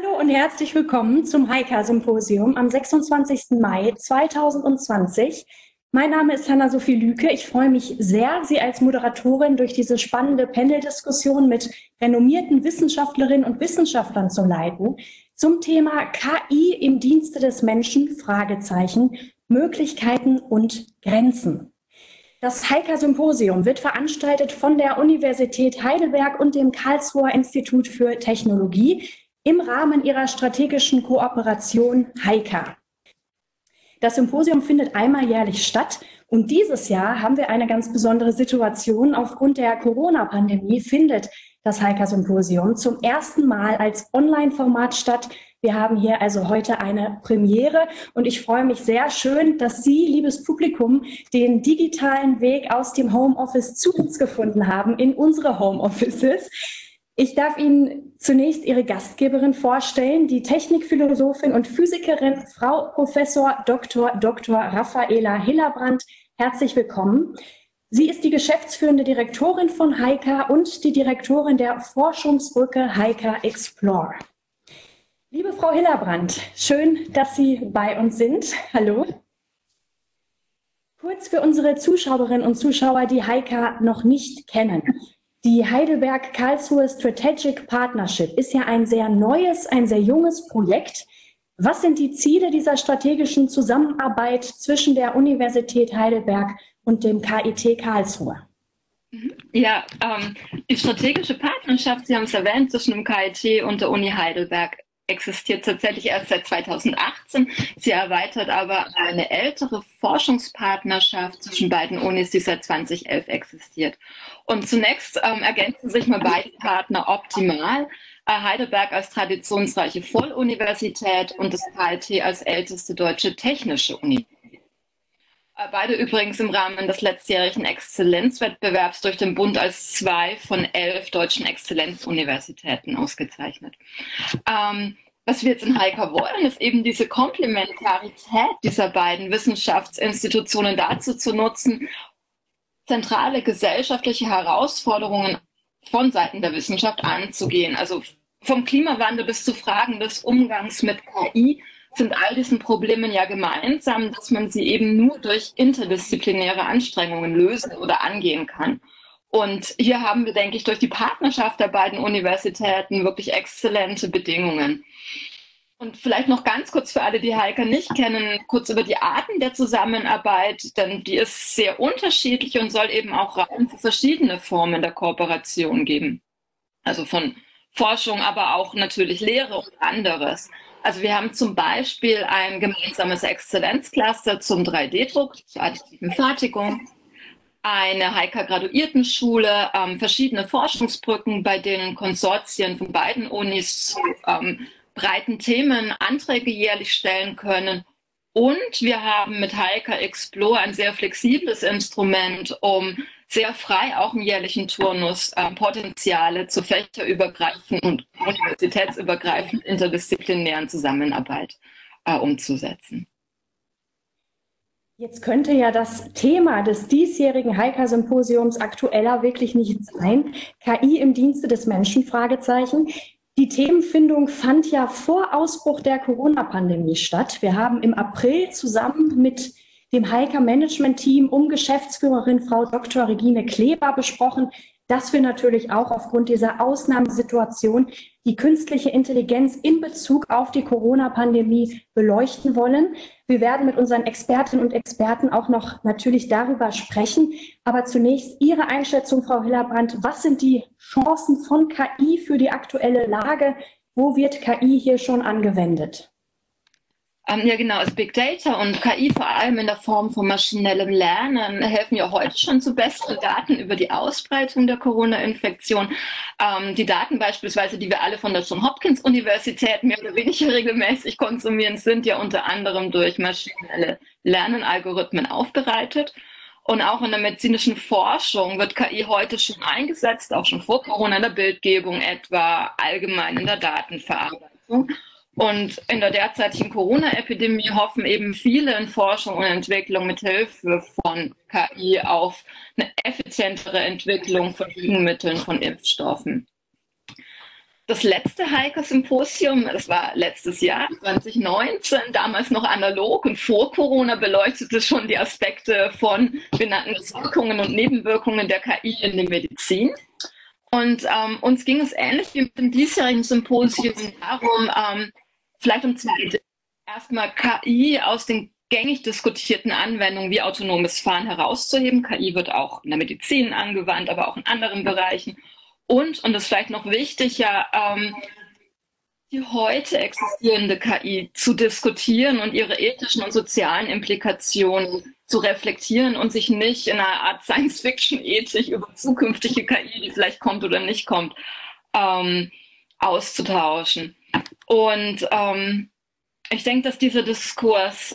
Hallo und herzlich willkommen zum HiKA-Symposium am 26. Mai 2020. Mein Name ist Hanna-Sophie Lücke. Ich freue mich sehr, Sie als Moderatorin durch diese spannende Panel-Diskussion mit renommierten Wissenschaftlerinnen und Wissenschaftlern zu leiten zum Thema KI im Dienste des Menschen, Fragezeichen, Möglichkeiten und Grenzen. Das HiKA-Symposium wird veranstaltet von der Universität Heidelberg und dem Karlsruher Institut für Technologie im Rahmen ihrer strategischen Kooperation HiKA. Das Symposium findet einmal jährlich statt und dieses Jahr haben wir eine ganz besondere Situation. Aufgrund der Corona-Pandemie findet das HiKA-Symposium zum ersten Mal als Online-Format statt. Wir haben hier also heute eine Premiere und ich freue mich sehr schön, dass Sie, liebes Publikum, den digitalen Weg aus dem Homeoffice zu uns gefunden haben in unsere Homeoffices. Ich darf Ihnen zunächst Ihre Gastgeberin vorstellen, die Technikphilosophin und Physikerin, Frau Professor Dr. Rafaela Hillerbrand. Herzlich willkommen. Sie ist die geschäftsführende Direktorin von HiKA und die Direktorin der Forschungsbrücke HiKA Explore. Liebe Frau Hillerbrand, schön, dass Sie bei uns sind. Hallo. Kurz für unsere Zuschauerinnen und Zuschauer, die HiKA noch nicht kennen. Die Heidelberg-Karlsruhe Strategic Partnership ist ja ein sehr neues, ein sehr junges Projekt. Was sind die Ziele dieser strategischen Zusammenarbeit zwischen der Universität Heidelberg und dem KIT Karlsruhe? Ja, die strategische Partnerschaft, Sie haben es erwähnt, zwischen dem KIT und der Uni Heidelberg existiert tatsächlich erst seit 2018. Sie erweitert aber eine ältere Forschungspartnerschaft zwischen beiden Unis, die seit 2011 existiert. Und zunächst ergänzen sich mal beide Partner optimal. Heidelberg als traditionsreiche Volluniversität und das KIT als älteste deutsche technische Uni. Beide übrigens im Rahmen des letztjährigen Exzellenzwettbewerbs durch den Bund als 2 von 11 deutschen Exzellenzuniversitäten ausgezeichnet. Was wir jetzt in HiKA wollen, ist eben diese Komplementarität dieser beiden Wissenschaftsinstitutionen dazu zu nutzen, zentrale gesellschaftliche Herausforderungen von Seiten der Wissenschaft anzugehen. Also vom Klimawandel bis zu Fragen des Umgangs mit KI sind all diesen Problemen ja gemeinsam, dass man sie eben nur durch interdisziplinäre Anstrengungen lösen oder angehen kann. Und hier haben wir, denke ich, durch die Partnerschaft der beiden Universitäten wirklich exzellente Bedingungen. Und vielleicht noch ganz kurz für alle, die HiKA nicht kennen, kurz über die Arten der Zusammenarbeit, denn die ist sehr unterschiedlich und soll eben auch Raum für verschiedene Formen der Kooperation geben. Also von Forschung, aber auch natürlich Lehre und anderes. Also wir haben zum Beispiel ein gemeinsames Exzellenzcluster zum 3D-Druck, zur additiven Fertigung, eine HiKA-Graduiertenschule, verschiedene Forschungsbrücken, bei denen Konsortien von beiden Unis zu breiten Themen Anträge jährlich stellen können. Und wir haben mit HiKA Explore ein sehr flexibles Instrument, um sehr frei auch im jährlichen Turnus Potenziale zur fächerübergreifenden und universitätsübergreifend interdisziplinären Zusammenarbeit umzusetzen. Jetzt könnte ja das Thema des diesjährigen HiKA-Symposiums aktueller wirklich nicht sein. KI im Dienste des Menschen, Fragezeichen. Die Themenfindung fand ja vor Ausbruch der Corona-Pandemie statt. Wir haben im April zusammen mit dem HiKA-Management-Team um Geschäftsführerin Frau Dr. Regine Kleber besprochen, dass wir natürlich auch aufgrund dieser Ausnahmesituation die künstliche Intelligenz in Bezug auf die Corona-Pandemie beleuchten wollen. Wir werden mit unseren Expertinnen und Experten auch noch natürlich darüber sprechen. Aber zunächst Ihre Einschätzung, Frau Hillerbrand. Was sind die Chancen von KI für die aktuelle Lage? Wo wird KI hier schon angewendet? Ja genau, also Big Data und KI vor allem in der Form von maschinellem Lernen helfen ja heute schon zu besseren Daten über die Ausbreitung der Corona-Infektion. Die Daten beispielsweise, die wir alle von der Johns Hopkins Universität mehr oder weniger regelmäßig konsumieren, sind ja unter anderem durch maschinelle Lernenalgorithmen aufbereitet. Und auch in der medizinischen Forschung wird KI heute schon eingesetzt, auch schon vor Corona in der Bildgebung etwa, allgemein in der Datenverarbeitung. Und in der derzeitigen Corona-Epidemie hoffen eben viele in Forschung und Entwicklung mit Hilfe von KI auf eine effizientere Entwicklung von Gegenmitteln, von Impfstoffen. Das letzte Heike-Symposium, das war letztes Jahr, 2019, damals noch analog und vor Corona, beleuchtete schon die Aspekte von Wirkungen und Nebenwirkungen der KI in der Medizin. Und uns ging es ähnlich wie mit dem diesjährigen Symposium darum, vielleicht um zwei Dinge. Erstmal KI aus den gängig diskutierten Anwendungen wie autonomes Fahren herauszuheben. KI wird auch in der Medizin angewandt, aber auch in anderen Bereichen. Und das ist vielleicht noch wichtiger, die heute existierende KI zu diskutieren und ihre ethischen und sozialen Implikationen zu reflektieren und sich nicht in einer Art Science-Fiction-Ethik über zukünftige KI, die vielleicht kommt oder nicht kommt, auszutauschen. Und ich denke, dass dieser Diskurs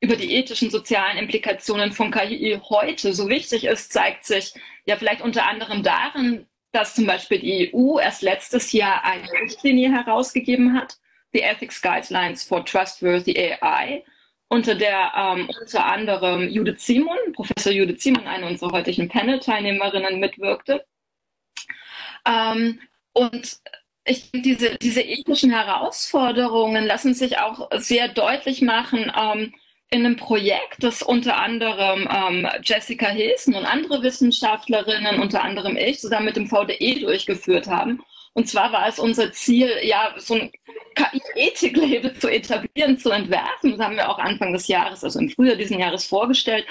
über die ethischen, sozialen Implikationen von KI heute so wichtig ist, zeigt sich ja vielleicht unter anderem darin, dass zum Beispiel die EU erst letztes Jahr eine Richtlinie herausgegeben hat, die Ethics Guidelines for Trustworthy AI, unter der unter anderem Judith Simon, Professor Judith Simon, eine unserer heutigen Panel-Teilnehmerinnen, mitwirkte. Und ich denke, diese ethischen Herausforderungen lassen sich auch sehr deutlich machen in einem Projekt, das unter anderem Jessica Heesen und andere Wissenschaftlerinnen, unter anderem ich, zusammen mit dem VDE durchgeführt haben. Und zwar war es unser Ziel, ja, so ein KI-Ethik-Label zu etablieren, zu entwerfen. Das haben wir auch Anfang des Jahres, also im Frühjahr diesen Jahres, vorgestellt.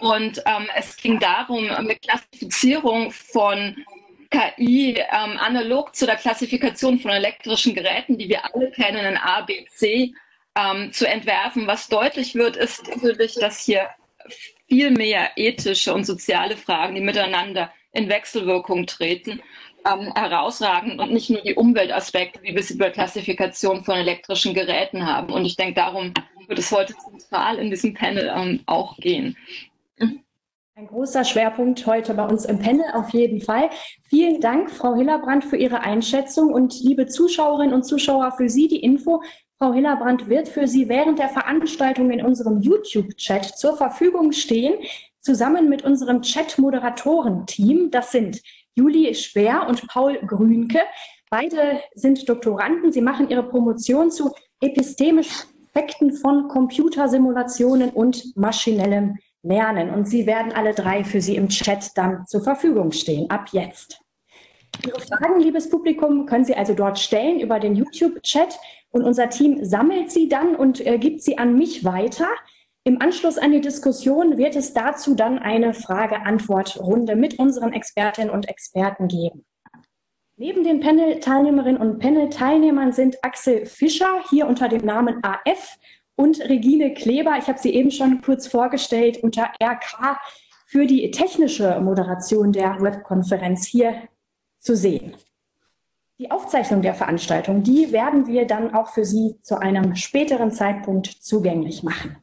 Und es ging darum, eine Klassifizierung von KI analog zu der Klassifikation von elektrischen Geräten, die wir alle kennen, in A, B, C, zu entwerfen. Was deutlich wird, ist natürlich, dass hier viel mehr ethische und soziale Fragen, die miteinander in Wechselwirkung treten, herausragen und nicht nur die Umweltaspekte, wie wir sie bei Klassifikation von elektrischen Geräten haben. Und ich denke, darum wird es heute zentral in diesem Panel auch gehen. Ein großer Schwerpunkt heute bei uns im Panel, auf jeden Fall. Vielen Dank, Frau Hillerbrand, für Ihre Einschätzung und liebe Zuschauerinnen und Zuschauer, für Sie die Info. Frau Hillerbrand wird für Sie während der Veranstaltung in unserem YouTube-Chat zur Verfügung stehen, zusammen mit unserem Chat-Moderatoren-Team. Das sind Julie Schwer und Paul Grünke. Beide sind Doktoranden. Sie machen ihre Promotion zu epistemischen Aspekten von Computersimulationen und maschinellem Lernen. Und sie werden alle drei für Sie im Chat dann zur Verfügung stehen, ab jetzt. Ihre Fragen, liebes Publikum, können Sie also dort stellen über den YouTube-Chat. Und unser Team sammelt sie dann und gibt sie an mich weiter. Im Anschluss an die Diskussion wird es dazu dann eine Frage-Antwort-Runde mit unseren Expertinnen und Experten geben. Neben den Panel-Teilnehmerinnen und Panel-Teilnehmern sind Axel Fischer, hier unter dem Namen AF, und Regine Kleber, ich habe sie eben schon kurz vorgestellt, unter RK, für die technische Moderation der Webkonferenz hier zu sehen. Die Aufzeichnung der Veranstaltung, die werden wir dann auch für Sie zu einem späteren Zeitpunkt zugänglich machen.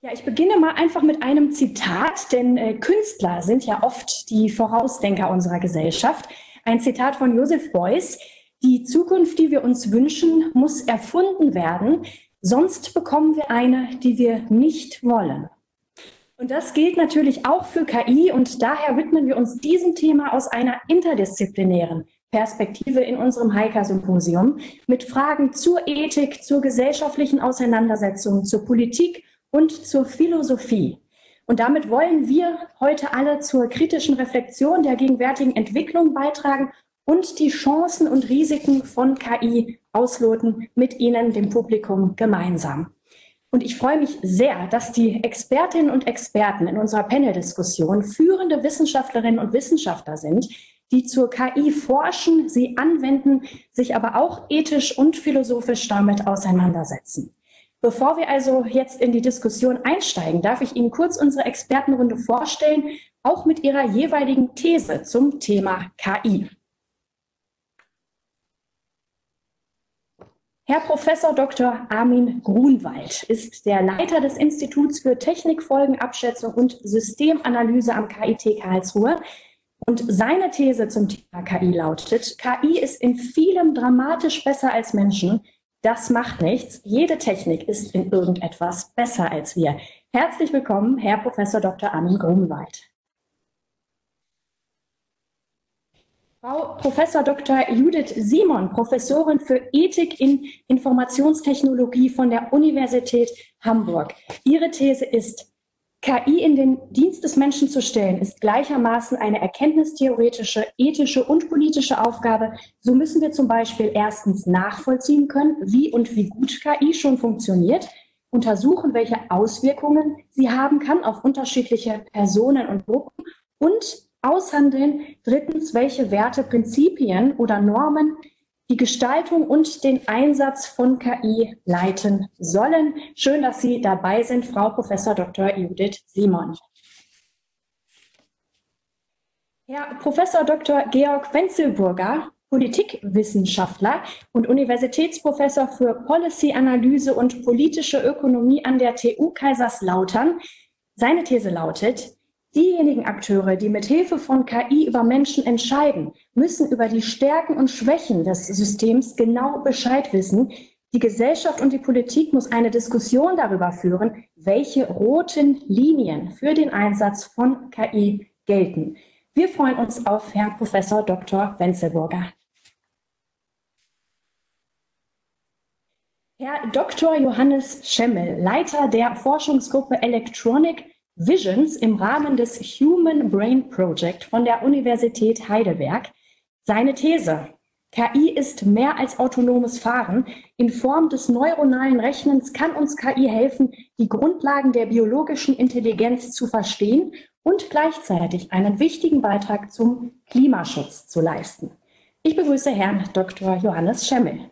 Ja, ich beginne mal einfach mit einem Zitat, denn Künstler sind ja oft die Vorausdenker unserer Gesellschaft. Ein Zitat von Joseph Beuys: Die Zukunft, die wir uns wünschen, muss erfunden werden, sonst bekommen wir eine, die wir nicht wollen. Und das gilt natürlich auch für KI und daher widmen wir uns diesem Thema aus einer interdisziplinären Perspektive in unserem Heika-Symposium mit Fragen zur Ethik, zur gesellschaftlichen Auseinandersetzung, zur Politik und zur Philosophie. Und damit wollen wir heute alle zur kritischen Reflexion der gegenwärtigen Entwicklung beitragen und die Chancen und Risiken von KI ausloten mit Ihnen, dem Publikum, gemeinsam. Und ich freue mich sehr, dass die Expertinnen und Experten in unserer Panel-Diskussion führende Wissenschaftlerinnen und Wissenschaftler sind, die zur KI forschen, sie anwenden, sich aber auch ethisch und philosophisch damit auseinandersetzen. Bevor wir also jetzt in die Diskussion einsteigen, darf ich Ihnen kurz unsere Expertenrunde vorstellen, auch mit ihrer jeweiligen These zum Thema KI. Herr Professor Dr. Armin Grunwald ist der Leiter des Instituts für Technikfolgenabschätzung und Systemanalyse am KIT Karlsruhe. Und seine These zum Thema KI lautet: KI ist in vielem dramatisch besser als Menschen. Das macht nichts. Jede Technik ist in irgendetwas besser als wir. Herzlich willkommen, Herr Professor Dr. Armin Grunwald. Frau Professor Dr. Judith Simon, Professorin für Ethik in Informationstechnologie von der Universität Hamburg. Ihre These ist, KI in den Dienst des Menschen zu stellen, ist gleichermaßen eine erkenntnistheoretische, ethische und politische Aufgabe. So müssen wir zum Beispiel erstens nachvollziehen können, wie und wie gut KI schon funktioniert, untersuchen, welche Auswirkungen sie haben kann auf unterschiedliche Personen und Gruppen und aushandeln. Drittens, welche Werte, Prinzipien oder Normen die Gestaltung und den Einsatz von KI leiten sollen. Schön, dass Sie dabei sind, Frau Professor Dr. Judith Simon. Herr Professor Dr. Georg Wenzelburger, Politikwissenschaftler und Universitätsprofessor für Policy-Analyse und politische Ökonomie an der TU Kaiserslautern. Seine These lautet: Diejenigen Akteure, die mit Hilfe von KI über Menschen entscheiden, müssen über die Stärken und Schwächen des Systems genau Bescheid wissen. Die Gesellschaft und die Politik muss eine Diskussion darüber führen, welche roten Linien für den Einsatz von KI gelten. Wir freuen uns auf Herrn Professor Dr. Wenzelburger. Herr Dr. Johannes Schemmel, Leiter der Forschungsgruppe Electronic Visions im Rahmen des Human Brain Project von der Universität Heidelberg. Seine These: KI ist mehr als autonomes Fahren. In Form des neuronalen Rechnens kann uns KI helfen, die Grundlagen der biologischen Intelligenz zu verstehen und gleichzeitig einen wichtigen Beitrag zum Klimaschutz zu leisten. Ich begrüße Herrn Dr. Johannes Schemmel.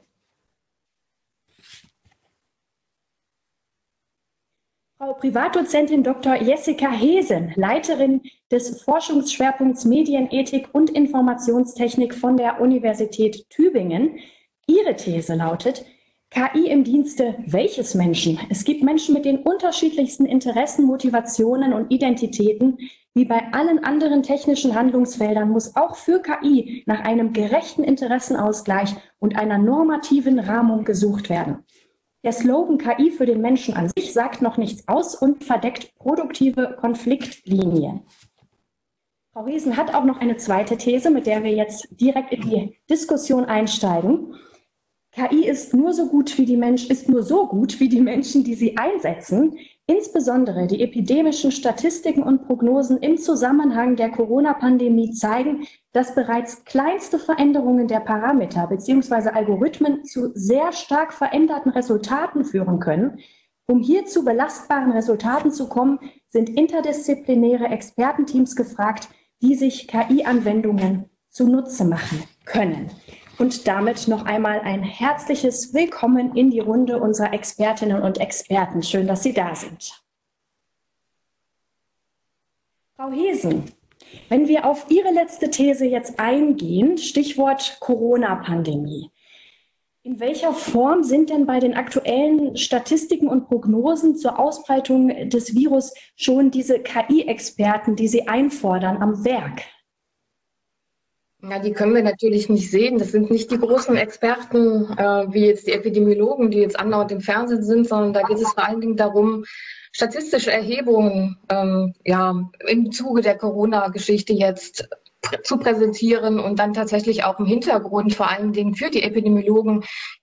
Frau Privatdozentin Dr. Jessica Heesen, Leiterin des Forschungsschwerpunkts Medienethik und Informationstechnik von der Universität Tübingen. Ihre These lautet: KI im Dienste welches Menschen? Es gibt Menschen mit den unterschiedlichsten Interessen, Motivationen und Identitäten. Wie bei allen anderen technischen Handlungsfeldern muss auch für KI nach einem gerechten Interessenausgleich und einer normativen Rahmung gesucht werden. Der Slogan KI für den Menschen an sich sagt noch nichts aus und verdeckt produktive Konfliktlinien. Frau Heesen hat auch noch eine zweite These, mit der wir jetzt direkt in die Diskussion einsteigen. KI ist nur so gut wie die Menschen, die sie einsetzen. Insbesondere die epidemischen Statistiken und Prognosen im Zusammenhang der Corona-Pandemie zeigen, dass bereits kleinste Veränderungen der Parameter bzw. Algorithmen zu sehr stark veränderten Resultaten führen können. Um hier zu belastbaren Resultaten zu kommen, sind interdisziplinäre Expertenteams gefragt, die sich KI-Anwendungen zunutze machen können. Und damit noch einmal ein herzliches Willkommen in die Runde unserer Expertinnen und Experten. Schön, dass Sie da sind. Frau Heesen, wenn wir auf Ihre letzte These jetzt eingehen, Stichwort Corona-Pandemie. In welcher Form sind denn bei den aktuellen Statistiken und Prognosen zur Ausbreitung des Virus schon diese KI-Experten, die Sie einfordern, am Werk? Ja, die können wir natürlich nicht sehen. Das sind nicht die großen Experten wie jetzt die Epidemiologen, die jetzt andauernd im Fernsehen sind, sondern da geht es vor allen Dingen darum, statistische Erhebungen im Zuge der Corona-Geschichte jetzt zu präsentieren und dann tatsächlich auch im Hintergrund vor allen Dingen für die Epidemiologen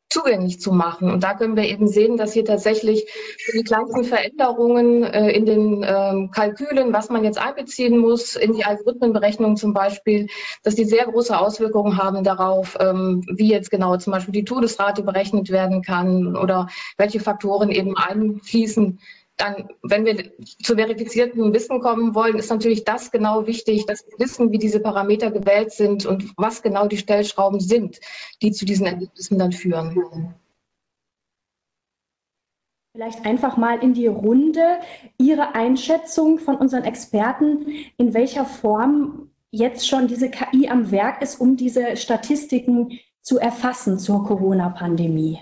zugänglich zu machen. Und da können wir eben sehen, dass hier tatsächlich die kleinsten Veränderungen in den Kalkülen, was man jetzt einbeziehen muss, in die Algorithmenberechnung zum Beispiel, dass die sehr große Auswirkungen haben darauf, wie jetzt genau zum Beispiel die Todesrate berechnet werden kann oder welche Faktoren eben einfließen. Dann, wenn wir zu verifiziertem Wissen kommen wollen, ist natürlich das genau wichtig, dass wir wissen, wie diese Parameter gewählt sind und was genau die Stellschrauben sind, die zu diesen Ergebnissen dann führen. Vielleicht einfach mal in die Runde Ihre Einschätzung von unseren Experten, in welcher Form jetzt schon diese KI am Werk ist, um diese Statistiken zu erfassen zur Corona-Pandemie.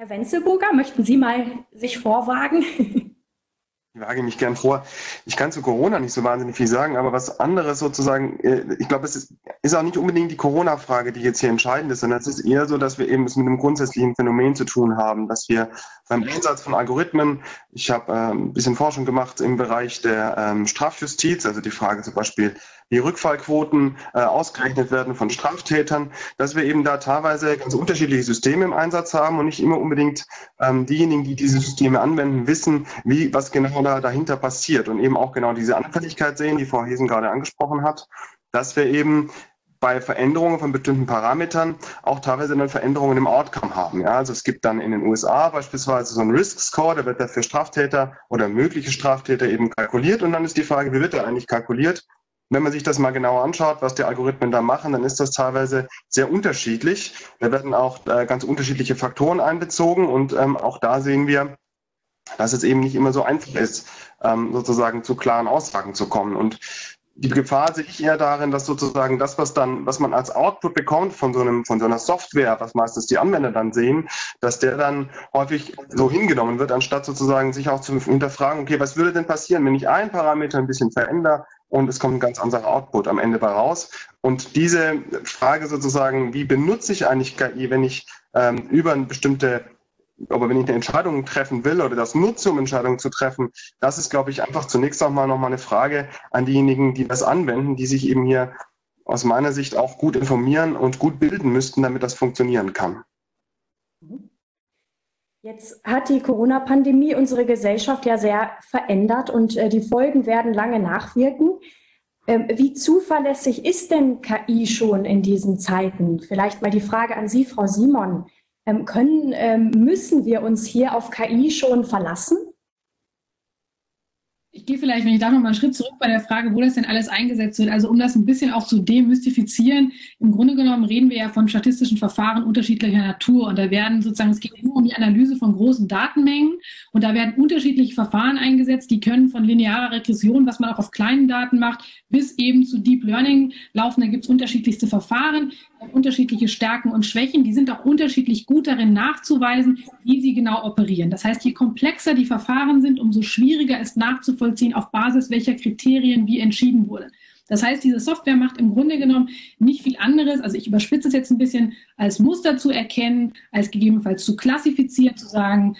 Herr Wenzelburger, möchten Sie mal sich vorwagen? Ich wage mich gern vor. Ich kann zu Corona nicht so wahnsinnig viel sagen, aber was anderes sozusagen, ich glaube, es ist auch nicht unbedingt die Corona-Frage, die jetzt hier entscheidend ist, sondern es ist eher so, dass wir eben es mit einem grundsätzlichen Phänomen zu tun haben, dass wir beim Einsatz von Algorithmen, ich habe ein bisschen Forschung gemacht im Bereich der Strafjustiz, also die Frage zum Beispiel, wie Rückfallquoten ausgerechnet werden von Straftätern, dass wir eben da teilweise ganz unterschiedliche Systeme im Einsatz haben und nicht immer unbedingt diejenigen, die diese Systeme anwenden, wissen, wie was genau da dahinter passiert und eben auch genau diese Anfälligkeit sehen, die Frau Heesen gerade angesprochen hat, dass wir eben bei Veränderungen von bestimmten Parametern auch teilweise dann Veränderungen im Outcome haben. Ja, also es gibt dann in den USA beispielsweise so einen Risk Score, der wird da für Straftäter oder mögliche Straftäter eben kalkuliert und dann ist die Frage, wie wird er eigentlich kalkuliert? Wenn man sich das mal genauer anschaut, was die Algorithmen da machen, dann ist das teilweise sehr unterschiedlich. Da werden auch ganz unterschiedliche Faktoren einbezogen und auch da sehen wir, dass es eben nicht immer so einfach ist, sozusagen zu klaren Aussagen zu kommen. Und die Gefahr sehe ich eher darin, dass sozusagen das, was man als Output bekommt von so einer Software, was meistens die Anwender dann sehen, dass der dann häufig so hingenommen wird, anstatt sozusagen sich auch zu hinterfragen, okay, was würde denn passieren, wenn ich einen Parameter ein bisschen verändere und es kommt ein ganz anderer Output am Ende bei raus. Und diese Frage sozusagen, wie benutze ich eigentlich KI, wenn ich eine Entscheidung treffen will oder das nutze, um Entscheidungen zu treffen, das ist, glaube ich, einfach zunächst nochmal eine Frage an diejenigen, die das anwenden, die sich eben hier aus meiner Sicht auch gut informieren und gut bilden müssten, damit das funktionieren kann. Jetzt hat die Corona-Pandemie unsere Gesellschaft ja sehr verändert und die Folgen werden lange nachwirken. Wie zuverlässig ist denn KI schon in diesen Zeiten? Vielleicht mal die Frage an Sie, Frau Simon. Müssen wir uns hier auf KI schon verlassen? Ich gehe vielleicht, wenn ich da noch mal einen Schritt zurück bei der Frage, wo das denn alles eingesetzt wird. Also um das ein bisschen auch zu demystifizieren, im Grunde genommen reden wir ja von statistischen Verfahren unterschiedlicher Natur. Und da werden sozusagen, es geht nur um die Analyse von großen Datenmengen. Und da werden unterschiedliche Verfahren eingesetzt, die können von linearer Regression, was man auch auf kleinen Daten macht, bis eben zu Deep Learning laufen. Da gibt es unterschiedlichste Verfahren, unterschiedliche Stärken und Schwächen, die sind auch unterschiedlich gut darin nachzuweisen, wie sie genau operieren. Das heißt, je komplexer die Verfahren sind, umso schwieriger ist nachzuvollziehen, auf Basis welcher Kriterien wie entschieden wurde. Das heißt, diese Software macht im Grunde genommen nicht viel anderes, also ich überspitze es jetzt ein bisschen, als Muster zu erkennen, als gegebenenfalls zu klassifizieren, zu sagen,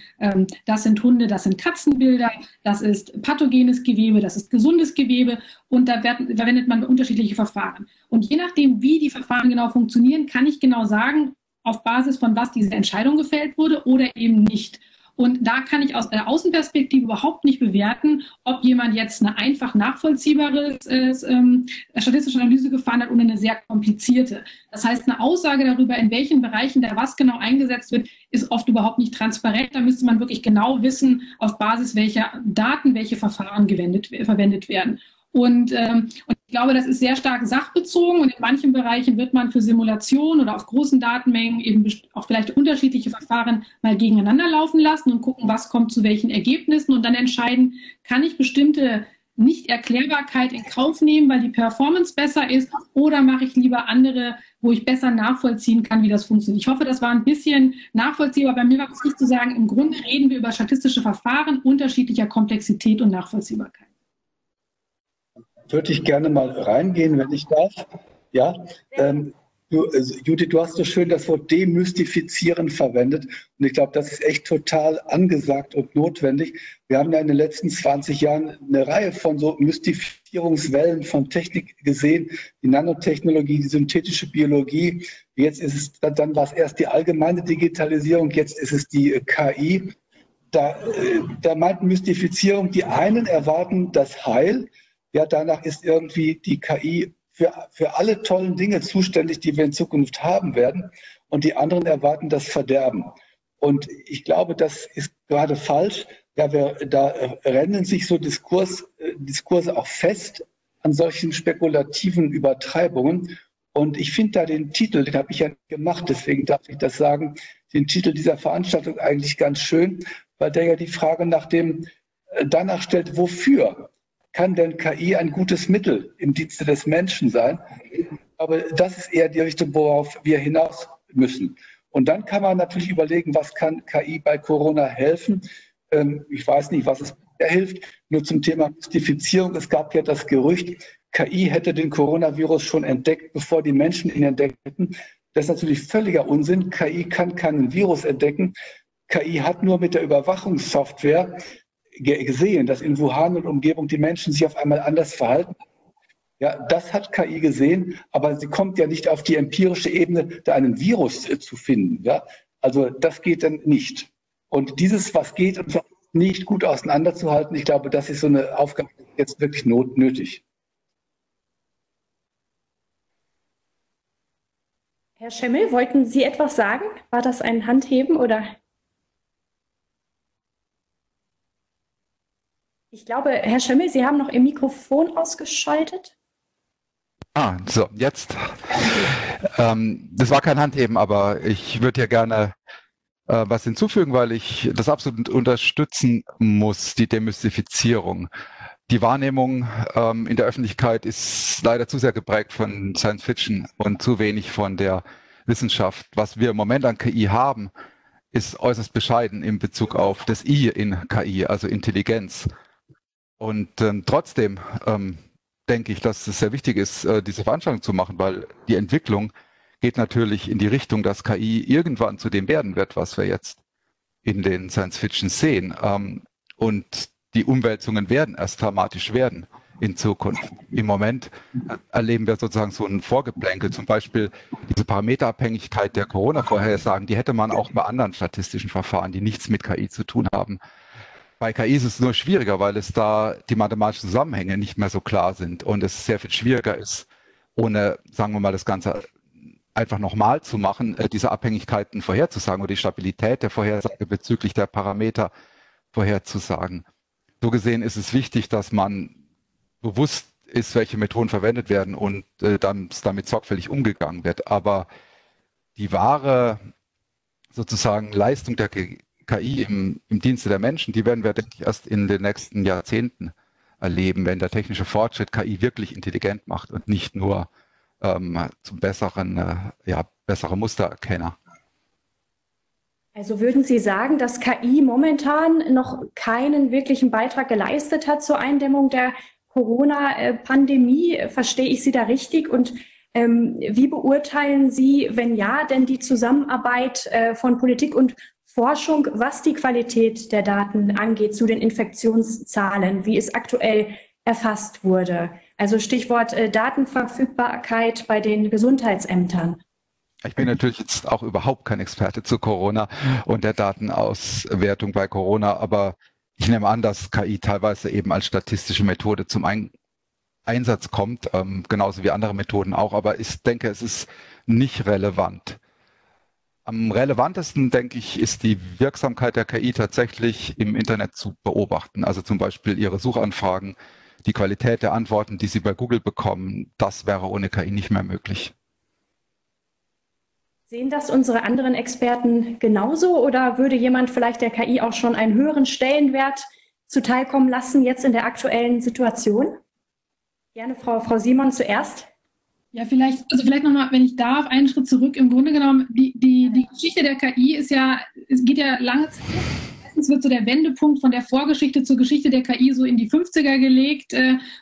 das sind Hunde, das sind Katzenbilder, das ist pathogenes Gewebe, das ist gesundes Gewebe und da verwendet man unterschiedliche Verfahren. Und je nachdem, wie die Verfahren genau funktionieren, kann ich genau sagen, auf Basis von was diese Entscheidung gefällt wurde oder eben nicht. Und da kann ich aus einer Außenperspektive überhaupt nicht bewerten, ob jemand jetzt eine einfach nachvollziehbare statistische Analyse gefahren hat oder eine sehr komplizierte. Das heißt, eine Aussage darüber, in welchen Bereichen da was genau eingesetzt wird, ist oft überhaupt nicht transparent. Da müsste man wirklich genau wissen, auf Basis welcher Daten welche Verfahren verwendet werden. Und ich glaube, das ist sehr stark sachbezogen und in manchen Bereichen wird man für Simulationen oder auf großen Datenmengen eben auch vielleicht unterschiedliche Verfahren mal gegeneinander laufen lassen und gucken, was kommt zu welchen Ergebnissen und dann entscheiden, kann ich bestimmte Nichterklärbarkeit in Kauf nehmen, weil die Performance besser ist oder mache ich lieber andere, wo ich besser nachvollziehen kann, wie das funktioniert. Ich hoffe, das war ein bisschen nachvollziehbar. Bei mir war es nicht zu sagen, im Grunde reden wir über statistische Verfahren unterschiedlicher Komplexität und Nachvollziehbarkeit. Würde ich gerne mal reingehen, wenn ich darf. Ja, Judith, du hast so schön das Wort demystifizieren verwendet und ich glaube, das ist echt total angesagt und notwendig. Wir haben ja in den letzten 20 Jahren eine Reihe von so Mystifizierungswellen von Technik gesehen, die Nanotechnologie, die synthetische Biologie. Jetzt ist es, dann war es erst die allgemeine Digitalisierung, jetzt ist es die KI. Da meint Mystifizierung, die einen erwarten das Heil. Ja, danach ist irgendwie die KI für alle tollen Dinge zuständig, die wir in Zukunft haben werden. Und die anderen erwarten das Verderben. Und ich glaube, das ist gerade falsch. Ja, da rennen sich so Diskurse auch fest an solchen spekulativen Übertreibungen. Und ich finde da den Titel, den habe ich ja gemacht, deswegen darf ich das sagen, den Titel dieser Veranstaltung eigentlich ganz schön, weil der ja die Frage danach stellt, wofür? Kann denn KI ein gutes Mittel im Dienste des Menschen sein? Aber das ist eher die Richtung, worauf wir hinaus müssen. Und dann kann man natürlich überlegen, was kann KI bei Corona helfen? Ich weiß nicht, was es sehr hilft. Nur zum Thema Mystifizierung. Es gab ja das Gerücht, KI hätte den Coronavirus schon entdeckt, bevor die Menschen ihn entdeckt hätten. Das ist natürlich völliger Unsinn. KI kann keinen Virus entdecken. KI hat nur mit der Überwachungssoftware gesehen, dass in Wuhan und Umgebung die Menschen sich auf einmal anders verhalten. Ja, das hat KI gesehen, aber sie kommt ja nicht auf die empirische Ebene, da einen Virus zu finden. Ja? Also das geht dann nicht. Und dieses, was geht und was nicht gut auseinanderzuhalten, ich glaube, das ist so eine Aufgabe jetzt wirklich nötig. Herr Schemmel, wollten Sie etwas sagen? War das ein Handheben oder? Ich glaube, Herr Schemmel, Sie haben noch Ihr Mikrofon ausgeschaltet. Ah, so, jetzt. Das war kein Handheben, aber ich würde ja gerne was hinzufügen, weil ich das absolut unterstützen muss, die Demystifizierung. Die Wahrnehmung in der Öffentlichkeit ist leider zu sehr geprägt von Science Fiction und zu wenig von der Wissenschaft. Was wir im Moment an KI haben, ist äußerst bescheiden in Bezug auf das I in KI, also Intelligenz. Und trotzdem denke ich, dass es sehr wichtig ist, diese Veranstaltung zu machen, weil die Entwicklung geht natürlich in die Richtung, dass KI irgendwann zu dem werden wird, was wir jetzt in den Science Fiction sehen. Und die Umwälzungen werden erst dramatisch werden in Zukunft. Im Moment erleben wir sozusagen so ein Vorgeplänkel, zum Beispiel diese Parameterabhängigkeit der Corona-Vorhersagen, die hätte man auch bei anderen statistischen Verfahren, die nichts mit KI zu tun haben. Bei KI ist es nur schwieriger, weil es da die mathematischen Zusammenhänge nicht mehr so klar sind und es sehr viel schwieriger ist, ohne, sagen wir mal, das Ganze einfach nochmal zu machen, diese Abhängigkeiten vorherzusagen oder die Stabilität der Vorhersage bezüglich der Parameter vorherzusagen. So gesehen ist es wichtig, dass man bewusst ist, welche Methoden verwendet werden und dann damit sorgfältig umgegangen wird. Aber die wahre sozusagen Leistung der KI im Dienste der Menschen, die werden wir, denke ich, erst in den nächsten Jahrzehnten erleben, wenn der technische Fortschritt KI wirklich intelligent macht und nicht nur zum besseren, bessere Mustererkenner. Also würden Sie sagen, dass KI momentan noch keinen wirklichen Beitrag geleistet hat zur Eindämmung der Corona-Pandemie? Verstehe ich Sie da richtig? Und wie beurteilen Sie, wenn ja, denn die Zusammenarbeit von Politik und Forschung, was die Qualität der Daten angeht zu den Infektionszahlen, wie es aktuell erfasst wurde? Also Stichwort Datenverfügbarkeit bei den Gesundheitsämtern. Ich bin natürlich jetzt auch überhaupt kein Experte zu Corona und der Datenauswertung bei Corona, aber ich nehme an, dass KI teilweise eben als statistische Methode zum Einsatz kommt, genauso wie andere Methoden auch, aber ich denke, es ist nicht relevant. Am relevantesten, denke ich, ist die Wirksamkeit der KI tatsächlich im Internet zu beobachten, also zum Beispiel ihre Suchanfragen, die Qualität der Antworten, die sie bei Google bekommen, das wäre ohne KI nicht mehr möglich. Sehen das unsere anderen Experten genauso oder würde jemand vielleicht der KI auch schon einen höheren Stellenwert zuteilkommen lassen, jetzt in der aktuellen Situation? Gerne Frau Simon zuerst. Ja, vielleicht nochmal, wenn ich darf, einen Schritt zurück. Im Grunde genommen, die Geschichte der KI ist ja, es geht ja lange zurück. Meistens wird so der Wendepunkt von der Vorgeschichte zur Geschichte der KI so in die 50er gelegt,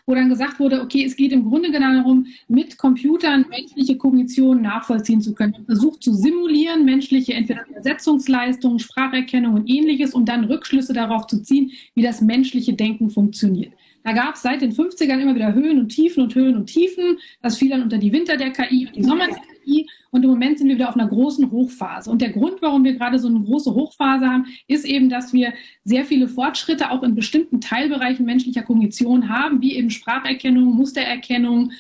wo dann gesagt wurde, okay, es geht im Grunde genau darum, mit Computern menschliche Kognition nachvollziehen zu können. Man versucht zu simulieren, menschliche entweder Übersetzungsleistungen, Spracherkennung und Ähnliches, um dann Rückschlüsse darauf zu ziehen, wie das menschliche Denken funktioniert. Da gab es seit den 50ern immer wieder Höhen und Tiefen und Höhen und Tiefen. Das fiel dann unter die Winter der KI und die Sommer der KI. Und im Moment sind wir wieder auf einer großen Hochphase. Und der Grund, warum wir gerade so eine große Hochphase haben, ist eben, dass wir sehr viele Fortschritte auch in bestimmten Teilbereichen menschlicher Kognition haben, wie eben Spracherkennung, Mustererkennung,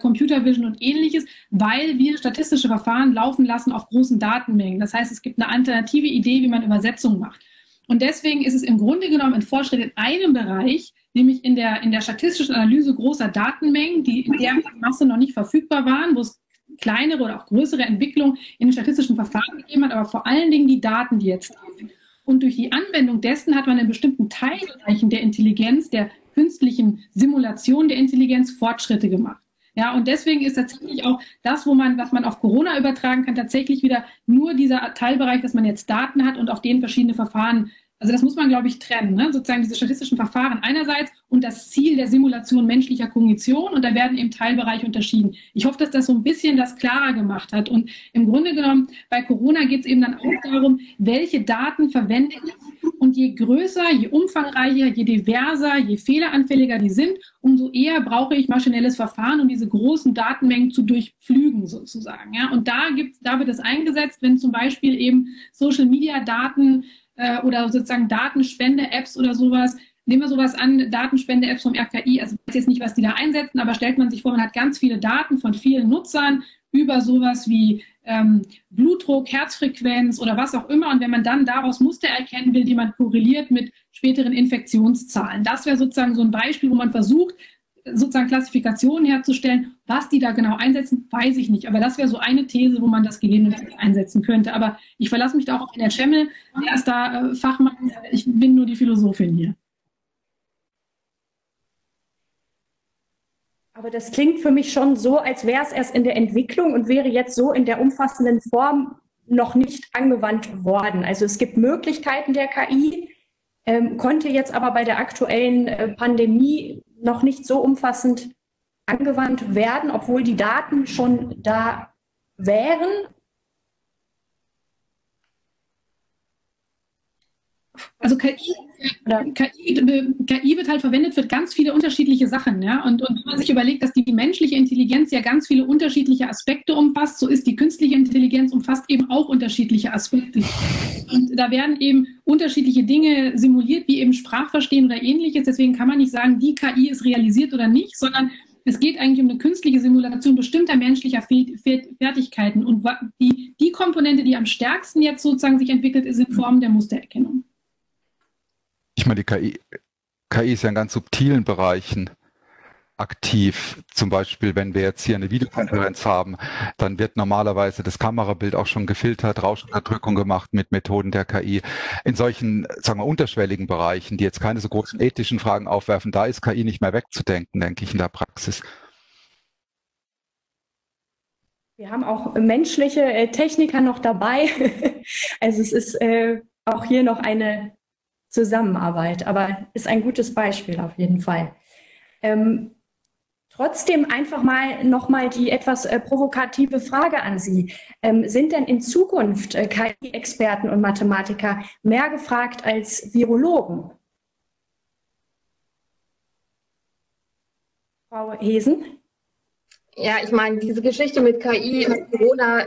Computer Vision und Ähnliches, weil wir statistische Verfahren laufen lassen auf großen Datenmengen. Das heißt, es gibt eine alternative Idee, wie man Übersetzung macht. Und deswegen ist es im Grunde genommen ein Fortschritt in einem Bereich, nämlich in der statistischen Analyse großer Datenmengen, die in der Masse noch nicht verfügbar waren, wo es kleinere oder auch größere Entwicklungen in den statistischen Verfahren gegeben hat, aber vor allen Dingen die Daten, die jetzt da sind. Und durch die Anwendung dessen hat man in bestimmten Teilbereichen der Intelligenz, der künstlichen Simulation der Intelligenz Fortschritte gemacht. Ja, und deswegen ist tatsächlich auch das, was man auf Corona übertragen kann, tatsächlich wieder nur dieser Teilbereich, dass man jetzt Daten hat und auf den verschiedene Verfahren Also das muss man, glaube ich, trennen, ne? Sozusagen diese statistischen Verfahren einerseits und das Ziel der Simulation menschlicher Kognition, und da werden eben Teilbereiche unterschieden. Ich hoffe, dass das so ein bisschen das klarer gemacht hat, und im Grunde genommen bei Corona geht es eben dann auch darum, welche Daten verwendet ich, und je größer, je umfangreicher, je diverser, je fehleranfälliger die sind, umso eher brauche ich maschinelles Verfahren, um diese großen Datenmengen zu durchpflügen sozusagen, ja? Und da wird es eingesetzt, wenn zum Beispiel eben Social-Media-Daten oder sozusagen Datenspende-Apps oder sowas. Nehmen wir sowas an, Datenspende-Apps vom RKI, also ich weiß jetzt nicht, was die da einsetzen, aber stellt man sich vor, man hat ganz viele Daten von vielen Nutzern über sowas wie Blutdruck, Herzfrequenz oder was auch immer. Und wenn man dann daraus Muster erkennen will, die man korreliert mit späteren Infektionszahlen. Das wäre sozusagen so ein Beispiel, wo man versucht, sozusagen Klassifikationen herzustellen. Was die da genau einsetzen, weiß ich nicht. Aber das wäre so eine These, wo man das gegebenenfalls einsetzen könnte. Aber ich verlasse mich da auch auf Herrn Schemmel. Er ist da Fachmann. Ich bin nur die Philosophin hier. Aber das klingt für mich schon so, als wäre es erst in der Entwicklung und wäre jetzt so in der umfassenden Form noch nicht angewandt worden. Also es gibt Möglichkeiten der KI, konnte jetzt aber bei der aktuellen Pandemie noch nicht so umfassend angewandt werden, obwohl die Daten schon da wären. Also KI wird halt verwendet für ganz viele unterschiedliche Sachen, ja? Und wenn man sich überlegt, dass die menschliche Intelligenz ja ganz viele unterschiedliche Aspekte umfasst, so ist die künstliche Intelligenz umfasst eben auch unterschiedliche Aspekte. Und da werden eben unterschiedliche Dinge simuliert, wie eben Sprachverstehen oder Ähnliches. Deswegen kann man nicht sagen, die KI ist realisiert oder nicht, sondern es geht eigentlich um eine künstliche Simulation bestimmter menschlicher Fertigkeiten. Und die Komponente, die am stärksten jetzt sozusagen sich entwickelt, ist in Form der Mustererkennung. Ich meine, die KI ist ja in ganz subtilen Bereichen aktiv. Zum Beispiel, wenn wir jetzt hier eine Videokonferenz haben, dann wird normalerweise das Kamerabild auch schon gefiltert, Rauschunterdrückung gemacht mit Methoden der KI. In solchen, sagen wir, unterschwelligen Bereichen, die jetzt keine so großen ethischen Fragen aufwerfen, da ist KI nicht mehr wegzudenken, denke ich, in der Praxis. Wir haben auch menschliche Techniker noch dabei. Also es ist auch hier noch eine Zusammenarbeit, aber ist ein gutes Beispiel auf jeden Fall. Trotzdem einfach mal nochmal die etwas provokative Frage an Sie. Sind denn in Zukunft KI-Experten und Mathematiker mehr gefragt als Virologen? Frau Heesen? Ja, ich meine, diese Geschichte mit KI und Corona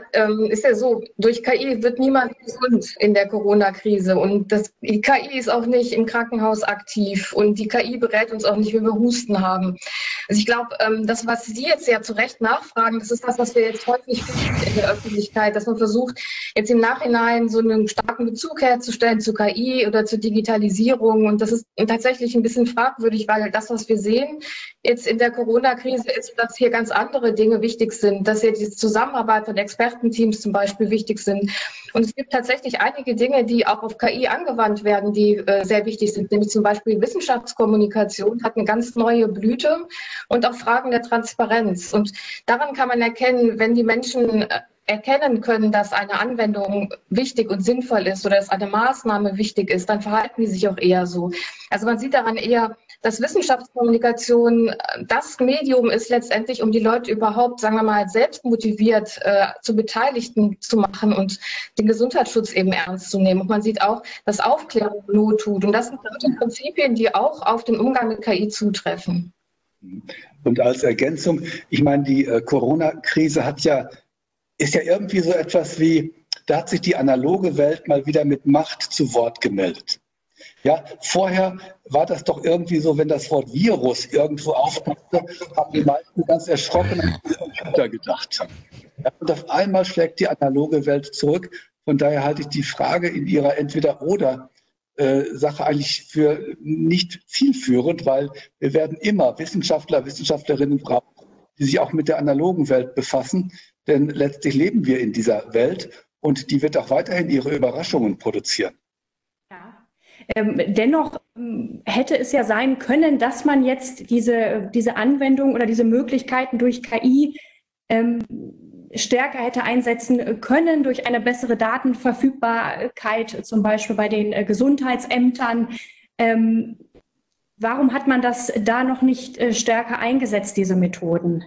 ist ja so, durch KI wird niemand gesund in der Corona-Krise, und die KI ist auch nicht im Krankenhaus aktiv, und die KI berät uns auch nicht, wenn wir Husten haben. Also ich glaube, das, was Sie jetzt ja zu Recht nachfragen, das ist das, was wir jetzt häufig finden in der Öffentlichkeit, dass man versucht, jetzt im Nachhinein so einen starken Bezug herzustellen zu KI oder zur Digitalisierung, und das ist tatsächlich ein bisschen fragwürdig, weil das, was wir sehen jetzt in der Corona-Krise, ist, dass hier ganz anders Dinge wichtig sind, dass jetzt die Zusammenarbeit von Expertenteams zum Beispiel wichtig sind. Und es gibt tatsächlich einige Dinge, die auch auf KI angewandt werden, die sehr wichtig sind. Nämlich zum Beispiel Wissenschaftskommunikation hat eine ganz neue Blüte, und auch Fragen der Transparenz. Und daran kann man erkennen, wenn die Menschen erkennen können, dass eine Anwendung wichtig und sinnvoll ist oder dass eine Maßnahme wichtig ist, dann verhalten die sich auch eher so. Also man sieht daran eher, dass Wissenschaftskommunikation das Medium ist letztendlich, um die Leute überhaupt, sagen wir mal, selbst motiviert zu Beteiligten zu machen und den Gesundheitsschutz eben ernst zu nehmen. Und man sieht auch, dass Aufklärung Not tut. Und das sind Prinzipien, die auch auf den Umgang mit KI zutreffen. Und als Ergänzung, ich meine, die Corona-Krise ist ja irgendwie so etwas wie, da hat sich die analoge Welt mal wieder mit Macht zu Wort gemeldet. Ja, vorher war das doch irgendwie so, wenn das Wort Virus irgendwo auftauchte, haben die meisten ganz erschrocken an den Computer gedacht. Ja, und auf einmal schlägt die analoge Welt zurück. Von daher halte ich die Frage in ihrer Entweder-Oder-Sache eigentlich für nicht zielführend, weil wir werden immer Wissenschaftler, Wissenschaftlerinnen brauchen, die sich auch mit der analogen Welt befassen. Denn letztlich leben wir in dieser Welt, und die wird auch weiterhin ihre Überraschungen produzieren. Ja. Dennoch hätte es ja sein können, dass man jetzt diese Anwendung oder diese Möglichkeiten durch KI stärker hätte einsetzen können durch eine bessere Datenverfügbarkeit, zum Beispiel bei den Gesundheitsämtern. Warum hat man das da noch nicht stärker eingesetzt, diese Methoden?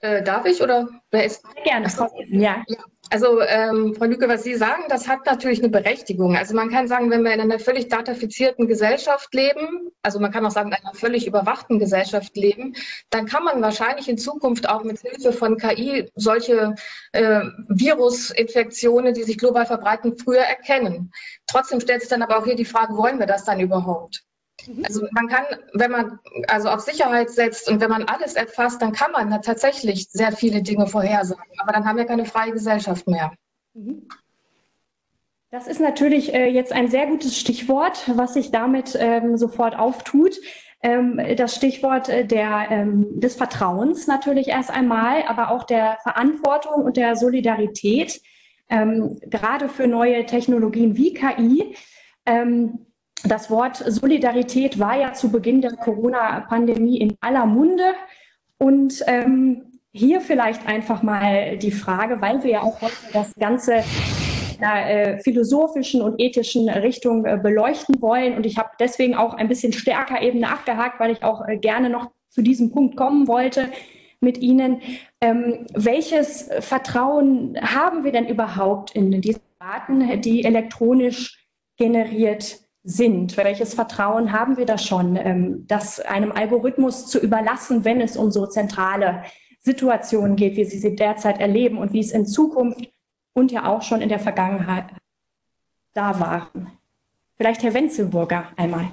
Darf ich oder wer ist? Gerne. Achso. Ja. Also Frau Lücke, was Sie sagen, das hat natürlich eine Berechtigung. Also man kann sagen, wenn wir in einer völlig datafizierten Gesellschaft leben, also man kann auch sagen, in einer völlig überwachten Gesellschaft leben, dann kann man wahrscheinlich in Zukunft auch mit Hilfe von KI solche Virusinfektionen, die sich global verbreiten, früher erkennen. Trotzdem stellt sich dann aber auch hier die Frage, wollen wir das dann überhaupt? Also man kann, wenn man also auf Sicherheit setzt und wenn man alles erfasst, dann kann man da tatsächlich sehr viele Dinge vorhersagen. Aber dann haben wir keine freie Gesellschaft mehr. Das ist natürlich jetzt ein sehr gutes Stichwort, was sich damit sofort auftut. Das Stichwort des Vertrauens natürlich erst einmal, aber auch der Verantwortung und der Solidarität, gerade für neue Technologien wie KI. Das Wort Solidarität war ja zu Beginn der Corona-Pandemie in aller Munde. Und hier vielleicht einfach mal die Frage, weil wir ja auch heute das Ganze in einer philosophischen und ethischen Richtung beleuchten wollen. Und ich habe deswegen auch ein bisschen stärker eben nachgehakt, weil ich auch gerne noch zu diesem Punkt kommen wollte mit Ihnen. Welches Vertrauen haben wir denn überhaupt in diese Daten, die elektronisch generiert werden? Welches Vertrauen haben wir da schon, das einem Algorithmus zu überlassen, wenn es um so zentrale Situationen geht, wie sie derzeit erleben und wie es in Zukunft und ja auch schon in der Vergangenheit da waren? Vielleicht Herr Wenzelburger einmal.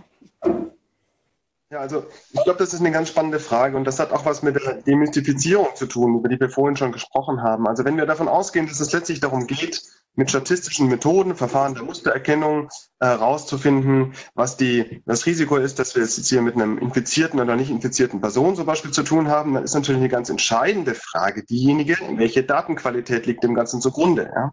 Ja, also ich glaube, das ist eine ganz spannende Frage und das hat auch was mit der Demystifizierung zu tun, über die wir vorhin schon gesprochen haben. Also wenn wir davon ausgehen, dass es letztlich darum geht, mit statistischen Methoden, Verfahren der Mustererkennung herauszufinden, was das Risiko ist, dass wir es jetzt hier mit einem infizierten oder nicht infizierten Person zum Beispiel zu tun haben, dann ist natürlich eine ganz entscheidende Frage diejenige, welche Datenqualität liegt dem Ganzen zugrunde. Ja?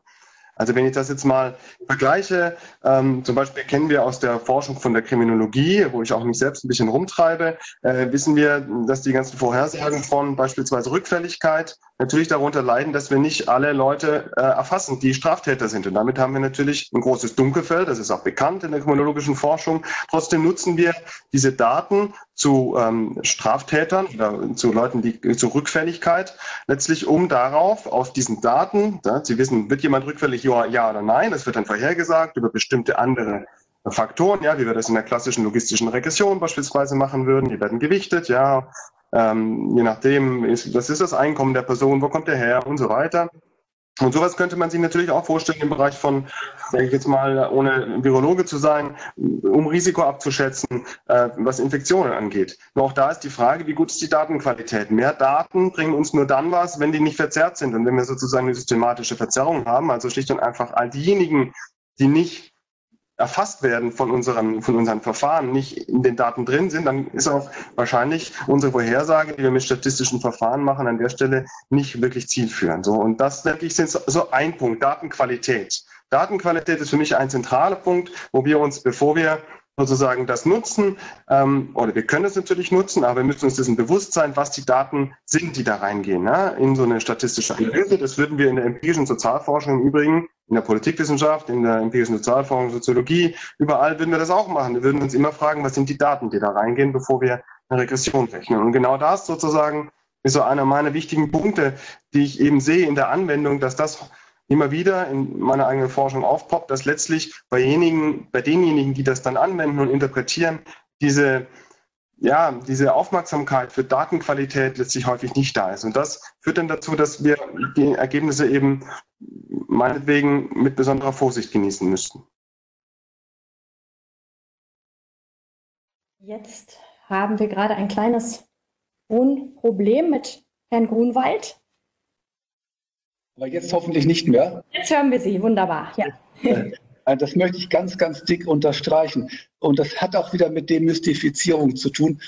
Also wenn ich das jetzt mal vergleiche, zum Beispiel kennen wir aus der Forschung von der Kriminologie, wo ich auch mich selbst ein bisschen rumtreibe, wissen wir, dass die ganzen Vorhersagen von beispielsweise Rückfälligkeit natürlich darunter leiden, dass wir nicht alle Leute erfassen, die Straftäter sind. Und damit haben wir natürlich ein großes Dunkelfeld, das ist auch bekannt in der kriminologischen Forschung. Trotzdem nutzen wir diese Daten zu Straftätern oder zu Leuten, die zur Rückfälligkeit, letztlich um darauf, auf diesen Daten, Sie wissen, wird jemand rückfällig, ja oder nein, das wird dann vorhergesagt über bestimmte andere Faktoren, ja, wie wir das in der klassischen logistischen Regression beispielsweise machen würden, die werden gewichtet, ja, je nachdem, was ist das Einkommen der Person, wo kommt der her und so weiter. Und sowas könnte man sich natürlich auch vorstellen im Bereich von, sage ich jetzt mal, ohne Virologe zu sein, um Risiko abzuschätzen, was Infektionen angeht. Nur auch da ist die Frage, wie gut ist die Datenqualität? Mehr Daten bringen uns nur dann was, wenn die nicht verzerrt sind und wenn wir sozusagen eine systematische Verzerrung haben. Also schlicht und einfach all diejenigen, die nicht erfasst werden von unseren Verfahren, nicht in den Daten drin sind, dann ist auch wahrscheinlich unsere Vorhersage, die wir mit statistischen Verfahren machen, an der Stelle nicht wirklich zielführend. So, und das, denke ich, sind so ein Punkt, Datenqualität. Datenqualität ist für mich ein zentraler Punkt, wo wir uns, bevor wir sozusagen das nutzen, oder wir können es natürlich nutzen, aber wir müssen uns dessen bewusst sein, was die Daten sind, die da reingehen, ne? In so eine statistische Analyse. Das würden wir in der empirischen Sozialforschung im Übrigen, in der Politikwissenschaft, in der empirischen Sozialforschung, Soziologie, überall würden wir das auch machen. Wir würden uns immer fragen, was sind die Daten, die da reingehen, bevor wir eine Regression rechnen. Und genau das sozusagen ist so einer meiner wichtigen Punkte, die ich eben sehe in der Anwendung, dass das immer wieder in meiner eigenen Forschung aufpoppt, dass letztlich bei denjenigen, die das dann anwenden und interpretieren, diese Aufmerksamkeit für Datenqualität letztlich häufig nicht da ist. Und das führt dann dazu, dass wir die Ergebnisse eben meinetwegen mit besonderer Vorsicht genießen müssten. Jetzt haben wir gerade ein kleines Problem mit Herrn Grunwald. Aber jetzt hoffentlich nicht mehr. Jetzt hören wir Sie, wunderbar. Ja. Das möchte ich ganz, ganz dick unterstreichen. Und das hat auch wieder mit Demystifizierung zu tun.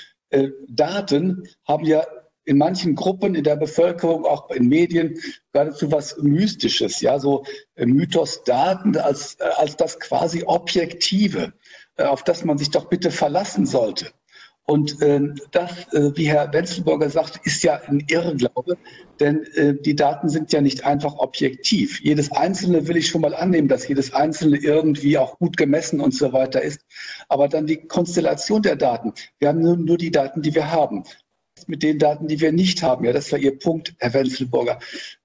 Daten haben ja in manchen Gruppen in der Bevölkerung, auch in Medien, geradezu was Mystisches. Ja, so Mythos Daten als das quasi Objektive, auf das man sich doch bitte verlassen sollte. Und das, wie Herr Wenzelburger sagt, ist ja ein Irrglaube, denn die Daten sind ja nicht einfach objektiv. Jedes Einzelne will ich schon mal annehmen, dass jedes Einzelne irgendwie auch gut gemessen und so weiter ist. Aber dann die Konstellation der Daten. Wir haben nur die Daten, die wir haben. Mit den Daten, die wir nicht haben. Ja, das war Ihr Punkt, Herr Wenzelburger.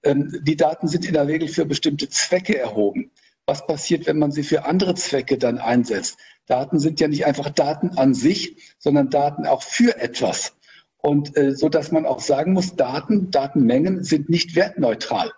Die Daten sind in der Regel für bestimmte Zwecke erhoben. Was passiert, wenn man sie für andere Zwecke dann einsetzt? Daten sind ja nicht einfach Daten an sich, sondern Daten auch für etwas. Und so, dass man auch sagen muss, Datenmengen sind nicht wertneutral,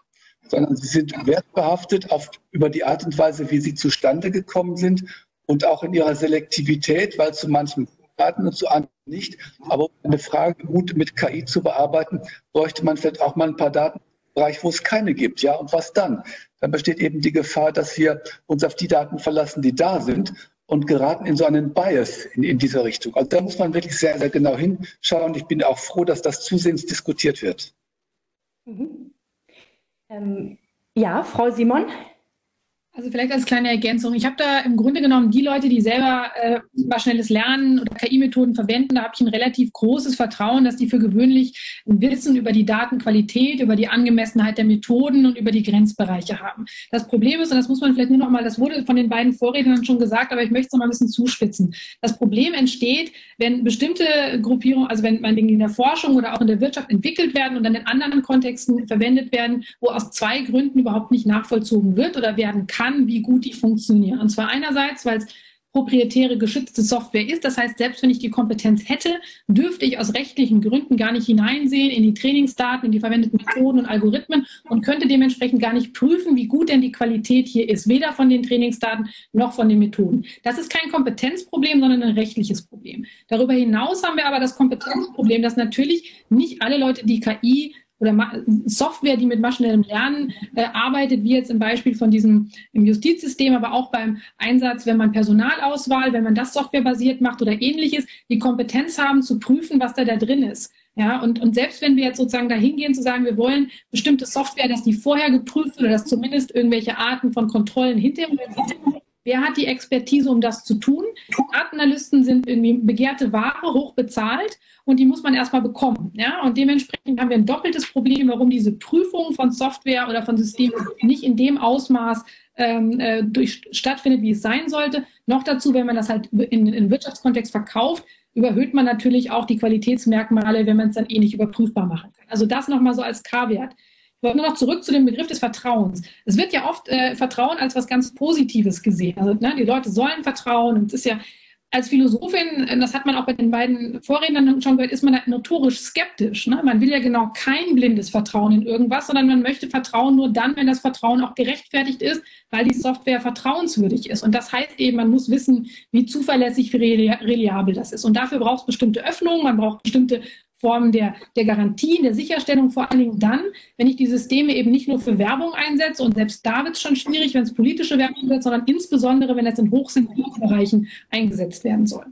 sondern sie sind wertbehaftet über die Art und Weise, wie sie zustande gekommen sind und auch in ihrer Selektivität, weil zu manchen Daten und zu anderen nicht. Aber um eine Frage gut mit KI zu bearbeiten, bräuchte man vielleicht auch mal ein paar Daten im Bereich, wo es keine gibt. Ja, und was dann? Dann besteht eben die Gefahr, dass wir uns auf die Daten verlassen, die da sind und geraten in so einen Bias in dieser Richtung. Also da muss man wirklich sehr, sehr genau hinschauen. Ich bin auch froh, dass das zusehends diskutiert wird. Mhm. Ja, Frau Simon? Also vielleicht als kleine Ergänzung. Ich habe da im Grunde genommen die Leute, die selber maschinelles Lernen oder KI-Methoden verwenden, da habe ich ein relativ großes Vertrauen, dass die für gewöhnlich ein Wissen über die Datenqualität, über die Angemessenheit der Methoden und über die Grenzbereiche haben. Das Problem ist, und das muss man vielleicht nur nochmal, das wurde von den beiden Vorrednern schon gesagt, aber ich möchte es nochmal ein bisschen zuspitzen. Das Problem entsteht, wenn bestimmte Gruppierungen, also wenn man Dinge in der Forschung oder auch in der Wirtschaft entwickelt werden und dann in anderen Kontexten verwendet werden, wo aus zwei Gründen überhaupt nicht nachvollzogen wird oder werden kann, wie gut die funktionieren. Und zwar einerseits, weil es proprietäre geschützte Software ist. Das heißt, selbst wenn ich die Kompetenz hätte, dürfte ich aus rechtlichen Gründen gar nicht hineinsehen in die Trainingsdaten, in die verwendeten Methoden und Algorithmen und könnte dementsprechend gar nicht prüfen, wie gut denn die Qualität hier ist, weder von den Trainingsdaten noch von den Methoden. Das ist kein Kompetenzproblem, sondern ein rechtliches Problem. Darüber hinaus haben wir aber das Kompetenzproblem, dass natürlich nicht alle Leute, die KI oder Software, die mit maschinellem Lernen arbeitet, wie jetzt im Beispiel von diesem im Justizsystem, aber auch beim Einsatz, wenn man Personalauswahl, wenn man das softwarebasiert macht oder ähnliches, die Kompetenz haben zu prüfen, was da drin ist. Ja, und selbst wenn wir jetzt sozusagen dahin gehen zu sagen, wir wollen bestimmte Software, dass die vorher geprüft oder dass zumindest irgendwelche Arten von Kontrollen hinterher sind, wer hat die Expertise, um das zu tun? Datenanalysten sind irgendwie begehrte Ware, hoch bezahlt und die muss man erstmal bekommen. Ja? Und dementsprechend haben wir ein doppeltes Problem, warum diese Prüfung von Software oder von Systemen nicht in dem Ausmaß stattfindet, wie es sein sollte. Noch dazu, wenn man das halt in Wirtschaftskontext verkauft, überhöht man natürlich auch die Qualitätsmerkmale, wenn man es dann eh nicht überprüfbar machen kann. Also das nochmal so als K-Wert. Ich wollte nur noch zurück zu dem Begriff des Vertrauens. Es wird ja oft Vertrauen als was ganz Positives gesehen. Also ne, die Leute sollen vertrauen. Und es ist ja als Philosophin, das hat man auch bei den beiden Vorrednern schon gehört, ist man halt notorisch skeptisch. Ne? Man will ja genau kein blindes Vertrauen in irgendwas, sondern man möchte Vertrauen nur dann, wenn das Vertrauen auch gerechtfertigt ist, weil die Software vertrauenswürdig ist. Und das heißt eben, man muss wissen, wie zuverlässig, reliabel das ist. Und dafür braucht es bestimmte Öffnungen, man braucht bestimmte Formen der Garantien, der Sicherstellung, vor allen Dingen dann, wenn ich die Systeme eben nicht nur für Werbung einsetze, und selbst da wird es schon schwierig, wenn es politische Werbung wird, sondern insbesondere, wenn es in hochsensiblen Bereichen eingesetzt werden soll.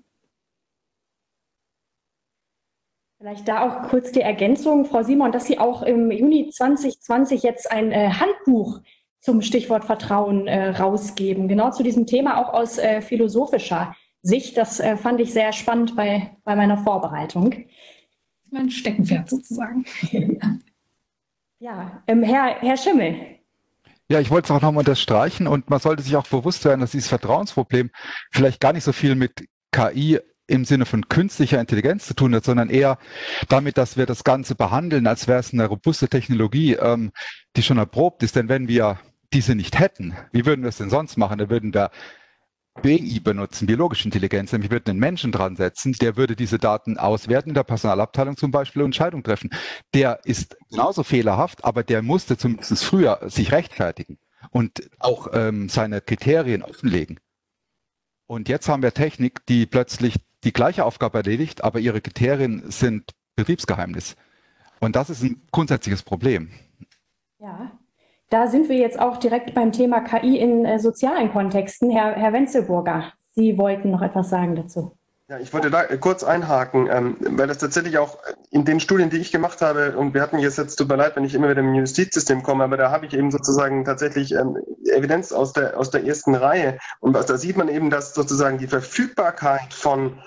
Vielleicht da auch kurz die Ergänzung, Frau Simon, dass Sie auch im Juni 2020 jetzt ein Handbuch zum Stichwort Vertrauen rausgeben, genau zu diesem Thema, auch aus philosophischer Sicht. Das fand ich sehr spannend bei meiner Vorbereitung. Mein Steckenpferd sozusagen. Ja, Herr Schemmel. Ja, ich wollte es auch nochmal unterstreichen und man sollte sich auch bewusst sein, dass dieses Vertrauensproblem vielleicht gar nicht so viel mit KI im Sinne von künstlicher Intelligenz zu tun hat, sondern eher damit, dass wir das Ganze behandeln, als wäre es eine robuste Technologie, die schon erprobt ist. Denn wenn wir diese nicht hätten, wie würden wir es denn sonst machen? Dann würden wir BI benutzen, biologische Intelligenz, nämlich würden einen Menschen dran setzen, der würde diese Daten auswerten, in der Personalabteilung zum Beispiel und Entscheidungen treffen. Der ist genauso fehlerhaft, aber der musste zumindest früher sich rechtfertigen und auch seine Kriterien offenlegen. Und jetzt haben wir Technik, die plötzlich die gleiche Aufgabe erledigt, aber ihre Kriterien sind Betriebsgeheimnis. Und das ist ein grundsätzliches Problem. Ja. Da sind wir jetzt auch direkt beim Thema KI in sozialen Kontexten. Herr Wenzelburger, Sie wollten noch etwas sagen dazu. Ja, ich wollte da kurz einhaken, weil das tatsächlich auch in den Studien, die ich gemacht habe, und wir hatten jetzt, tut mir leid, wenn ich immer wieder im Justizsystem komme, aber da habe ich eben sozusagen tatsächlich Evidenz aus der ersten Reihe. Und da sieht man eben, dass sozusagen die Verfügbarkeit von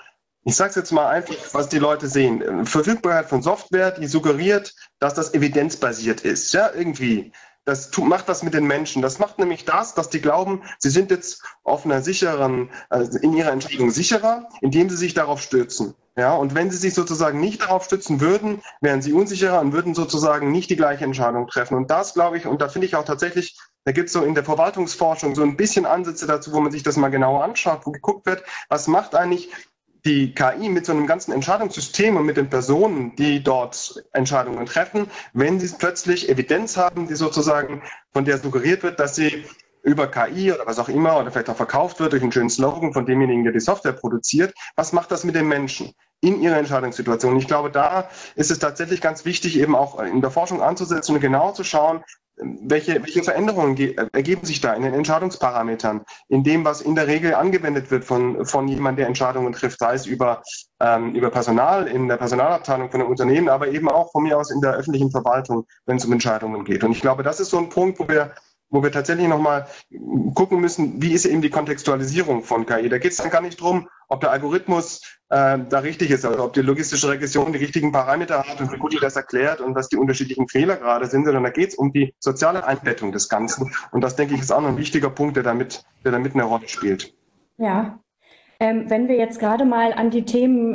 Ich sage es jetzt mal einfach, was die Leute sehen. Verfügbarkeit von Software, die suggeriert, dass das evidenzbasiert ist. Ja, irgendwie. Das macht was mit den Menschen. Das macht nämlich das, dass die glauben, sie sind jetzt auf einer sicheren, also in ihrer Entscheidung sicherer, indem sie sich darauf stützen. Ja, und wenn sie sich sozusagen nicht darauf stützen würden, wären sie unsicherer und würden sozusagen nicht die gleiche Entscheidung treffen. Und das, glaube ich, und da finde ich auch tatsächlich, da gibt es so in der Verwaltungsforschung so ein bisschen Ansätze dazu, wo man sich das mal genauer anschaut, wo geguckt wird, was macht eigentlich die KI mit so einem ganzen Entscheidungssystem und mit den Personen, die dort Entscheidungen treffen, wenn sie plötzlich Evidenz haben, die sozusagen, von der suggeriert wird, dass sie über KI oder was auch immer oder vielleicht auch verkauft wird durch einen schönen Slogan von demjenigen, der die Software produziert. Was macht das mit den Menschen in ihrer Entscheidungssituation? Und ich glaube, da ist es tatsächlich ganz wichtig, eben auch in der Forschung anzusetzen und genau zu schauen, welche Veränderungen ergeben sich da in den Entscheidungsparametern, in dem, was in der Regel angewendet wird von jemandem, der Entscheidungen trifft, sei es über Personal, in der Personalabteilung von einem Unternehmen, aber eben auch von mir aus in der öffentlichen Verwaltung, wenn es um Entscheidungen geht. Und ich glaube, das ist so ein Punkt, wo wir tatsächlich nochmal gucken müssen, wie ist eben die Kontextualisierung von KI. Da geht es dann gar nicht drum, ob der Algorithmus da richtig ist, also ob die logistische Regression die richtigen Parameter hat und wie gut die das erklärt und was die unterschiedlichen Fehler gerade sind, sondern da geht es um die soziale Einbettung des Ganzen. Und das, denke ich, ist auch noch ein wichtiger Punkt, der damit eine Rolle spielt. Ja. Wenn wir jetzt gerade mal an die Themen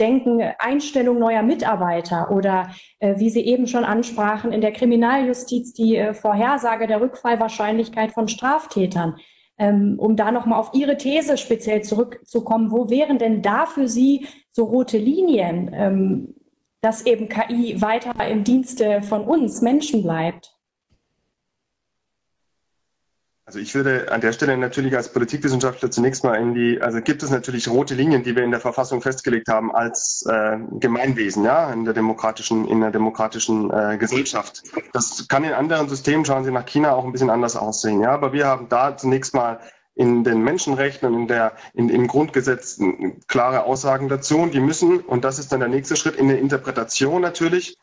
denken, Einstellung neuer Mitarbeiter oder wie Sie eben schon ansprachen, in der Kriminaljustiz die Vorhersage der Rückfallwahrscheinlichkeit von Straftätern, um da nochmal auf Ihre These speziell zurückzukommen, wo wären denn da für Sie so rote Linien, dass eben KI weiter im Dienste von uns Menschen bleibt? Also ich würde an der Stelle natürlich als Politikwissenschaftler zunächst mal gibt es natürlich rote Linien, die wir in der Verfassung festgelegt haben als Gemeinwesen, ja, in der demokratischen Gesellschaft. Das kann in anderen Systemen, schauen Sie nach China, auch ein bisschen anders aussehen, ja, aber wir haben da zunächst mal in den Menschenrechten und im Grundgesetz klare Aussagen dazu, und die müssen, und das ist dann der nächste Schritt, in der Interpretation natürlich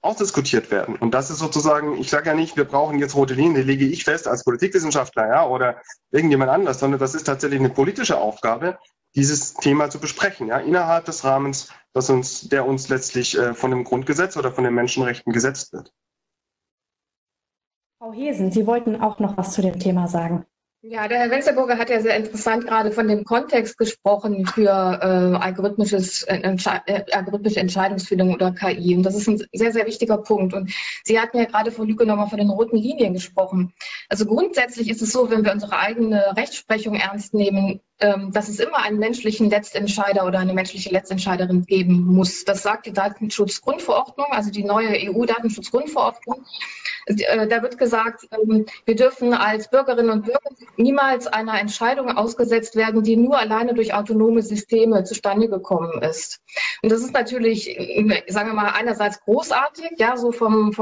ausdiskutiert werden. Und das ist sozusagen, ich sage ja nicht, wir brauchen jetzt rote Linien, die lege ich fest als Politikwissenschaftler, ja, oder irgendjemand anders, sondern das ist tatsächlich eine politische Aufgabe, dieses Thema zu besprechen, ja, innerhalb des Rahmens, der uns letztlich von dem Grundgesetz oder von den Menschenrechten gesetzt wird. Frau Heesen, Sie wollten auch noch was zu dem Thema sagen. Ja, der Herr Wenzelburger hat ja sehr interessant gerade von dem Kontext gesprochen für algorithmische Entscheidungsfindung oder KI. Und das ist ein sehr, sehr wichtiger Punkt. Und Sie hatten ja gerade, Frau Lücke, nochmal von den roten Linien gesprochen. Also grundsätzlich ist es so, wenn wir unsere eigene Rechtsprechung ernst nehmen, dass es immer einen menschlichen Letztentscheider oder eine menschliche Letztentscheiderin geben muss. Das sagt die Datenschutzgrundverordnung, also die neue EU-Datenschutzgrundverordnung. Da wird gesagt, wir dürfen als Bürgerinnen und Bürger niemals einer Entscheidung ausgesetzt werden, die nur alleine durch autonome Systeme zustande gekommen ist. Und das ist natürlich, sagen wir mal, einerseits großartig, ja, so von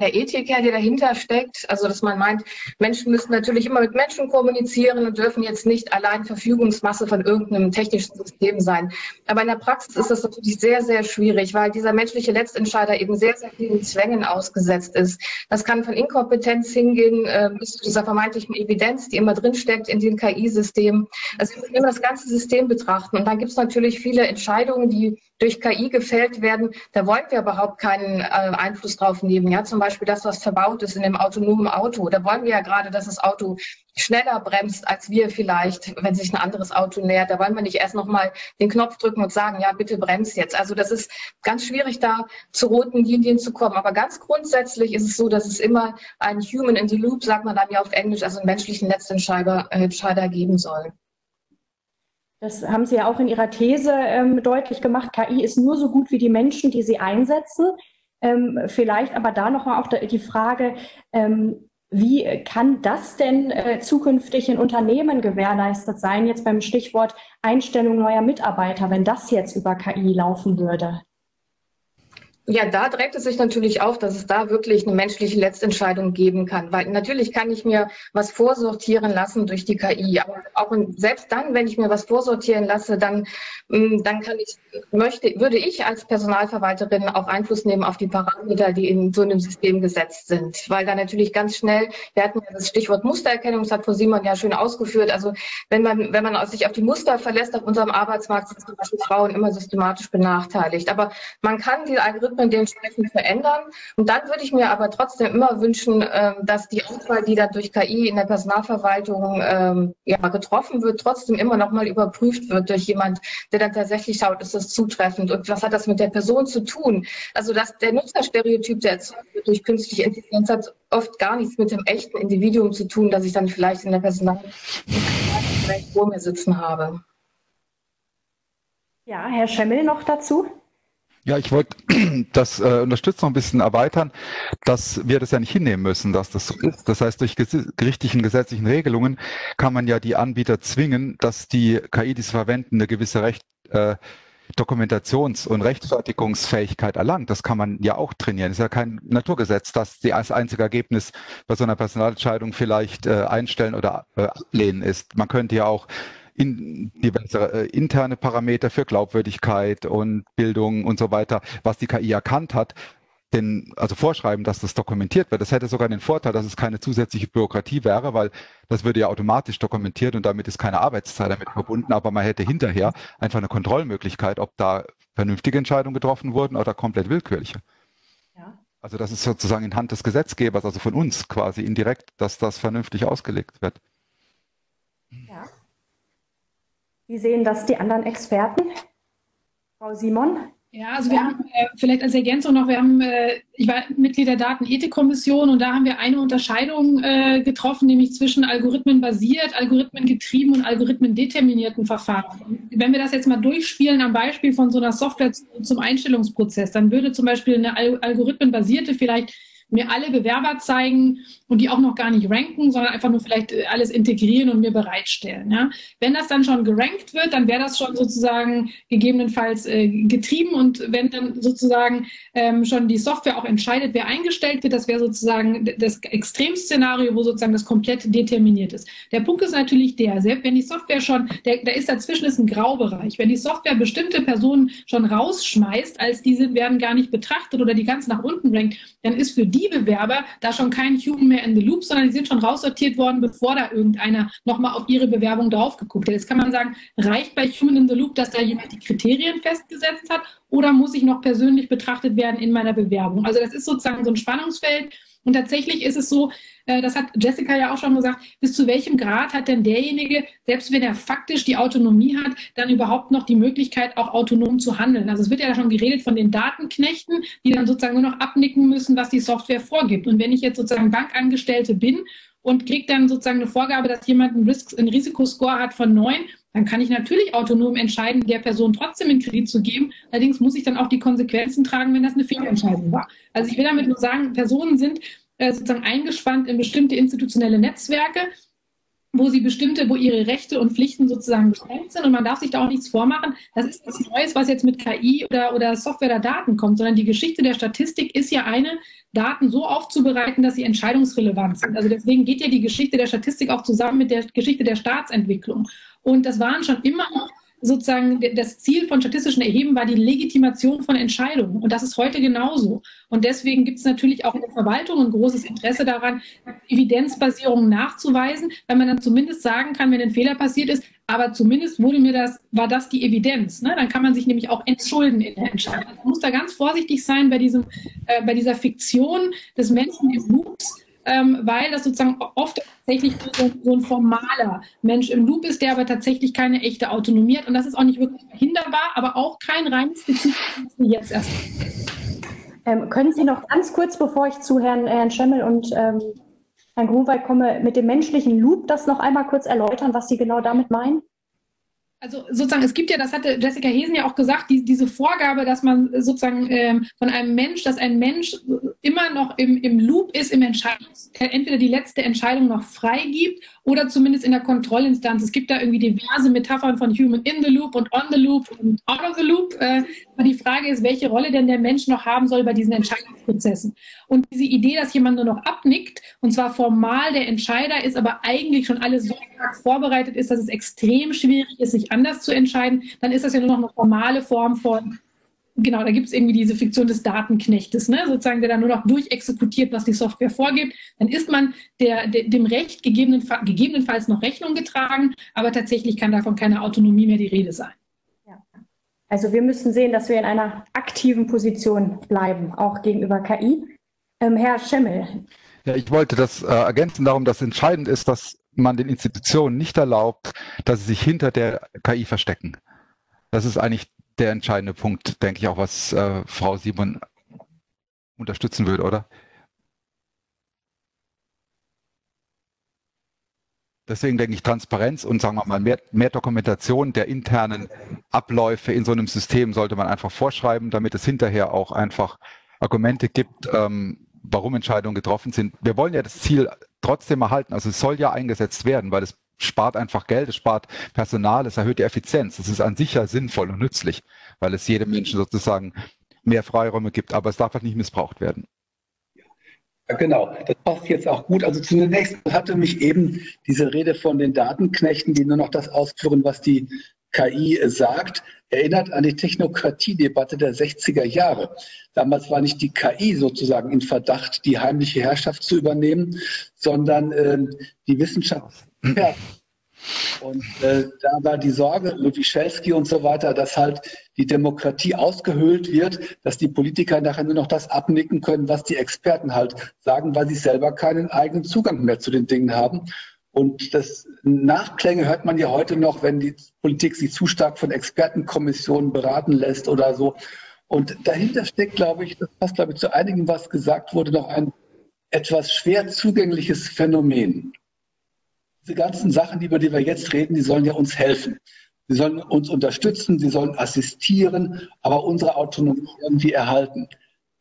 der Ethik her, die dahinter steckt. Also, dass man meint, Menschen müssen natürlich immer mit Menschen kommunizieren und dürfen jetzt nicht allein Verfügungsmasse von irgendeinem technischen System sein. Aber in der Praxis ist das natürlich sehr, sehr schwierig, weil dieser menschliche Letztentscheider eben sehr, sehr vielen Zwängen ausgesetzt ist. Das kann von Inkompetenz hingehen bis zu dieser vermeintlichen Evidenz, die immer drinsteckt in den KI-Systemen. Also wir müssen immer das ganze System betrachten. Und dann gibt es natürlich viele Entscheidungen, die durch KI gefällt werden. Da wollen wir überhaupt keinen Einfluss drauf nehmen. Ja, zum Beispiel das, was verbaut ist in dem autonomen Auto. Da wollen wir ja gerade, dass das Auto schneller bremst als wir vielleicht, wenn sich ein anderes Auto nähert. Da wollen wir nicht erst nochmal den Knopf drücken und sagen, ja, bitte bremst jetzt. Also das ist ganz schwierig, da zu roten Linien zu kommen. Aber ganz grundsätzlich ist es so, dass es immer einen Human in the Loop, sagt man dann ja auf Englisch, also einen menschlichen Letztentscheider geben soll. Das haben Sie ja auch in Ihrer These deutlich gemacht. KI ist nur so gut wie die Menschen, die sie einsetzen. Vielleicht aber da nochmal auch die Frage, wie kann das denn zukünftig in Unternehmen gewährleistet sein, jetzt beim Stichwort Einstellung neuer Mitarbeiter, wenn das jetzt über KI laufen würde? Ja, da trägt es sich natürlich auf, dass es da wirklich eine menschliche Letztentscheidung geben kann. Weil natürlich kann ich mir was vorsortieren lassen durch die KI. Aber auch selbst dann, wenn ich mir was vorsortieren lasse, dann würde ich als Personalverwalterin auch Einfluss nehmen auf die Parameter, die in so einem System gesetzt sind. Weil da natürlich ganz schnell, wir hatten das Stichwort Mustererkennung, das hat Frau Simon ja schön ausgeführt. Also wenn man sich auf die Muster verlässt, auf unserem Arbeitsmarkt sind zum Beispiel Frauen immer systematisch benachteiligt. Aber man kann die Algorithmen dementsprechend verändern. Und dann würde ich mir aber trotzdem immer wünschen, dass die Auswahl, die dann durch KI in der Personalverwaltung getroffen wird, trotzdem immer nochmal überprüft wird durch jemand, der dann tatsächlich schaut, ist das zutreffend und was hat das mit der Person zu tun? Also dass der Nutzerstereotyp, der erzeugt wird durch künstliche Intelligenz, hat oft gar nichts mit dem echten Individuum zu tun, das ich dann vielleicht in der Personalverwaltung vor mir sitzen habe. Ja, Herr Schemmel noch dazu? Ja, ich wollte das unterstützen, noch ein bisschen erweitern, dass wir das ja nicht hinnehmen müssen, dass das so ist. Das heißt, durch richtigen gesetzlichen Regelungen kann man ja die Anbieter zwingen, dass die KI, die sie verwenden, eine gewisse Dokumentations- und Rechtfertigungsfähigkeit erlangt. Das kann man ja auch trainieren. Es ist ja kein Naturgesetz, dass das einzige Ergebnis bei so einer Personalentscheidung vielleicht einstellen oder ablehnen ist. Man könnte ja auch diverse interne Parameter für Glaubwürdigkeit und Bildung und so weiter, was die KI erkannt hat, also vorschreiben, dass das dokumentiert wird. Das hätte sogar den Vorteil, dass es keine zusätzliche Bürokratie wäre, weil das würde ja automatisch dokumentiert und damit ist keine Arbeitszeit damit verbunden, aber man hätte hinterher einfach eine Kontrollmöglichkeit, ob da vernünftige Entscheidungen getroffen wurden oder komplett willkürliche. Ja. Also das ist sozusagen in Hand des Gesetzgebers, also von uns quasi indirekt, dass das vernünftig ausgelegt wird. Ja. Wie sehen das die anderen Experten? Frau Simon? Ja, also wir haben vielleicht als Ergänzung noch, ich war Mitglied der Datenethikkommission und da haben wir eine Unterscheidung getroffen, nämlich zwischen algorithmenbasiert, algorithmengetrieben und algorithmendeterminierten Verfahren. Wenn wir das jetzt mal durchspielen am Beispiel von so einer Software zum Einstellungsprozess, dann würde zum Beispiel eine algorithmenbasierte vielleicht mir alle Bewerber zeigen und die auch noch gar nicht ranken, sondern einfach nur vielleicht alles integrieren und mir bereitstellen. Ja? Wenn das dann schon gerankt wird, dann wäre das schon sozusagen gegebenenfalls getrieben und wenn dann sozusagen schon die Software auch entscheidet, wer eingestellt wird, das wäre sozusagen das Extremszenario, wo sozusagen das komplett determiniert ist. Der Punkt ist natürlich der, selbst wenn die Software schon, dazwischen ist ein Graubereich, wenn die Software bestimmte Personen schon rausschmeißt, als diese werden gar nicht betrachtet oder die ganz nach unten rankt, dann ist für die Bewerber da schon kein Human mehr in the Loop, sondern die sind schon raussortiert worden, bevor da irgendeiner nochmal auf ihre Bewerbung drauf geguckt hat. Jetzt kann man sagen, reicht bei Human in the Loop, dass da jemand die Kriterien festgesetzt hat oder muss ich noch persönlich betrachtet werden in meiner Bewerbung? Also das ist sozusagen so ein Spannungsfeld und tatsächlich ist es so, das hat Jessica ja auch schon gesagt, bis zu welchem Grad hat denn derjenige, selbst wenn er faktisch die Autonomie hat, dann überhaupt noch die Möglichkeit, auch autonom zu handeln. Also es wird ja schon geredet von den Datenknechten, die dann sozusagen nur noch abnicken müssen, was die Software vorgibt. Und wenn ich jetzt sozusagen Bankangestellte bin und kriege dann sozusagen eine Vorgabe, dass jemand einen Risikoscore hat von 9, dann kann ich natürlich autonom entscheiden, der Person trotzdem einen Kredit zu geben. Allerdings muss ich dann auch die Konsequenzen tragen, wenn das eine Fehlentscheidung war. Also ich will damit nur sagen, Personen sind sozusagen eingespannt in bestimmte institutionelle Netzwerke, wo ihre Rechte und Pflichten sozusagen beschränkt sind und man darf sich da auch nichts vormachen. Das ist nichts Neues, was jetzt mit KI oder Software oder Daten kommt, sondern die Geschichte der Statistik ist ja eine, Daten so aufzubereiten, dass sie entscheidungsrelevant sind. Also deswegen geht ja die Geschichte der Statistik auch zusammen mit der Geschichte der Staatsentwicklung. Und das waren schon immer noch sozusagen das Ziel von statistischen Erheben war die Legitimation von Entscheidungen. Und das ist heute genauso. Und deswegen gibt es natürlich auch in der Verwaltung ein großes Interesse daran, Evidenzbasierungen nachzuweisen, weil man dann zumindest sagen kann, wenn ein Fehler passiert ist, aber zumindest war das die Evidenz. Ne? Dann kann man sich nämlich auch entschulden in der Entscheidung. Also man muss da ganz vorsichtig sein bei dieser Fiktion des Menschen im Loops, weil das sozusagen oft tatsächlich so ein formaler Mensch im Loop ist, der aber tatsächlich keine echte Autonomie hat. Und das ist auch nicht wirklich verhinderbar, aber auch kein reines Bezug, das wir jetzt erst. Können Sie noch ganz kurz, bevor ich zu Herrn Schemmel und Herrn Grunwald komme, mit dem menschlichen Loop das noch einmal kurz erläutern, was Sie genau damit meinen? Also sozusagen, es gibt ja, das hatte Jessica Heesen ja auch gesagt, diese Vorgabe, dass man sozusagen dass ein Mensch immer noch im Loop ist, entweder die letzte Entscheidung noch freigibt oder zumindest in der Kontrollinstanz. Es gibt da irgendwie diverse Metaphern von Human in the Loop und on the Loop und out of the Loop. Aber die Frage ist, welche Rolle denn der Mensch noch haben soll bei diesen Entscheidungsprozessen. Und diese Idee, dass jemand nur noch abnickt, und zwar formal der Entscheider ist, aber eigentlich schon alles so vorbereitet ist, dass es extrem schwierig ist, sich anders zu entscheiden, dann ist das ja nur noch eine formale Form von, genau, da gibt es irgendwie diese Fiktion des Datenknechtes, ne? Sozusagen, der dann nur noch durchexekutiert, was die Software vorgibt. Dann ist man dem Recht gegebenenfalls noch Rechnung getragen, aber tatsächlich kann davon keine Autonomie mehr die Rede sein. Ja. Also wir müssen sehen, dass wir in einer aktiven Position bleiben, auch gegenüber KI. Herr Schemmel. Ja, ich wollte das ergänzen darum, dass entscheidend ist, dass man den Institutionen nicht erlaubt, dass sie sich hinter der KI verstecken. Das ist eigentlich der entscheidende Punkt, denke ich auch, was Frau Simon unterstützen würde, oder? Deswegen denke ich, Transparenz und sagen wir mal mehr Dokumentation der internen Abläufe in so einem System sollte man einfach vorschreiben, damit es hinterher auch einfach Argumente gibt, warum Entscheidungen getroffen sind. Wir wollen ja das Ziel trotzdem erhalten. Also es soll ja eingesetzt werden, weil es spart einfach Geld, es spart Personal, es erhöht die Effizienz. Es ist an sich ja sinnvoll und nützlich, weil es jedem Menschen sozusagen mehr Freiräume gibt. Aber es darf halt nicht missbraucht werden. Ja, genau, das passt jetzt auch gut. Also zunächst hatte mich eben diese Rede von den Datenknechten, die nur noch das ausführen, was die KI sagt, erinnert an die Technokratie-Debatte der 60er Jahre. Damals war nicht die KI sozusagen in Verdacht, die heimliche Herrschaft zu übernehmen, sondern die Wissenschaft. Und da war die Sorge, Wischelski und so weiter, dass halt die Demokratie ausgehöhlt wird, dass die Politiker nachher nur noch das abnicken können, was die Experten halt sagen, weil sie selber keinen eigenen Zugang mehr zu den Dingen haben. Und das Nachklänge hört man ja heute noch, wenn die Politik sich zu stark von Expertenkommissionen beraten lässt oder so. Und dahinter steckt, glaube ich, das passt, glaube ich, zu einigen, was gesagt wurde, noch ein etwas schwer zugängliches Phänomen. Diese ganzen Sachen, über die wir jetzt reden, die sollen ja uns helfen. Sie sollen uns unterstützen, sie sollen assistieren, aber unsere Autonomie irgendwie erhalten.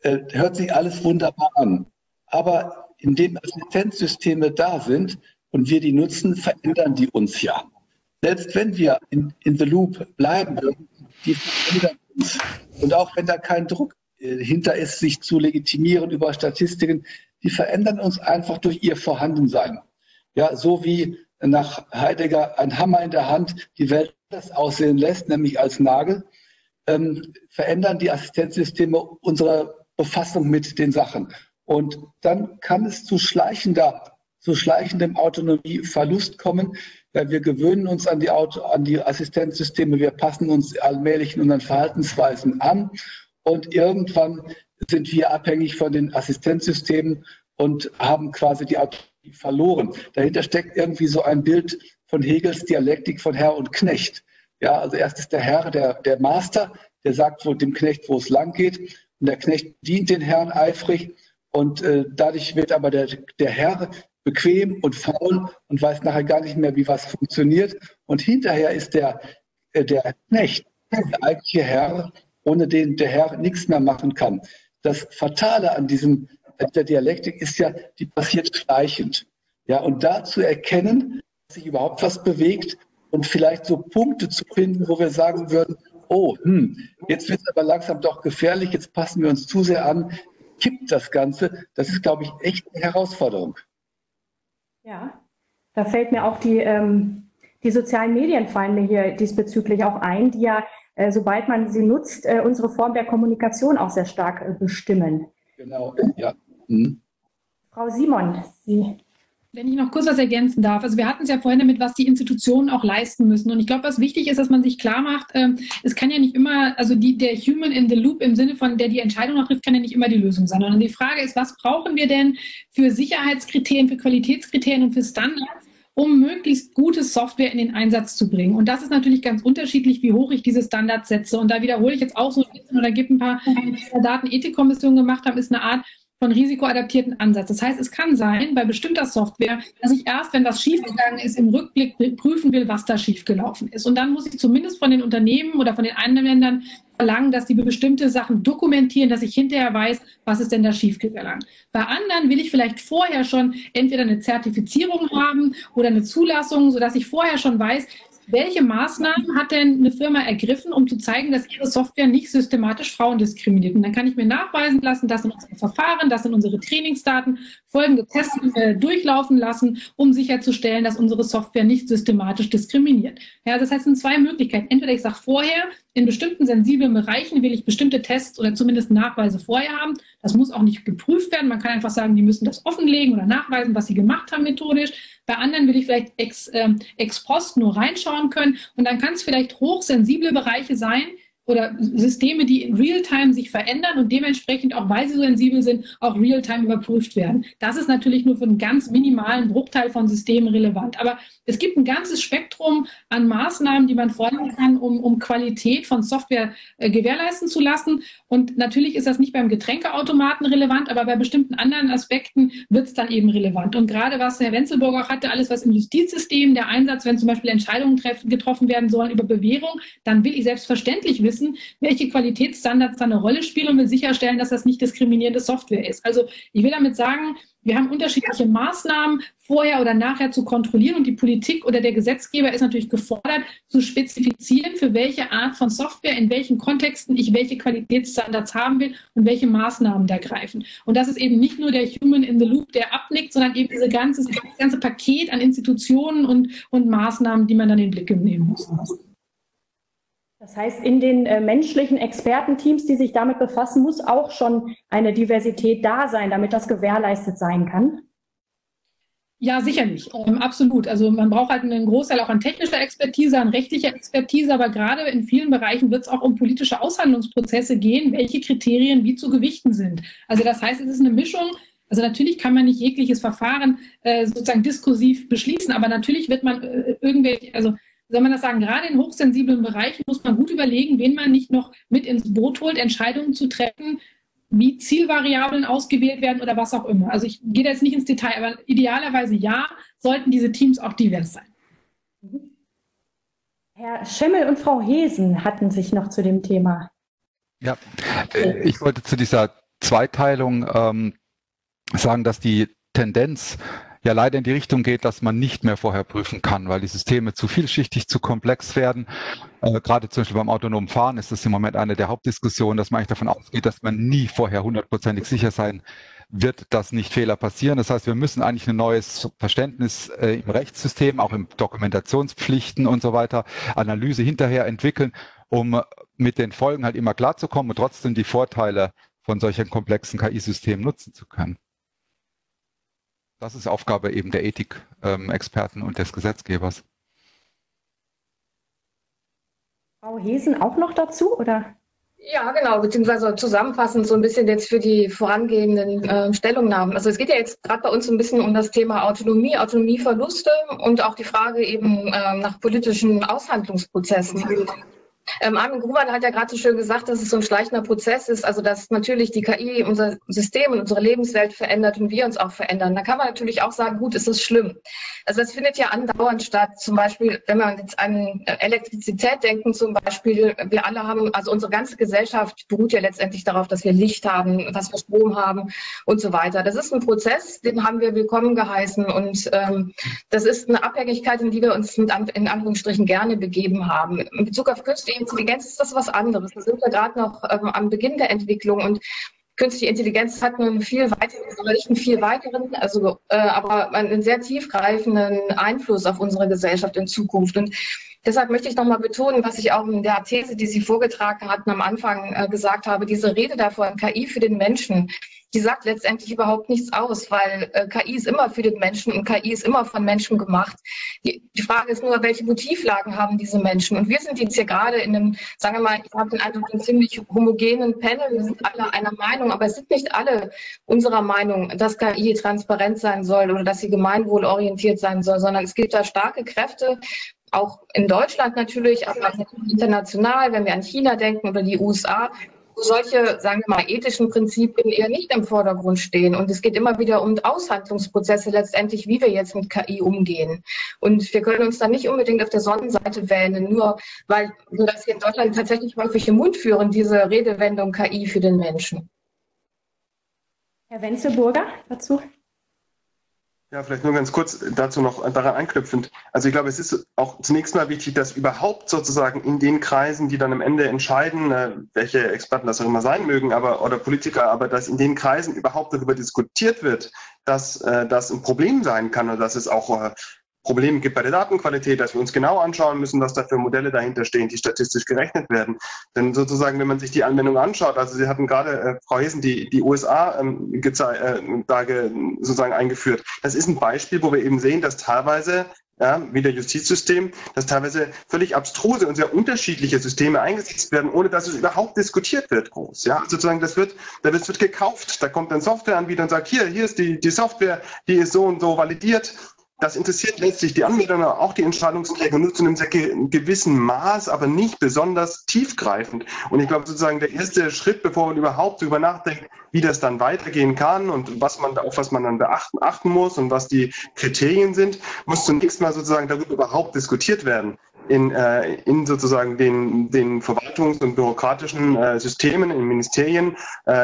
Hört sich alles wunderbar an. Aber indem Assistenzsysteme da sind, und wir die nutzen, verändern die uns ja. Selbst wenn wir in the Loop bleiben würden, die verändern uns. Und auch wenn da kein Druck hinter ist, sich zu legitimieren über Statistiken, die verändern uns einfach durch ihr Vorhandensein. Ja, so wie nach Heidegger ein Hammer in der Hand die Welt anders aussehen lässt, nämlich als Nagel, verändern die Assistenzsysteme unsere Befassung mit den Sachen. Und dann kann es zu schleichendem Autonomieverlust kommen. Ja, wir gewöhnen uns an die Assistenzsysteme, wir passen uns allmählich in unseren Verhaltensweisen an und irgendwann sind wir abhängig von den Assistenzsystemen und haben quasi die Autonomie verloren. Dahinter steckt irgendwie so ein Bild von Hegels Dialektik von Herr und Knecht. Ja, also erst ist der Herr der Master, der sagt dem Knecht, wo es lang geht, und der Knecht dient den Herrn eifrig und dadurch wird aber der Herr bequem und faul und weiß nachher gar nicht mehr, wie was funktioniert. Und hinterher ist der Knecht, der eigentliche Herr, ohne den der Herr nichts mehr machen kann. Das Fatale an der Dialektik ist ja, die passiert schleichend. Ja, und da zu erkennen, dass sich überhaupt was bewegt und vielleicht so Punkte zu finden, wo wir sagen würden, oh, jetzt wird es aber langsam doch gefährlich, jetzt passen wir uns zu sehr an, kippt das Ganze. Das ist, glaube ich, echt eine Herausforderung. Ja, da fällt mir auch die sozialen Medienfeinde hier diesbezüglich auch ein, die ja, sobald man sie nutzt, unsere Form der Kommunikation auch sehr stark bestimmen. Genau, ja. Mhm. Frau Simon, Sie... Wenn ich noch kurz was ergänzen darf. Also wir hatten es ja vorhin damit, was die Institutionen auch leisten müssen. Und ich glaube, was wichtig ist, dass man sich klar macht, es kann ja nicht immer, also der Human in the Loop im Sinne von, der die Entscheidung noch trifft, kann ja nicht immer die Lösung sein. Sondern die Frage ist, was brauchen wir denn für Sicherheitskriterien, für Qualitätskriterien und für Standards, um möglichst gute Software in den Einsatz zu bringen. Und das ist natürlich ganz unterschiedlich, wie hoch ich diese Standards setze. Und da wiederhole ich jetzt auch so ein bisschen, oder gibt ein paar, was wir in der Datenethikkommission gemacht haben, ist eine Art von risikoadaptierten Ansatz. Das heißt, es kann sein, bei bestimmter Software, dass ich erst, wenn was schiefgegangen ist, im Rückblick prüfen will, was da schiefgelaufen ist. Und dann muss ich zumindest von den Unternehmen oder von den Anwendern verlangen, dass die bestimmte Sachen dokumentieren, dass ich hinterher weiß, was ist denn da schiefgegangen. Bei anderen will ich vielleicht vorher schon entweder eine Zertifizierung haben oder eine Zulassung, sodass ich vorher schon weiß, welche Maßnahmen hat denn eine Firma ergriffen, um zu zeigen, dass ihre Software nicht systematisch Frauen diskriminiert? Und dann kann ich mir nachweisen lassen, das sind unsere Verfahren, das sind unsere Trainingsdaten, folgende Tests durchlaufen lassen, um sicherzustellen, dass unsere Software nicht systematisch diskriminiert. Ja, das heißt, es sind zwei Möglichkeiten. Entweder ich sage vorher, in bestimmten sensiblen Bereichen will ich bestimmte Tests oder zumindest Nachweise vorher haben. Das muss auch nicht geprüft werden. Man kann einfach sagen, die müssen das offenlegen oder nachweisen, was sie gemacht haben methodisch. Bei anderen will ich vielleicht ex post nur reinschauen können. Und dann kann es vielleicht hochsensible Bereiche sein oder Systeme, die in Realtime sich verändern und dementsprechend, auch weil sie so sensibel sind, auch Realtime überprüft werden. Das ist natürlich nur für einen ganz minimalen Bruchteil von Systemen relevant. Aber es gibt ein ganzes Spektrum an Maßnahmen, die man fordern kann, um Qualität von Software gewährleisten zu lassen. Und natürlich ist das nicht beim Getränkeautomaten relevant, aber bei bestimmten anderen Aspekten wird es dann eben relevant. Und gerade was Herr Wenzelburger auch hatte, alles was im Justizsystem, der Einsatz, wenn zum Beispiel Entscheidungen getroffen werden sollen über Bewährung, dann will ich selbstverständlich wissen, welche Qualitätsstandards da eine Rolle spielen und will sicherstellen, dass das nicht diskriminierende Software ist. Also ich will damit sagen, wir haben unterschiedliche Maßnahmen, vorher oder nachher zu kontrollieren, und die Politik oder der Gesetzgeber ist natürlich gefordert, zu spezifizieren, für welche Art von Software, in welchen Kontexten ich welche Qualitätsstandards haben will und welche Maßnahmen da greifen. Und das ist eben nicht nur der Human in the Loop, der abnickt, sondern eben dieses ganze Paket an Institutionen und Maßnahmen, die man dann in den Blick nehmen muss. Das heißt, in den menschlichen Expertenteams, die sich damit befassen, muss auch schon eine Diversität da sein, damit das gewährleistet sein kann? Ja, sicherlich, absolut. Also man braucht halt einen Großteil auch an technischer Expertise, an rechtlicher Expertise, aber gerade in vielen Bereichen wird es auch um politische Aushandlungsprozesse gehen, welche Kriterien wie zu gewichten sind. Also das heißt, es ist eine Mischung. Also natürlich kann man nicht jegliches Verfahren sozusagen diskursiv beschließen, aber natürlich wird man gerade in hochsensiblen Bereichen muss man gut überlegen, wen man nicht noch mit ins Boot holt, Entscheidungen zu treffen, wie Zielvariablen ausgewählt werden oder was auch immer. Also ich gehe da jetzt nicht ins Detail, aber idealerweise ja, sollten diese Teams auch divers sein. Herr Schemmel und Frau Heesen hatten sich noch zu dem Thema. Ja, ich wollte zu dieser Zweiteilung sagen, dass die Tendenz ja leider in die Richtung geht, dass man nicht mehr vorher prüfen kann, weil die Systeme zu vielschichtig, zu komplex werden. Gerade zum Beispiel beim autonomen Fahren ist das im Moment eine der Hauptdiskussionen, dass man eigentlich davon ausgeht, dass man nie vorher 100-prozentig sicher sein wird, dass nicht Fehler passieren. Das heißt, wir müssen eigentlich ein neues Verständnis im Rechtssystem, auch in Dokumentationspflichten und so weiter, Analyse hinterher entwickeln, um mit den Folgen halt immer klarzukommen und trotzdem die Vorteile von solchen komplexen KI-Systemen nutzen zu können. Das ist Aufgabe eben der Ethikexperten und des Gesetzgebers. Frau Heesen auch noch dazu, oder? Ja, genau, beziehungsweise zusammenfassend so ein bisschen jetzt für die vorangehenden Stellungnahmen. Also es geht ja jetzt gerade bei uns so ein bisschen um das Thema Autonomie, Autonomieverluste und auch die Frage eben nach politischen Aushandlungsprozessen. Armin Grunwald hat ja gerade so schön gesagt, dass es so ein schleichender Prozess ist, also dass natürlich die KI unser System und unsere Lebenswelt verändert und wir uns auch verändern. Da kann man natürlich auch sagen, gut, ist das schlimm. Also das findet ja andauernd statt, zum Beispiel, wenn wir jetzt an Elektrizität denken zum Beispiel, wir alle haben, also unsere ganze Gesellschaft beruht ja letztendlich darauf, dass wir Licht haben, dass wir Strom haben und so weiter. Das ist ein Prozess, den haben wir willkommen geheißen, und das ist eine Abhängigkeit, in die wir uns in Anführungsstrichen gerne begeben haben. In Bezug auf künstliche Intelligenz ist das was anderes. Da sind wir gerade noch am Beginn der Entwicklung, und künstliche Intelligenz hat einen viel weiteren, nicht einen viel weiteren, also aber einen sehr tiefgreifenden Einfluss auf unsere Gesellschaft in Zukunft. Und deshalb möchte ich nochmal betonen, was ich auch in der These, die Sie vorgetragen hatten, am Anfang gesagt habe, diese Rede davon, KI für den Menschen, die sagt letztendlich überhaupt nichts aus, weil KI ist immer für den Menschen und KI ist immer von Menschen gemacht. Die Frage ist nur, welche Motivlagen haben diese Menschen? Und wir sind jetzt hier gerade in einem, sagen wir mal, ich habe den Eindruck, einen ziemlich homogenen Panel, wir sind alle einer Meinung, aber es sind nicht alle unserer Meinung, dass KI transparent sein soll oder dass sie gemeinwohlorientiert sein soll, sondern es gibt da starke Kräfte, auch in Deutschland natürlich, aber international, wenn wir an China denken oder die USA, wo solche, sagen wir mal, ethischen Prinzipien eher nicht im Vordergrund stehen. Und es geht immer wieder um Aushandlungsprozesse letztendlich, wie wir jetzt mit KI umgehen. Und wir können uns da nicht unbedingt auf der Sonnenseite wählen, nur weil wir das hier in Deutschland tatsächlich häufig im Mund führen, diese Redewendung KI für den Menschen. Herr Wenzelburger dazu. Ja, vielleicht nur ganz kurz dazu noch daran anknüpfend. Also ich glaube, es ist auch zunächst mal wichtig, dass überhaupt sozusagen in den Kreisen, die dann am Ende entscheiden, welche Experten das auch immer sein mögen, aber oder Politiker, aber dass in den Kreisen überhaupt darüber diskutiert wird, dass das ein Problem sein kann und dass es auch Probleme gibt bei der Datenqualität, dass wir uns genau anschauen müssen, was da für Modelle dahinter stehen, die statistisch gerechnet werden. Denn sozusagen, wenn man sich die Anwendung anschaut, also Sie hatten gerade, Frau Heesen, die USA sozusagen eingeführt. Das ist ein Beispiel, wo wir eben sehen, dass teilweise, ja, wie der Justizsystem, dass teilweise völlig abstruse und sehr unterschiedliche Systeme eingesetzt werden, ohne dass es überhaupt diskutiert wird groß. Ja, sozusagen, das wird gekauft. Da kommt ein Softwareanbieter und sagt, hier ist die Software, die ist so und so validiert. Das interessiert letztlich die Anwender, aber auch die Entscheidungsträger nur zu einem sehr gewissen Maß, aber nicht besonders tiefgreifend. Und ich glaube sozusagen der erste Schritt, bevor man überhaupt darüber nachdenkt, wie das dann weitergehen kann und was man auf was man dann achten muss und was die Kriterien sind, muss zunächst mal sozusagen darüber überhaupt diskutiert werden. In sozusagen den verwaltungs- und bürokratischen Systemen, in Ministerien,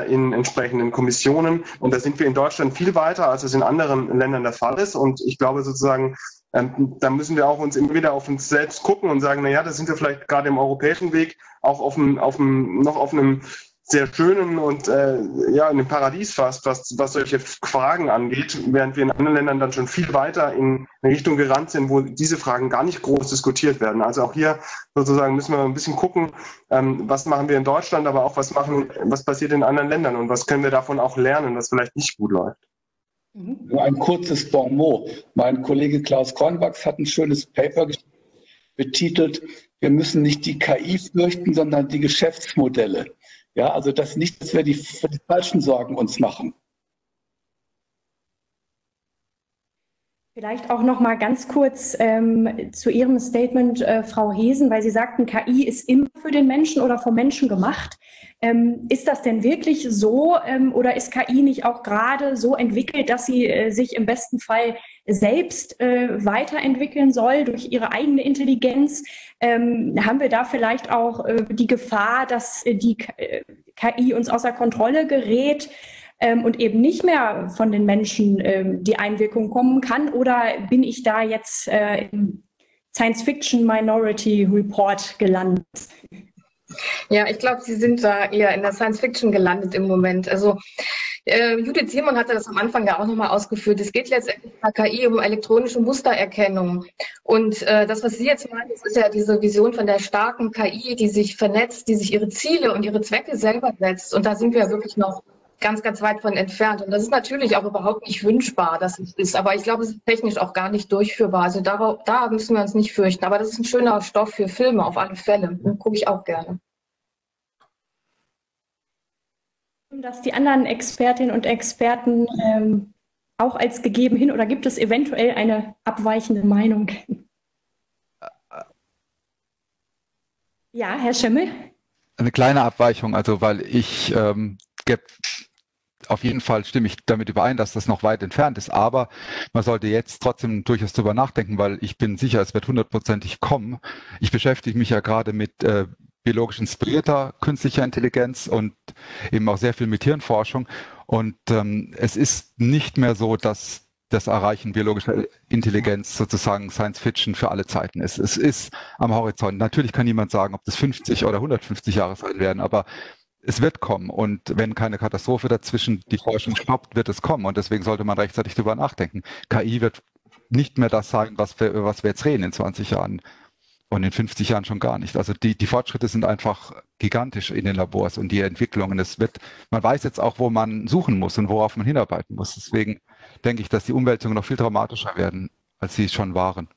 in entsprechenden Kommissionen. Und da sind wir in Deutschland viel weiter, als es in anderen Ländern der Fall ist. Und ich glaube sozusagen, da müssen wir auch uns immer wieder auf uns selbst gucken und sagen, naja, da sind wir vielleicht gerade im europäischen Weg auch auf einem sehr schönen und ja, in einem Paradies fast, was solche Fragen angeht, während wir in anderen Ländern dann schon viel weiter in eine Richtung gerannt sind, wo diese Fragen gar nicht groß diskutiert werden. Also auch hier sozusagen müssen wir ein bisschen gucken, was machen wir in Deutschland, aber auch was passiert in anderen Ländern und was können wir davon auch lernen, was vielleicht nicht gut läuft. Nur ein kurzes Bonmot. Mein Kollege Klaus Kornwachs hat ein schönes Paper geschrieben, betitelt: Wir müssen nicht die KI fürchten, sondern die Geschäftsmodelle. Ja, also das nicht, dass wir die falschen Sorgen uns machen. Vielleicht auch noch mal ganz kurz zu Ihrem Statement, Frau Heesen, weil Sie sagten, KI ist immer für den Menschen oder vom Menschen gemacht. Ist das denn wirklich so oder ist KI nicht auch gerade so entwickelt, dass sie sich im besten Fall selbst weiterentwickeln soll durch ihre eigene Intelligenz? Haben wir da vielleicht auch die Gefahr, dass die KI uns außer Kontrolle gerät und eben nicht mehr von den Menschen die Einwirkung kommen kann? Oder bin ich da jetzt im Science-Fiction Minority Report gelandet? Ja, ich glaube, Sie sind da eher in der Science-Fiction gelandet im Moment. Also Judith Simon hatte das am Anfang ja auch nochmal ausgeführt. Es geht letztendlich bei KI um elektronische Mustererkennung. Und das, was Sie jetzt meinen, ist ja diese Vision von der starken KI, die sich vernetzt, die sich ihre Ziele und ihre Zwecke selber setzt. Und da sind wir wirklich noch ganz, ganz weit von entfernt. Und das ist natürlich auch überhaupt nicht wünschbar, dass es ist. Aber ich glaube, es ist technisch auch gar nicht durchführbar. Also da müssen wir uns nicht fürchten. Aber das ist ein schöner Stoff für Filme, auf alle Fälle. Den gucke ich auch gerne. Dass die anderen Expertinnen und Experten auch als gegeben hin, oder gibt es eventuell eine abweichende Meinung? Ja, Herr Schemmel? Eine kleine Abweichung, also weil ich auf jeden Fall stimme ich damit überein, dass das noch weit entfernt ist, aber man sollte jetzt trotzdem durchaus darüber nachdenken, weil ich bin sicher, es wird hundertprozentig kommen. Ich beschäftige mich ja gerade mit biologisch inspirierter künstlicher Intelligenz und eben auch sehr viel mit Hirnforschung. Und es ist nicht mehr so, dass das Erreichen biologischer Intelligenz sozusagen Science Fiction für alle Zeiten ist. Es ist am Horizont. Natürlich kann niemand sagen, ob das 50 oder 150 Jahre sein werden, aber es wird kommen. Und wenn keine Katastrophe dazwischen die Forschung stoppt, wird es kommen. Und deswegen sollte man rechtzeitig darüber nachdenken. KI wird nicht mehr das sein, was wir jetzt reden in 20 Jahren. Und in 50 Jahren schon gar nicht. Also die Fortschritte sind einfach gigantisch in den Labors und die Entwicklungen. Man weiß jetzt auch, wo man suchen muss und worauf man hinarbeiten muss. Deswegen denke ich, dass die Umwälzungen noch viel dramatischer werden, als sie schon waren.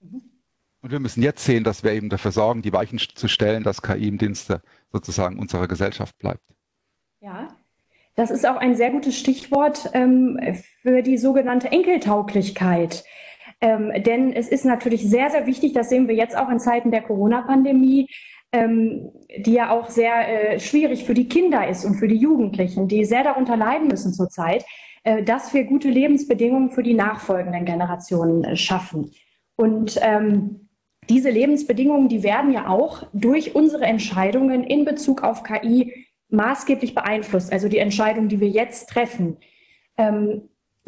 Und wir müssen jetzt sehen, dass wir eben dafür sorgen, die Weichen zu stellen, dass KI im Dienste sozusagen unserer Gesellschaft bleibt. Ja. Das ist auch ein sehr gutes Stichwort für die sogenannte Enkeltauglichkeit. Denn es ist natürlich sehr, sehr wichtig, das sehen wir jetzt auch in Zeiten der Corona-Pandemie, die ja auch sehr schwierig für die Kinder ist und für die Jugendlichen, die sehr darunter leiden müssen zurzeit, dass wir gute Lebensbedingungen für die nachfolgenden Generationen schaffen. Und diese Lebensbedingungen, die werden ja auch durch unsere Entscheidungen in Bezug auf KI maßgeblich beeinflusst, also die Entscheidung, die wir jetzt treffen.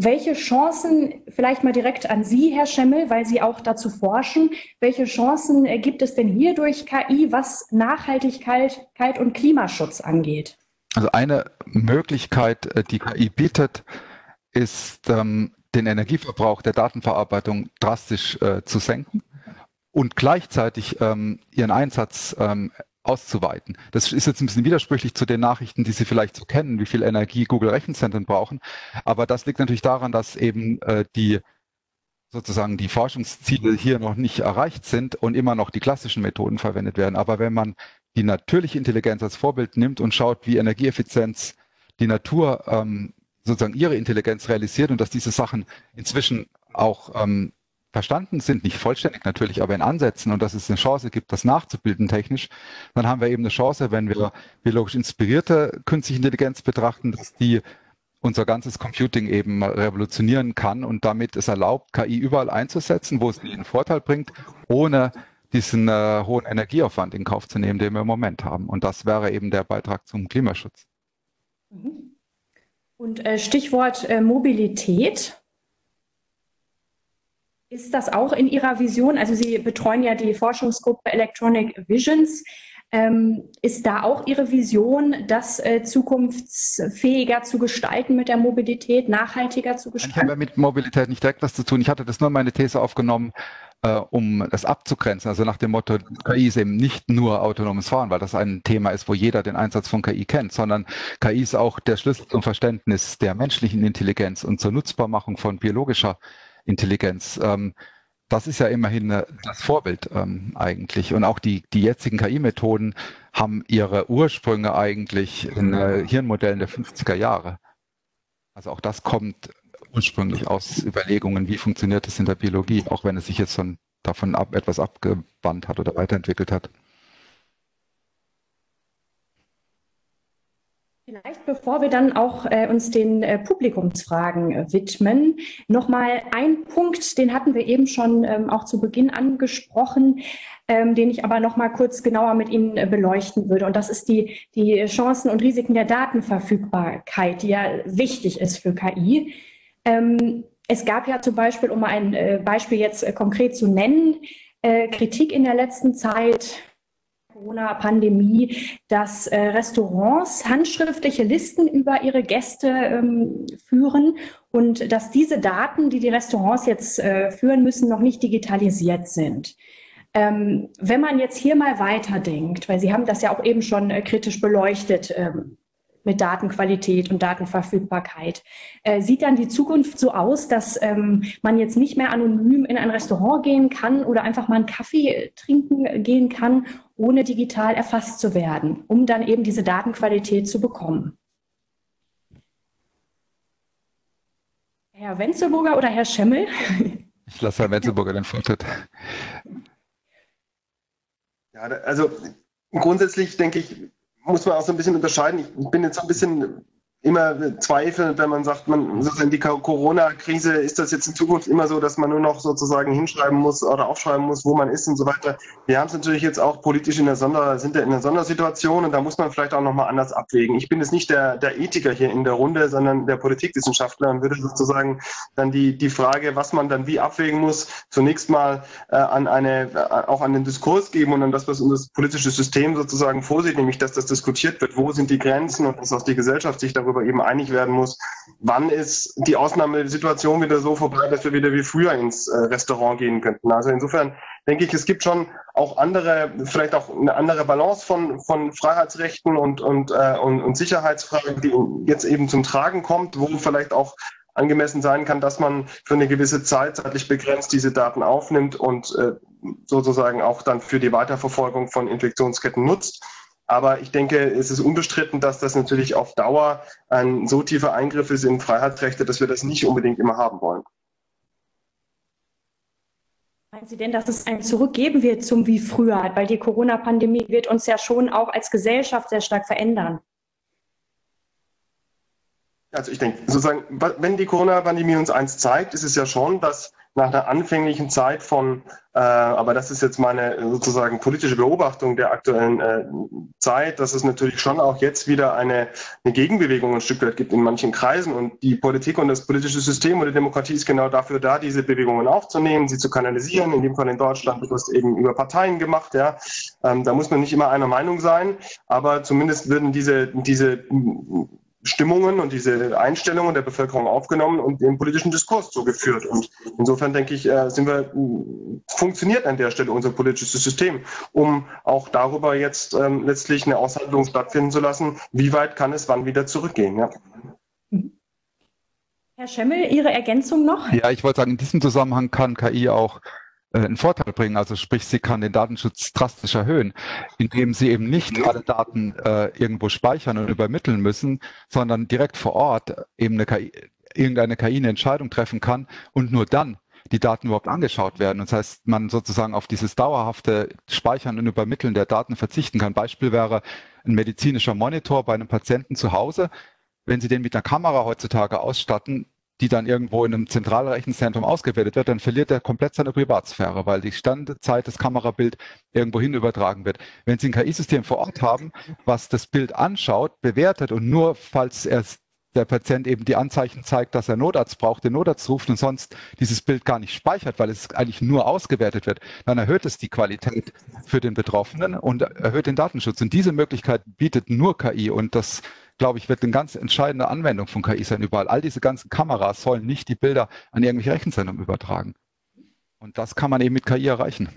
Welche Chancen, vielleicht mal direkt an Sie, Herr Schemmel, weil Sie auch dazu forschen, welche Chancen gibt es denn hier durch KI, was Nachhaltigkeit und Klimaschutz angeht? Also eine Möglichkeit, die KI bietet, ist, den Energieverbrauch der Datenverarbeitung drastisch zu senken und gleichzeitig ihren Einsatz auszuweiten. Das ist jetzt ein bisschen widersprüchlich zu den Nachrichten, die Sie vielleicht so kennen, wie viel Energie Google-Rechenzentren brauchen. Aber das liegt natürlich daran, dass eben die Forschungsziele hier noch nicht erreicht sind und immer noch die klassischen Methoden verwendet werden. Aber wenn man die natürliche Intelligenz als Vorbild nimmt und schaut, wie Energieeffizienz die Natur ihre Intelligenz realisiert und dass diese Sachen inzwischen auch verstanden sind, nicht vollständig natürlich, aber in Ansätzen, und dass es eine Chance gibt, das nachzubilden technisch, dann haben wir eben eine Chance, wenn wir biologisch inspirierte künstliche Intelligenz betrachten, dass die unser ganzes Computing eben revolutionieren kann und damit es erlaubt, KI überall einzusetzen, wo es einen Vorteil bringt, ohne diesen hohen Energieaufwand in Kauf zu nehmen, den wir im Moment haben. Und das wäre eben der Beitrag zum Klimaschutz. Und Stichwort Mobilität. Ist das auch in Ihrer Vision? Also Sie betreuen ja die Forschungsgruppe Electronic Visions. Ist da auch Ihre Vision, das zukunftsfähiger zu gestalten mit der Mobilität, nachhaltiger zu gestalten? Ich habe ja mit Mobilität nicht direkt was zu tun. Ich hatte das nur in meine These aufgenommen, um das abzugrenzen. Also nach dem Motto, KI ist eben nicht nur autonomes Fahren, weil das ein Thema ist, wo jeder den Einsatz von KI kennt, sondern KI ist auch der Schlüssel zum Verständnis der menschlichen Intelligenz und zur Nutzbarmachung von biologischer Intelligenz. Das ist ja immerhin das Vorbild eigentlich. Und auch die jetzigen KI-Methoden haben ihre Ursprünge eigentlich in Hirnmodellen der 50er Jahre. Also auch das kommt ursprünglich aus Überlegungen, wie funktioniert es in der Biologie, auch wenn es sich jetzt schon davon etwas abgewandt hat oder weiterentwickelt hat. Vielleicht, bevor wir dann auch uns den Publikumsfragen widmen, nochmal ein Punkt, den hatten wir eben schon auch zu Beginn angesprochen, den ich aber nochmal kurz genauer mit Ihnen beleuchten würde. Und das ist die Chancen und Risiken der Datenverfügbarkeit, die ja wichtig ist für KI. Es gab ja zum Beispiel, um mal ein Beispiel jetzt konkret zu nennen, Kritik in der letzten Zeit, Corona-Pandemie, dass Restaurants handschriftliche Listen über ihre Gäste führen und dass diese Daten, die die Restaurants jetzt führen müssen, noch nicht digitalisiert sind. Wenn man jetzt hier mal weiterdenkt, weil Sie haben das ja auch eben schon kritisch beleuchtet mit Datenqualität und Datenverfügbarkeit, sieht dann die Zukunft so aus, dass man jetzt nicht mehr anonym in ein Restaurant gehen kann oder einfach mal einen Kaffee trinken gehen kann, ohne digital erfasst zu werden, um dann eben diese Datenqualität zu bekommen? Herr Wenzelburger oder Herr Schemmel? Ich lasse Herrn Wenzelburger den Vortritt. Ja, also grundsätzlich denke ich, muss man auch so ein bisschen unterscheiden. Ich bin jetzt so ein bisschen immer zweifelnd, wenn man sagt, sozusagen die Corona-Krise, ist das jetzt in Zukunft immer so, dass man nur noch sozusagen hinschreiben muss oder aufschreiben muss, wo man ist und so weiter. Wir haben es natürlich jetzt auch politisch sind in einer Sondersituation, und da muss man vielleicht auch nochmal anders abwägen. Ich bin jetzt nicht der Ethiker hier in der Runde, sondern der Politikwissenschaftler, und würde sozusagen dann die Frage, was man dann wie abwägen muss, zunächst mal auch an den Diskurs geben und an das, was unser politisches System sozusagen vorsieht, nämlich dass das diskutiert wird, wo sind die Grenzen, und dass auch die Gesellschaft sich darüber eben einig werden muss, wann ist die Ausnahmesituation wieder so vorbei, dass wir wieder wie früher ins Restaurant gehen könnten. Also insofern denke ich, es gibt schon auch andere, vielleicht auch eine andere Balance von Freiheitsrechten und Sicherheitsfragen, die jetzt eben zum Tragen kommt, wo vielleicht auch angemessen sein kann, dass man für eine gewisse Zeit zeitlich begrenzt diese Daten aufnimmt und sozusagen auch dann für die Weiterverfolgung von Infektionsketten nutzt. Aber ich denke, es ist unbestritten, dass das natürlich auf Dauer ein so tiefer Eingriff ist in Freiheitsrechte, dass wir das nicht unbedingt immer haben wollen. Meinen Sie denn, dass es ein Zurück geben wird zum wie früher? Weil die Corona-Pandemie wird uns ja schon auch als Gesellschaft sehr stark verändern. Also ich denke, sozusagen, wenn die Corona-Pandemie uns eins zeigt, ist es ja schon, dass nach einer anfänglichen Zeit von, aber das ist jetzt meine sozusagen politische Beobachtung der aktuellen Zeit, dass es natürlich schon auch jetzt wieder eine Gegenbewegung ein Stück weit gibt in manchen Kreisen. Und die Politik und das politische System oder Demokratie ist genau dafür da, diese Bewegungen aufzunehmen, sie zu kanalisieren. In dem Fall in Deutschland wird das eben über Parteien gemacht. Ja. Da muss man nicht immer einer Meinung sein, aber zumindest würden diese Stimmungen und diese Einstellungen der Bevölkerung aufgenommen und im politischen Diskurs zugeführt. Und insofern denke ich, funktioniert an der Stelle unser politisches System, um auch darüber jetzt letztlich eine Aushandlung stattfinden zu lassen, wie weit kann es wann wieder zurückgehen. Ja. Herr Schemmel, Ihre Ergänzung noch? Ja, ich wollte sagen, in diesem Zusammenhang kann KI auch einen Vorteil bringen, also sprich, sie kann den Datenschutz drastisch erhöhen, indem sie eben nicht alle Daten irgendwo speichern und übermitteln müssen, sondern direkt vor Ort eben irgendeine KI eine Entscheidung treffen kann und nur dann die Daten überhaupt angeschaut werden. Das heißt, man sozusagen auf dieses dauerhafte Speichern und Übermitteln der Daten verzichten kann. Beispiel wäre ein medizinischer Monitor bei einem Patienten zu Hause. Wenn Sie den mit einer Kamera heutzutage ausstatten, die dann irgendwo in einem Zentralrechenzentrum ausgewertet wird, dann verliert er komplett seine Privatsphäre, weil die Standzeit des Kamerabilds irgendwo hin übertragen wird. Wenn Sie ein KI-System vor Ort haben, was das Bild anschaut, bewertet und nur, falls der Patient eben die Anzeichen zeigt, dass er Notarzt braucht, den Notarzt ruft und sonst dieses Bild gar nicht speichert, weil es eigentlich nur ausgewertet wird, dann erhöht es die Qualität für den Betroffenen und erhöht den Datenschutz. Und diese Möglichkeit bietet nur KI und das, glaube ich, wird eine ganz entscheidende Anwendung von KI sein überall. All diese ganzen Kameras sollen nicht die Bilder an irgendwelche Rechenzentren übertragen. Und das kann man eben mit KI erreichen.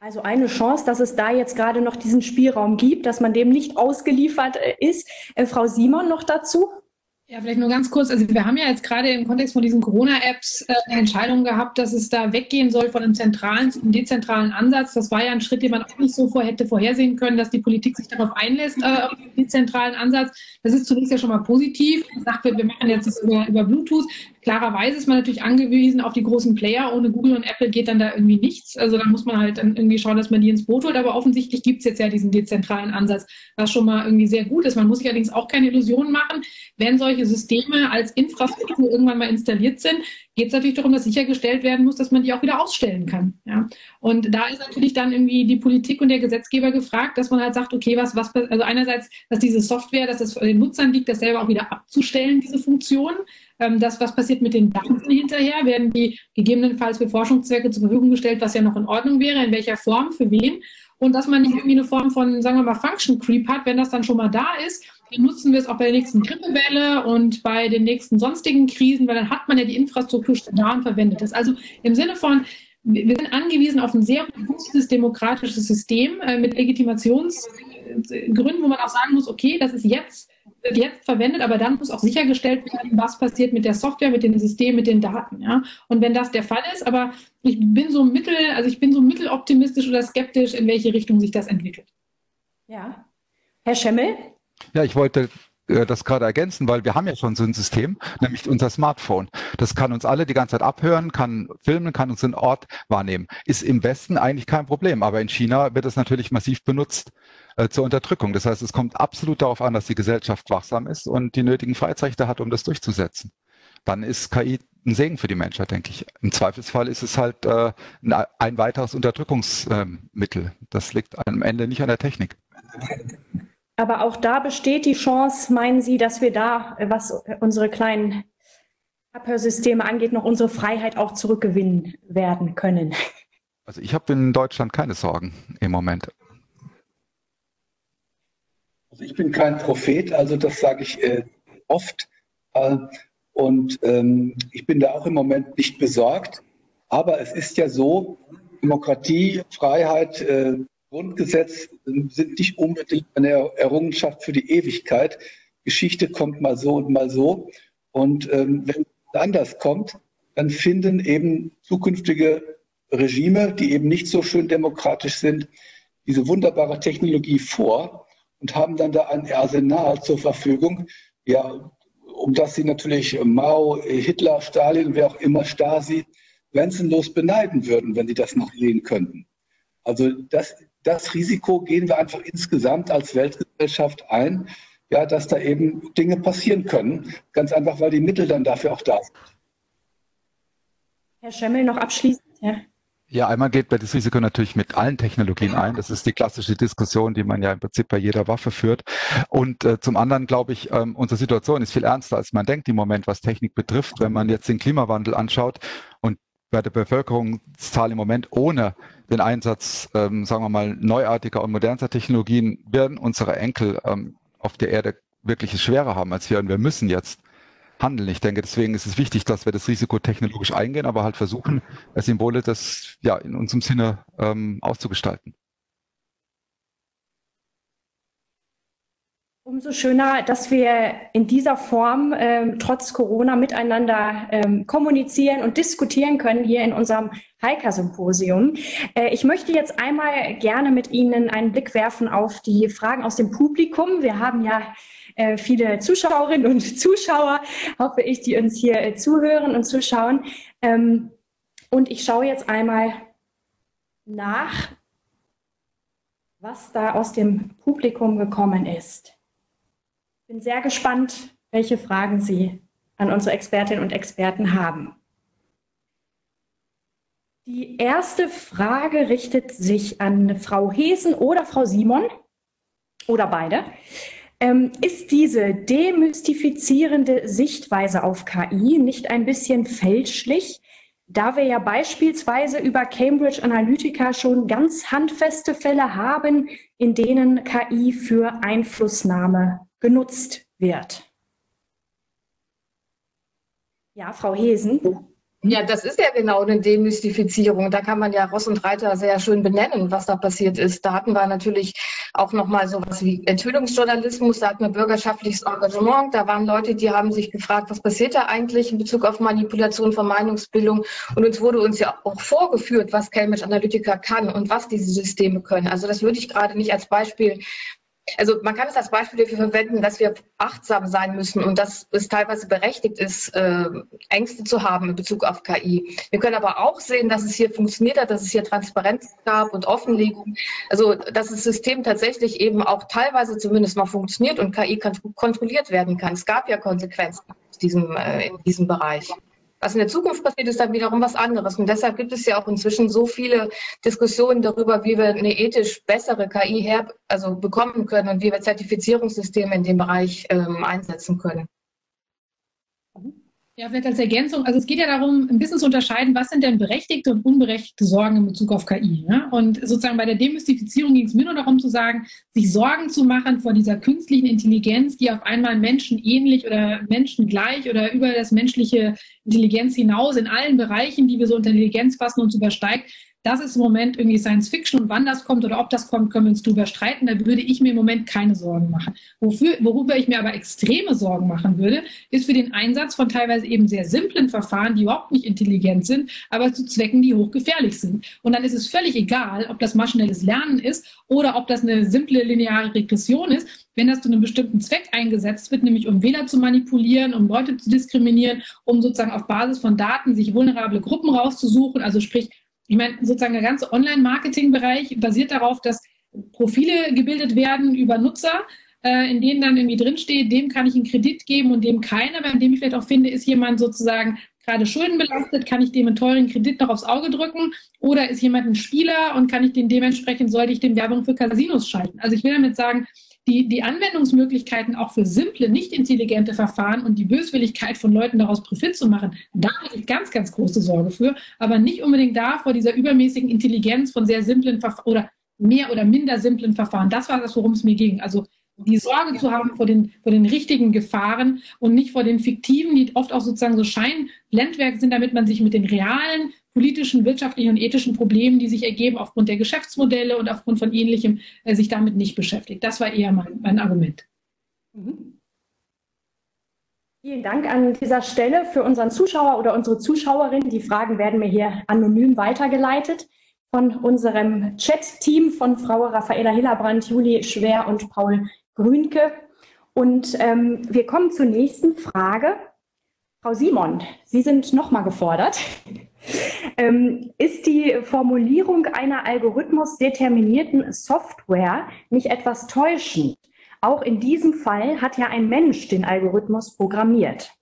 Also eine Chance, dass es da jetzt gerade noch diesen Spielraum gibt, dass man dem nicht ausgeliefert ist. Frau Simon noch dazu? Ja, vielleicht nur ganz kurz. Also wir haben ja jetzt gerade im Kontext von diesen Corona-Apps eine Entscheidung gehabt, dass es da weggehen soll von einem zentralen zum dezentralen Ansatz. Das war ja ein Schritt, den man auch nicht so hätte vorhersehen können, dass die Politik sich darauf einlässt, auf den dezentralen Ansatz. Das ist zunächst ja schon mal positiv. Gesagt wird, wir machen jetzt das über Bluetooth. Klarerweise ist man natürlich angewiesen auf die großen Player. Ohne Google und Apple geht dann da irgendwie nichts. Also da muss man halt dann irgendwie schauen, dass man die ins Boot holt. Aber offensichtlich gibt es jetzt ja diesen dezentralen Ansatz, was schon mal irgendwie sehr gut ist. Man muss sich allerdings auch keine Illusionen machen. Wenn solche Systeme als Infrastruktur irgendwann mal installiert sind, geht es natürlich darum, dass sichergestellt werden muss, dass man die auch wieder ausstellen kann. Ja? Und da ist natürlich dann irgendwie die Politik und der Gesetzgeber gefragt, dass man halt sagt, okay, also einerseits, dass diese Software, dass es den Nutzern liegt, das selber auch wieder abzustellen, diese Funktionen. Was passiert mit den Daten hinterher? Werden die gegebenenfalls für Forschungszwecke zur Verfügung gestellt, was ja noch in Ordnung wäre? In welcher Form? Für wen? Und dass man nicht irgendwie eine Form von, sagen wir mal, Function Creep hat, wenn das dann schon mal da ist. Dann nutzen wir es auch bei der nächsten Grippewelle und bei den nächsten sonstigen Krisen, weil dann hat man ja die Infrastruktur schon da und verwendet das. Also im Sinne von, wir sind angewiesen auf ein sehr robustes demokratisches System mit Legitimationsgründen, wo man auch sagen muss, okay, das ist jetzt verwendet, aber dann muss auch sichergestellt werden, was passiert mit der Software, mit dem System, mit den Daten. Ja? Und wenn das der Fall ist, aber ich bin so mitteloptimistisch oder skeptisch, in welche Richtung sich das entwickelt. Ja, Herr Schemmel? Ja, ich wollte das gerade ergänzen, weil wir haben ja schon so ein System, nämlich unser Smartphone. Das kann uns alle die ganze Zeit abhören, kann filmen, kann uns den Ort wahrnehmen. Ist im Westen eigentlich kein Problem, aber in China wird es natürlich massiv benutzt zur Unterdrückung. Das heißt, es kommt absolut darauf an, dass die Gesellschaft wachsam ist und die nötigen Freiheitsrechte hat, um das durchzusetzen. Dann ist KI ein Segen für die Menschheit, denke ich. Im Zweifelsfall ist es halt ein weiteres Unterdrückungsmittel. Das liegt am Ende nicht an der Technik. Aber auch da besteht die Chance, meinen Sie, dass wir da, was unsere kleinen Abhörsysteme angeht, noch unsere Freiheit auch zurückgewinnen werden können? Also ich habe in Deutschland keine Sorgen im Moment. Also ich bin kein Prophet, also das sage ich oft. Ich bin da auch im Moment nicht besorgt. Aber es ist ja so, Demokratie, Freiheit, Grundgesetz sind nicht unbedingt eine Errungenschaft für die Ewigkeit. Geschichte kommt mal so und mal so. Und wenn es anders kommt, dann finden eben zukünftige Regime, die eben nicht so schön demokratisch sind, diese wunderbare Technologie vor und haben dann da ein Arsenal zur Verfügung, ja, um das sie natürlich Mao, Hitler, Stalin, wer auch immer, Stasi, grenzenlos beneiden würden, wenn sie das noch sehen könnten. Also das Risiko gehen wir einfach insgesamt als Weltgesellschaft ein, ja, dass da eben Dinge passieren können, ganz einfach, weil die Mittel dann dafür auch da sind. Herr Schemmel, noch abschließend. Ja, einmal geht man das Risiko natürlich mit allen Technologien ein. Das ist die klassische Diskussion, die man ja im Prinzip bei jeder Waffe führt. Und zum anderen glaube ich, unsere Situation ist viel ernster, als man denkt im Moment, was Technik betrifft. Wenn man jetzt den Klimawandel anschaut und bei der Bevölkerungszahl im Moment ohne den Einsatz, sagen wir mal, neuartiger und modernster Technologien, werden unsere Enkel auf der Erde wirkliches schwerer haben als wir. Und wir müssen jetzt handeln. Ich denke, deswegen ist es wichtig, dass wir das Risiko technologisch eingehen, aber halt versuchen, das Symbole das ja in unserem Sinne auszugestalten. Umso schöner, dass wir in dieser Form trotz Corona miteinander kommunizieren und diskutieren können hier in unserem Heika-Symposium. Ich möchte jetzt einmal gerne mit Ihnen einen Blick werfen auf die Fragen aus dem Publikum. Wir haben ja viele Zuschauerinnen und Zuschauer, hoffe ich, die uns hier zuhören und zuschauen. Und ich schaue jetzt einmal nach, was da aus dem Publikum gekommen ist. Ich bin sehr gespannt, welche Fragen Sie an unsere Expertinnen und Experten haben. Die erste Frage richtet sich an Frau Heesen oder Frau Simon oder beide. Ist diese demystifizierende Sichtweise auf KI nicht ein bisschen fälschlich, da wir ja beispielsweise über Cambridge Analytica schon ganz handfeste Fälle haben, in denen KI für Einflussnahme genutzt wird? Ja, Frau Heesen. Ja, das ist ja genau eine Demystifizierung. Da kann man ja Ross und Reiter sehr schön benennen, was da passiert ist. Da hatten wir natürlich auch nochmal sowas wie Enthüllungsjournalismus, da hatten wir bürgerschaftliches Engagement. Da waren Leute, die haben sich gefragt, was passiert da eigentlich in Bezug auf Manipulation von Meinungsbildung. Und uns wurde uns ja auch vorgeführt, was Cambridge Analytica kann und was diese Systeme können. Also das würde ich gerade nicht als Beispiel. Also man kann es als Beispiel dafür verwenden, dass wir achtsam sein müssen und dass es teilweise berechtigt ist, Ängste zu haben in Bezug auf KI. Wir können aber auch sehen, dass es hier funktioniert hat, dass es hier Transparenz gab und Offenlegung. Also dass das System tatsächlich eben auch teilweise zumindest mal funktioniert und KI kontrolliert werden kann. Es gab ja Konsequenzen in diesem Bereich. Was in der Zukunft passiert, ist dann wiederum was anderes. Und deshalb gibt es ja auch inzwischen so viele Diskussionen darüber, wie wir eine ethisch bessere KI bekommen können und wie wir Zertifizierungssysteme in dem Bereich einsetzen können. Ja, vielleicht als Ergänzung. Also es geht ja darum, ein bisschen zu unterscheiden, was sind denn berechtigte und unberechtigte Sorgen in Bezug auf KI. Ne? Und sozusagen bei der Demystifizierung ging es mir nur darum zu sagen, sich Sorgen zu machen vor dieser künstlichen Intelligenz, die auf einmal menschenähnlich oder menschengleich oder über das menschliche Intelligenz hinaus in allen Bereichen, die wir so unter Intelligenz fassen, uns übersteigt. Das ist im Moment irgendwie Science Fiction, und wann das kommt oder ob das kommt, können wir uns drüber streiten. Da würde ich mir im Moment keine Sorgen machen. Worüber ich mir aber extreme Sorgen machen würde, ist für den Einsatz von teilweise eben sehr simplen Verfahren, die überhaupt nicht intelligent sind, aber zu Zwecken, die hochgefährlich sind. Und dann ist es völlig egal, ob das maschinelles Lernen ist oder ob das eine simple lineare Regression ist, wenn das zu einem bestimmten Zweck eingesetzt wird, nämlich um Wähler zu manipulieren, um Leute zu diskriminieren, um sozusagen auf Basis von Daten sich vulnerable Gruppen rauszusuchen, also sprich, ich meine, sozusagen der ganze Online-Marketing-Bereich basiert darauf, dass Profile gebildet werden über Nutzer, in denen dann irgendwie drinsteht, dem kann ich einen Kredit geben und dem keiner, bei dem ich vielleicht auch finde, ist jemand sozusagen gerade schuldenbelastet, kann ich dem einen teuren Kredit noch aufs Auge drücken, oder ist jemand ein Spieler und kann ich den dementsprechend, sollte ich dem Werbung für Casinos schalten. Also ich will damit sagen, die Anwendungsmöglichkeiten auch für simple, nicht intelligente Verfahren und die Böswilligkeit von Leuten, daraus Profit zu machen, da habe ich ganz, ganz große Sorge für, aber nicht unbedingt da vor dieser übermäßigen Intelligenz von sehr simplen Verfahren oder mehr oder minder simplen Verfahren. Das war das, worum es mir ging. Also die Sorge zu haben vor den richtigen Gefahren und nicht vor den fiktiven, die oft auch sozusagen so Scheinblendwerk sind, damit man sich mit den realen politischen, wirtschaftlichen und ethischen Problemen, die sich ergeben aufgrund der Geschäftsmodelle und aufgrund von Ähnlichem, sich damit nicht beschäftigt. Das war eher mein Argument. Mhm. Vielen Dank an dieser Stelle für unseren Zuschauer oder unsere Zuschauerin. Die Fragen werden mir hier anonym weitergeleitet von unserem Chat-Team, von Frau Rafaela Hillerbrand, Julie Schwer und Paul Grünke. Und wir kommen zur nächsten Frage. Frau Simon, Sie sind nochmal gefordert. Ist die Formulierung einer algorithmusdeterminierten Software nicht etwas täuschend? Auch in diesem Fall hat ja ein Mensch den Algorithmus programmiert.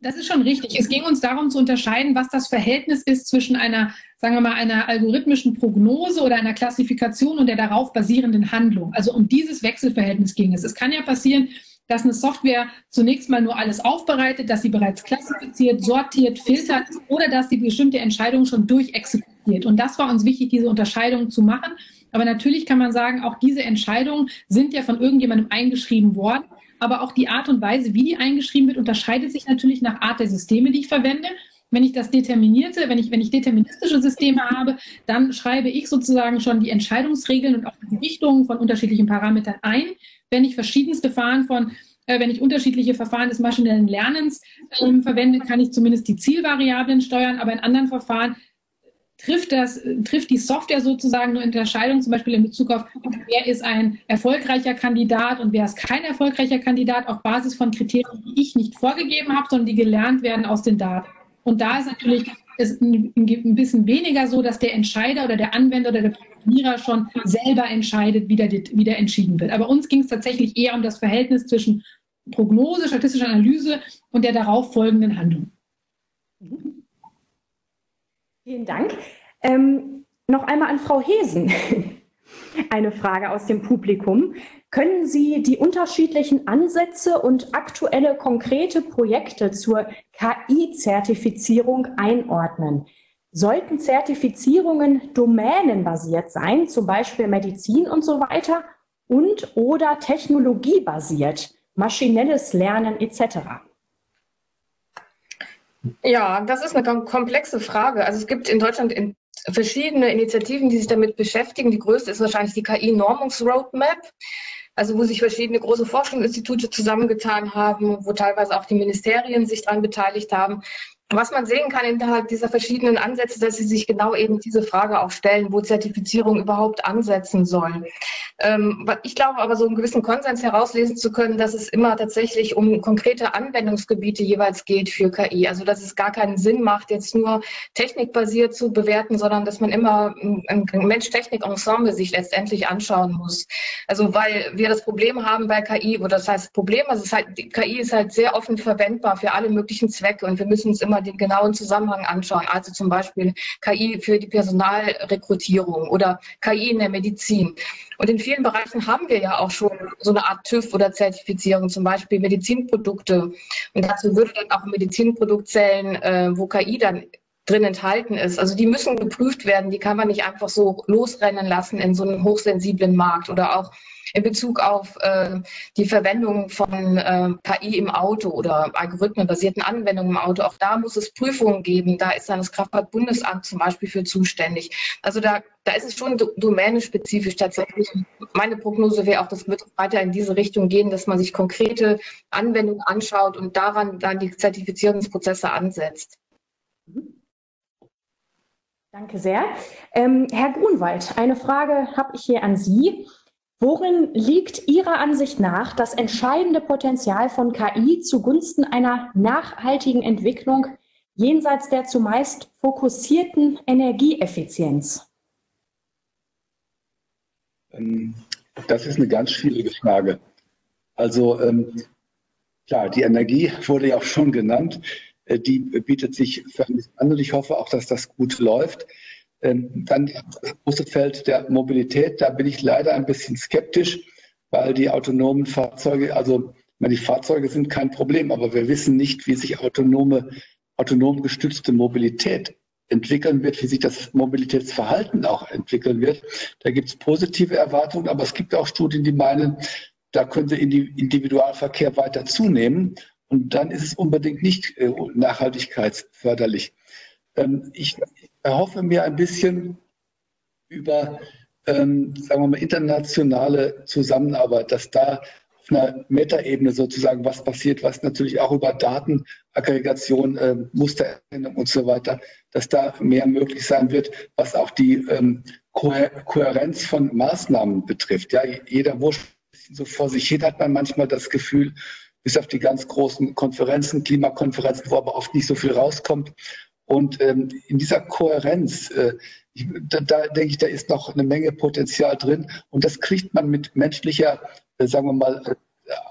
Das ist schon richtig. Es ging uns darum zu unterscheiden, was das Verhältnis ist zwischen einer, sagen wir mal, einer algorithmischen Prognose oder einer Klassifikation und der darauf basierenden Handlung. Also um dieses Wechselverhältnis ging es. Es kann ja passieren, dass eine Software zunächst mal nur alles aufbereitet, dass sie bereits klassifiziert, sortiert, filtert oder dass die bestimmte Entscheidung schon durchexekutiert. Und das war uns wichtig, diese Unterscheidung zu machen. Aber natürlich kann man sagen, auch diese Entscheidungen sind ja von irgendjemandem eingeschrieben worden. Aber auch die Art und Weise, wie die eingeschrieben wird, unterscheidet sich natürlich nach Art der Systeme, die ich verwende. Wenn ich das determinierte, wenn ich deterministische Systeme habe, dann schreibe ich sozusagen schon die Entscheidungsregeln und auch die Gewichtungen von unterschiedlichen Parametern ein. Wenn ich verschiedenste Verfahren unterschiedliche Verfahren des maschinellen Lernens verwende, kann ich zumindest die Zielvariablen steuern. Aber in anderen Verfahren trifft die Software sozusagen eine Unterscheidung, zum Beispiel in Bezug auf, wer ist ein erfolgreicher Kandidat und wer ist kein erfolgreicher Kandidat, auf Basis von Kriterien, die ich nicht vorgegeben habe, sondern die gelernt werden aus den Daten. Und da ist natürlich ein bisschen weniger so, dass der Entscheider oder der Anwender oder der Programmierer schon selber entscheidet, wie der entschieden wird. Aber uns ging es tatsächlich eher um das Verhältnis zwischen Prognose, statistischer Analyse und der darauf folgenden Handlung. Vielen Dank. Noch einmal an Frau Heesen eine Frage aus dem Publikum. Können Sie die unterschiedlichen Ansätze und aktuelle konkrete Projekte zur KI-Zertifizierung einordnen? Sollten Zertifizierungen domänenbasiert sein, zum Beispiel Medizin und so weiter, und oder technologiebasiert, maschinelles Lernen etc.? Ja, das ist eine komplexe Frage. Also es gibt in Deutschland verschiedene Initiativen, die sich damit beschäftigen. Die größte ist wahrscheinlich die KI-Normungsroadmap, also wo sich verschiedene große Forschungsinstitute zusammengetan haben, wo teilweise auch die Ministerien sich daran beteiligt haben. Was man sehen kann innerhalb dieser verschiedenen Ansätze, dass sie sich genau eben diese Frage auch stellen, wo Zertifizierung überhaupt ansetzen soll. Ich glaube aber, so einen gewissen Konsens herauslesen zu können, dass es immer tatsächlich um konkrete Anwendungsgebiete jeweils geht für KI. Also dass es gar keinen Sinn macht, jetzt nur technikbasiert zu bewerten, sondern dass man immer ein Mensch-Technik-Ensemble sich letztendlich anschauen muss. Also weil wir das Problem haben bei KI, oder das heißt Problem, also die KI ist halt sehr offen verwendbar für alle möglichen Zwecke und wir müssen uns immer den genauen Zusammenhang anschauen, also zum Beispiel KI für die Personalrekrutierung oder KI in der Medizin. Und in vielen Bereichen haben wir ja auch schon so eine Art TÜV oder Zertifizierung, zum Beispiel Medizinprodukte. Und dazu würde dann auch ein Medizinprodukt zählen, wo KI dann drin enthalten ist. Also die müssen geprüft werden, die kann man nicht einfach so losrennen lassen in so einem hochsensiblen Markt oder auch in Bezug auf die Verwendung von KI im Auto oder algorithmenbasierten Anwendungen im Auto. Auch da muss es Prüfungen geben. Da ist dann das Kraftfahrtbundesamt zum Beispiel für zuständig. Also da ist es schon domänenspezifisch tatsächlich. Meine Prognose wäre auch, das wird weiter in diese Richtung gehen, dass man sich konkrete Anwendungen anschaut und daran dann die Zertifizierungsprozesse ansetzt. Danke sehr. Herr Grunwald, eine Frage habe ich hier an Sie. Worin liegt Ihrer Ansicht nach das entscheidende Potenzial von KI zugunsten einer nachhaltigen Entwicklung jenseits der zumeist fokussierten Energieeffizienz? Das ist eine ganz schwierige Frage. Also klar, die Energie wurde ja auch schon genannt. Die bietet sich förmlich an und ich hoffe auch, dass das gut läuft. Dann das große Feld der Mobilität, da bin ich leider ein bisschen skeptisch, weil die autonomen Fahrzeuge, also die Fahrzeuge sind kein Problem, aber wir wissen nicht, wie sich autonom gestützte Mobilität entwickeln wird, wie sich das Mobilitätsverhalten auch entwickeln wird. Da gibt es positive Erwartungen, aber es gibt auch Studien, die meinen, da könnte Individualverkehr weiter zunehmen und dann ist es unbedingt nicht nachhaltigkeitsförderlich. Ich erhoffe mir ein bisschen über, sagen wir mal, internationale Zusammenarbeit, dass da auf einer Metaebene sozusagen was passiert, was natürlich auch über Datenaggregation, Mustererkennung und so weiter, dass da mehr möglich sein wird, was auch die Kohärenz von Maßnahmen betrifft. Ja, jeder wurscht so vor sich hin, hat man manchmal das Gefühl, bis auf die ganz großen Konferenzen, Klimakonferenzen, wo aber oft nicht so viel rauskommt. Und in dieser Kohärenz, da denke ich, da ist noch eine Menge Potenzial drin. Und das kriegt man mit menschlicher, sagen wir mal,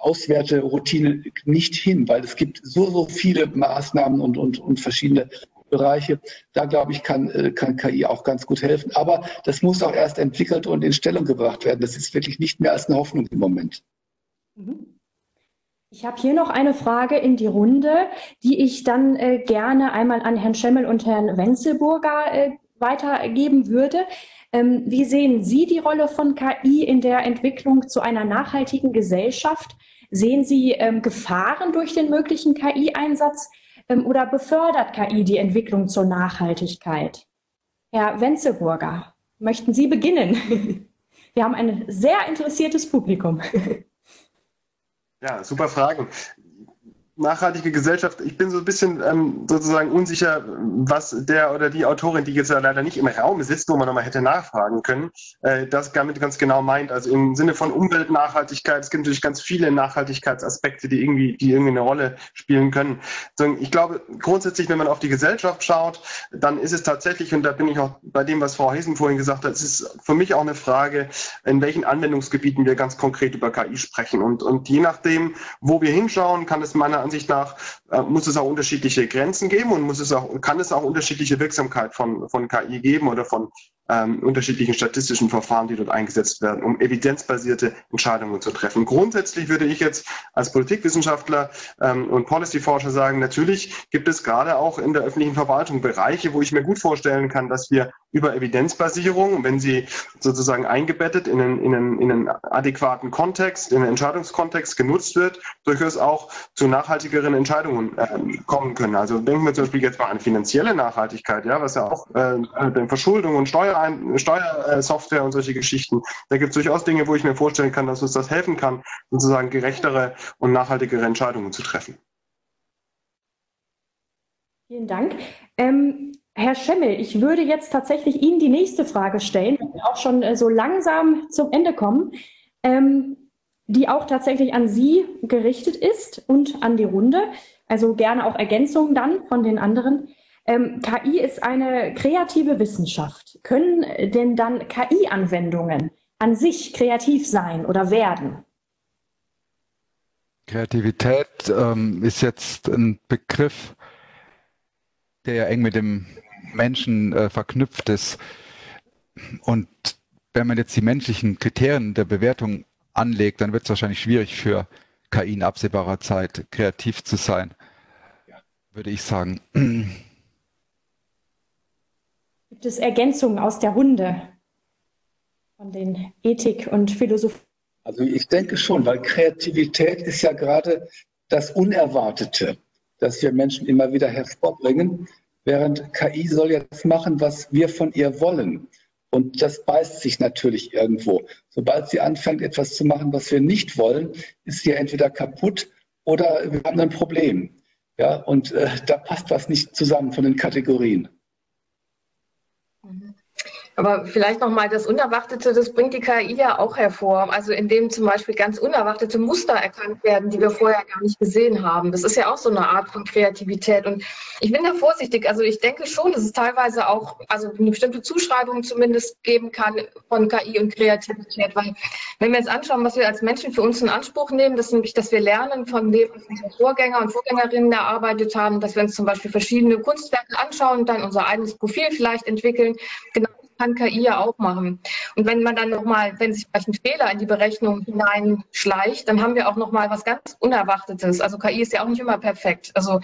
Auswerteroutine nicht hin, weil es gibt so viele Maßnahmen und verschiedene Bereiche. Da, glaube ich, kann KI auch ganz gut helfen. Aber das muss auch erst entwickelt und in Stellung gebracht werden. Das ist wirklich nicht mehr als eine Hoffnung im Moment. Ich habe hier noch eine Frage in die Runde, die ich dann gerne einmal an Herrn Schemmel und Herrn Wenzelburger weitergeben würde. Wie sehen Sie die Rolle von KI in der Entwicklung zu einer nachhaltigen Gesellschaft? Sehen Sie Gefahren durch den möglichen KI-Einsatz oder befördert KI die Entwicklung zur Nachhaltigkeit? Herr Wenzelburger, möchten Sie beginnen? Wir haben ein sehr interessiertes Publikum. Ja, super Fragen. Nachhaltige Gesellschaft, ich bin so ein bisschen sozusagen unsicher, was der oder die Autorin, die jetzt ja leider nicht im Raum sitzt, wo man nochmal hätte nachfragen können, das damit ganz genau meint. Also im Sinne von Umweltnachhaltigkeit, es gibt natürlich ganz viele Nachhaltigkeitsaspekte, die irgendwie eine Rolle spielen können. Also ich glaube, grundsätzlich, wenn man auf die Gesellschaft schaut, dann ist es tatsächlich, und da bin ich auch bei dem, was Frau Heesen vorhin gesagt hat, es ist für mich auch eine Frage, in welchen Anwendungsgebieten wir ganz konkret über KI sprechen. Und je nachdem, wo wir hinschauen, kann es meiner Ansicht nach muss es auch unterschiedliche Grenzen geben und kann es auch unterschiedliche Wirksamkeit von KI geben oder von unterschiedlichen statistischen Verfahren, die dort eingesetzt werden, um evidenzbasierte Entscheidungen zu treffen. Grundsätzlich würde ich jetzt als Politikwissenschaftler und Policy-Forscher sagen, natürlich gibt es gerade auch in der öffentlichen Verwaltung Bereiche, wo ich mir gut vorstellen kann, dass wir über Evidenzbasierung, wenn sie sozusagen eingebettet in einen adäquaten Kontext, in einen Entscheidungskontext genutzt wird, durchaus auch zu nachhaltigeren Entscheidungen kommen können. Also denken wir zum Beispiel jetzt mal an finanzielle Nachhaltigkeit, ja, was ja auch Verschuldung und Steuersoftware und solche Geschichten. Da gibt es durchaus Dinge, wo ich mir vorstellen kann, dass uns das helfen kann, sozusagen gerechtere und nachhaltigere Entscheidungen zu treffen. Vielen Dank. Herr Schemmel, ich würde jetzt tatsächlich Ihnen die nächste Frage stellen, wenn wir auch schon so langsam zum Ende kommen, die auch tatsächlich an Sie gerichtet ist und an die Runde. Also gerne auch Ergänzungen dann von den anderen. KI ist eine kreative Wissenschaft. Können denn dann KI-Anwendungen an sich kreativ sein oder werden? Kreativität ist jetzt ein Begriff, der ja eng mit dem Menschen verknüpft ist. Und wenn man jetzt die menschlichen Kriterien der Bewertung anlegt, dann wird es wahrscheinlich schwierig für KI in absehbarer Zeit kreativ zu sein, würde ich sagen. Gibt es Ergänzungen aus der Runde von den Ethik- und Philosophie? Also ich denke schon, weil Kreativität ist ja gerade das Unerwartete, das wir Menschen immer wieder hervorbringen, während KI soll jetzt machen, was wir von ihr wollen. Und das beißt sich natürlich irgendwo. Sobald sie anfängt, etwas zu machen, was wir nicht wollen, ist sie entweder kaputt oder wir haben ein Problem. Ja, und da passt was nicht zusammen von den Kategorien. Aber vielleicht nochmal das Unerwartete, das bringt die KI ja auch hervor. Also indem zum Beispiel ganz unerwartete Muster erkannt werden, die wir vorher gar nicht gesehen haben. Das ist ja auch so eine Art von Kreativität. Und ich bin da vorsichtig. Also ich denke schon, dass es teilweise auch eine bestimmte Zuschreibung zumindest geben kann von KI und Kreativität. Weil wenn wir jetzt anschauen, was wir als Menschen für uns in Anspruch nehmen, das ist nämlich, dass wir lernen von dem, was unsere Vorgänger und Vorgängerinnen erarbeitet haben, dass wir uns zum Beispiel verschiedene Kunstwerke anschauen und dann unser eigenes Profil vielleicht entwickeln. Genau. Kann KI ja auch machen. Und wenn man dann nochmal, wenn sich vielleicht ein Fehler in die Berechnung hineinschleicht, dann haben wir auch nochmal was ganz Unerwartetes. Also KI ist ja auch nicht immer perfekt. Also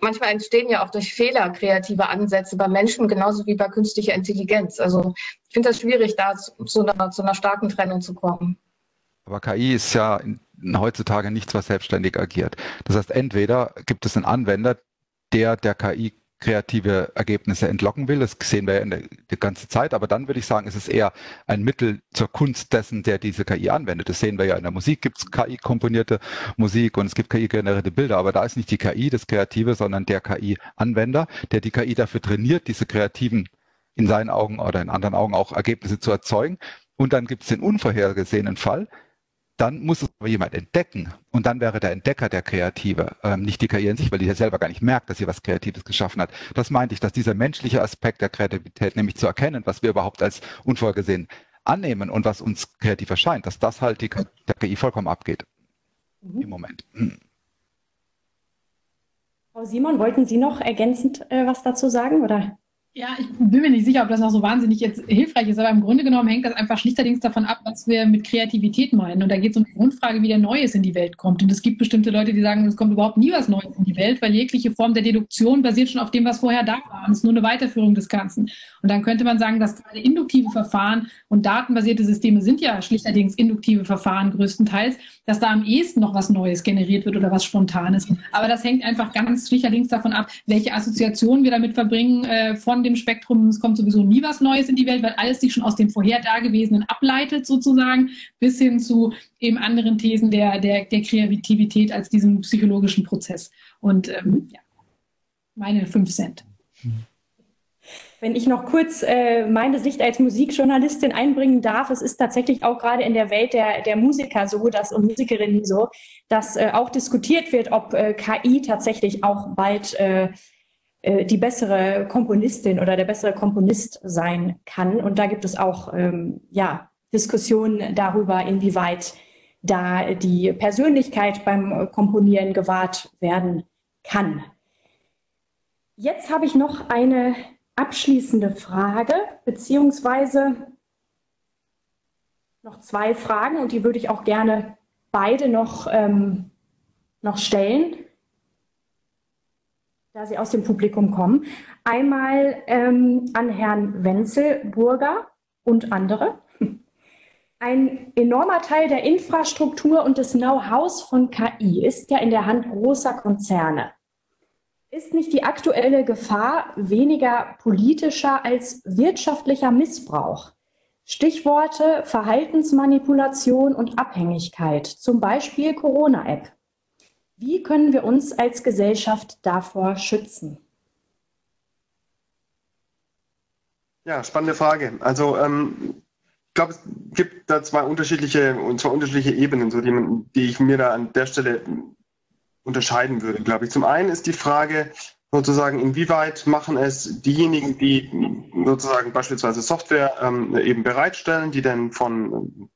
manchmal entstehen ja auch durch Fehler kreative Ansätze bei Menschen, genauso wie bei künstlicher Intelligenz. Also ich finde das schwierig, da zu einer starken Trennung zu kommen. Aber KI ist ja heutzutage nichts, was selbstständig agiert. Das heißt, entweder gibt es einen Anwender, der KI kreative Ergebnisse entlocken will. Das sehen wir ja die ganze Zeit. Aber dann würde ich sagen, es ist eher ein Mittel zur Kunst dessen, der diese KI anwendet. Das sehen wir ja in der Musik. Gibt es KI-komponierte Musik und es gibt KI-generierte Bilder. Aber da ist nicht die KI das Kreative, sondern der KI-Anwender, der die KI dafür trainiert, diese kreativen, in seinen Augen oder in anderen Augen auch Ergebnisse zu erzeugen. Und dann gibt es den unvorhergesehenen Fall, dann muss es aber jemand entdecken. Und dann wäre der Entdecker der Kreative, nicht die KI an sich, weil die ja selber gar nicht merkt, dass sie was Kreatives geschaffen hat. Das meinte ich, dass dieser menschliche Aspekt der Kreativität, nämlich zu erkennen, was wir überhaupt als unvorgesehen annehmen und was uns kreativ erscheint, dass das halt der KI vollkommen abgeht im Moment. Frau Simon, wollten Sie noch ergänzend was dazu sagen, oder? Ja, ich bin mir nicht sicher, ob das noch so wahnsinnig jetzt hilfreich ist, aber im Grunde genommen hängt das einfach schlichterdings davon ab, was wir mit Kreativität meinen. Und da geht es um die Grundfrage, wie der Neues in die Welt kommt. Und es gibt bestimmte Leute, die sagen, es kommt überhaupt nie was Neues in die Welt, weil jegliche Form der Deduktion basiert schon auf dem, was vorher da war. Und es ist nur eine Weiterführung des Ganzen. Und dann könnte man sagen, dass gerade induktive Verfahren und datenbasierte Systeme sind ja schlichterdings induktive Verfahren größtenteils, dass da am ehesten noch was Neues generiert wird oder was Spontanes. Aber das hängt einfach ganz schlichterdings davon ab, welche Assoziationen wir damit verbringen, von dem Spektrum, es kommt sowieso nie was Neues in die Welt, weil alles sich schon aus dem vorher Dagewesenen ableitet sozusagen, bis hin zu eben anderen Thesen der Kreativität als diesem psychologischen Prozess. Und ja, meine 5 Cent. Wenn ich noch kurz meine Sicht als Musikjournalistin einbringen darf, es ist tatsächlich auch gerade in der Welt der Musiker so, und Musikerinnen so, dass auch diskutiert wird, ob KI tatsächlich auch bald die bessere Komponistin oder der bessere Komponist sein kann. Und da gibt es auch ja, Diskussionen darüber, inwieweit da die Persönlichkeit beim Komponieren gewahrt werden kann. Jetzt habe ich noch eine abschließende Frage, beziehungsweise noch 2 Fragen, und die würde ich auch gerne beide noch stellen, da sie aus dem Publikum kommen. Einmal an Herrn Wenzelburger und andere. Ein enormer Teil der Infrastruktur und des Know-hows von KI ist ja in der Hand großer Konzerne. Ist nicht die aktuelle Gefahr weniger politischer als wirtschaftlicher Missbrauch? Stichworte Verhaltensmanipulation und Abhängigkeit, zum Beispiel Corona-App. Wie können wir uns als Gesellschaft davor schützen? Ja, spannende Frage. Also ich glaube, es gibt da zwei unterschiedliche Ebenen, so die ich mir da an der Stelle unterscheiden würde, glaube ich. Zum einen ist die Frage sozusagen, inwieweit machen es diejenigen, die sozusagen beispielsweise Software eben bereitstellen, die dann von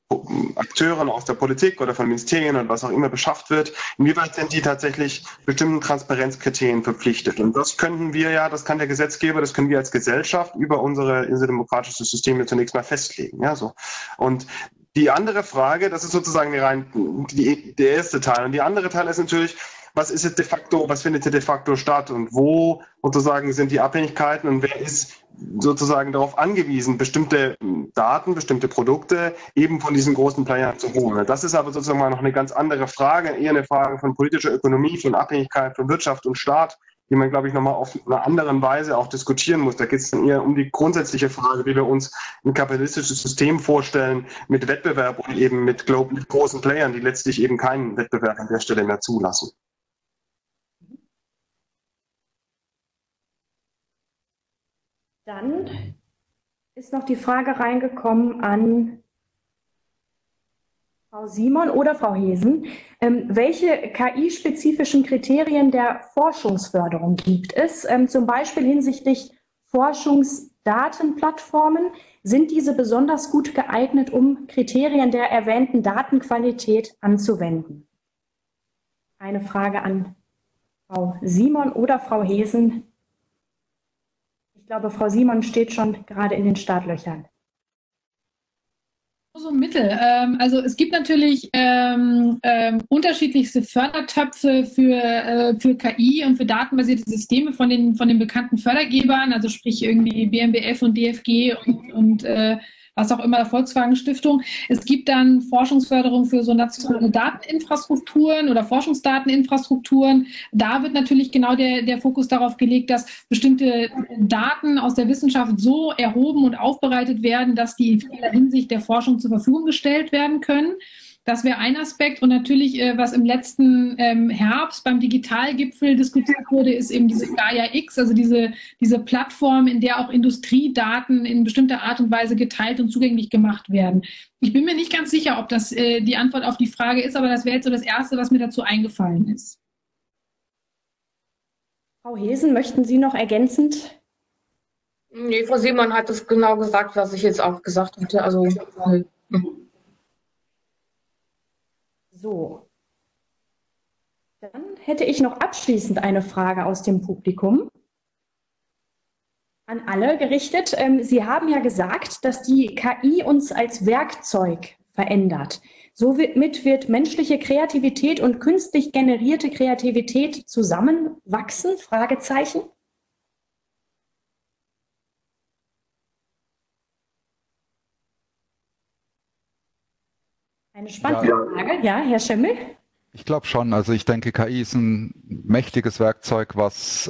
Akteuren aus der Politik oder von Ministerien und was auch immer beschafft wird, inwieweit sind die tatsächlich bestimmten Transparenzkriterien verpflichtet? Und das könnten wir ja, das kann der Gesetzgeber, das können wir als Gesellschaft über unser demokratisches System ja zunächst mal festlegen. Ja, so. Und die andere Frage, das ist sozusagen der erste Teil. Und die andere Teil ist natürlich, was ist jetzt de facto, was findet hier de facto statt und wo sozusagen sind die Abhängigkeiten und wer ist sozusagen darauf angewiesen, bestimmte Daten, bestimmte Produkte eben von diesen großen Playern zu holen. Das ist aber sozusagen mal noch eine ganz andere Frage, eher eine Frage von politischer Ökonomie, von Abhängigkeit von Wirtschaft und Staat, die man, glaube ich, nochmal auf einer anderen Weise auch diskutieren muss. Da geht es dann eher um die grundsätzliche Frage, wie wir uns ein kapitalistisches System vorstellen mit Wettbewerb und eben mit großen Playern, die letztlich eben keinen Wettbewerb an der Stelle mehr zulassen. Dann ist noch die Frage reingekommen an Frau Simon oder Frau Heesen. Welche KI-spezifischen Kriterien der Forschungsförderung gibt es? Zum Beispiel hinsichtlich Forschungsdatenplattformen. Sind diese besonders gut geeignet, um Kriterien der erwähnten Datenqualität anzuwenden? Eine Frage an Frau Simon oder Frau Heesen. Ich glaube, Frau Simon steht schon gerade in den Startlöchern. So Mittel. Also es gibt natürlich unterschiedlichste Fördertöpfe für KI und für datenbasierte Systeme von den bekannten Fördergebern, also sprich irgendwie BMBF und DFG und was auch immer, Volkswagen Stiftung. Es gibt dann Forschungsförderung für so nationale Dateninfrastrukturen oder Forschungsdateninfrastrukturen. Da wird natürlich genau der Fokus darauf gelegt, dass bestimmte Daten aus der Wissenschaft so erhoben und aufbereitet werden, dass die in vieler Hinsicht der Forschung zur Verfügung gestellt werden können. Das wäre ein Aspekt. Und natürlich, was im letzten Herbst beim Digitalgipfel diskutiert wurde, ist eben diese Gaia-X, also diese Plattform, in der auch Industriedaten in bestimmter Art und Weise geteilt und zugänglich gemacht werden. Ich bin mir nicht ganz sicher, ob das die Antwort auf die Frage ist, aber das wäre jetzt so das Erste, was mir dazu eingefallen ist. Frau Heesen, möchten Sie noch ergänzend? Nee, Frau Simon hat es genau gesagt, was ich jetzt auch gesagt hatte. Also, so, dann hätte ich noch abschließend eine Frage aus dem Publikum an alle gerichtet. Sie haben ja gesagt, dass die KI uns als Werkzeug verändert. Somit wird menschliche Kreativität und künstlich generierte Kreativität zusammenwachsen? Fragezeichen. Eine spannende Frage, ja, Herr Schemmel? Ich glaube schon. Also ich denke, KI ist ein mächtiges Werkzeug, was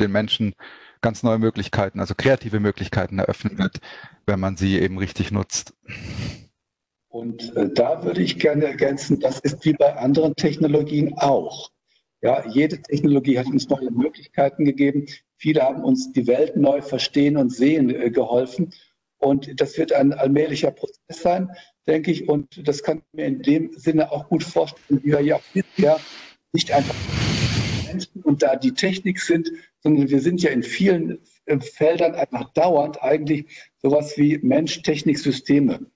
den Menschen ganz neue Möglichkeiten, also kreative Möglichkeiten eröffnen wird, wenn man sie eben richtig nutzt. Und da würde ich gerne ergänzen, das ist wie bei anderen Technologien auch. Ja, jede Technologie hat uns neue Möglichkeiten gegeben. Viele haben uns die Welt neu verstehen und sehen geholfen. Und das wird ein allmählicher Prozess sein, denke ich, und das kann ich mir in dem Sinne auch gut vorstellen, wie wir ja bisher nicht einfach Menschen und da die Technik sind, sondern wir sind ja in vielen Feldern einfach dauernd eigentlich sowas wie Mensch-Technik-Systeme.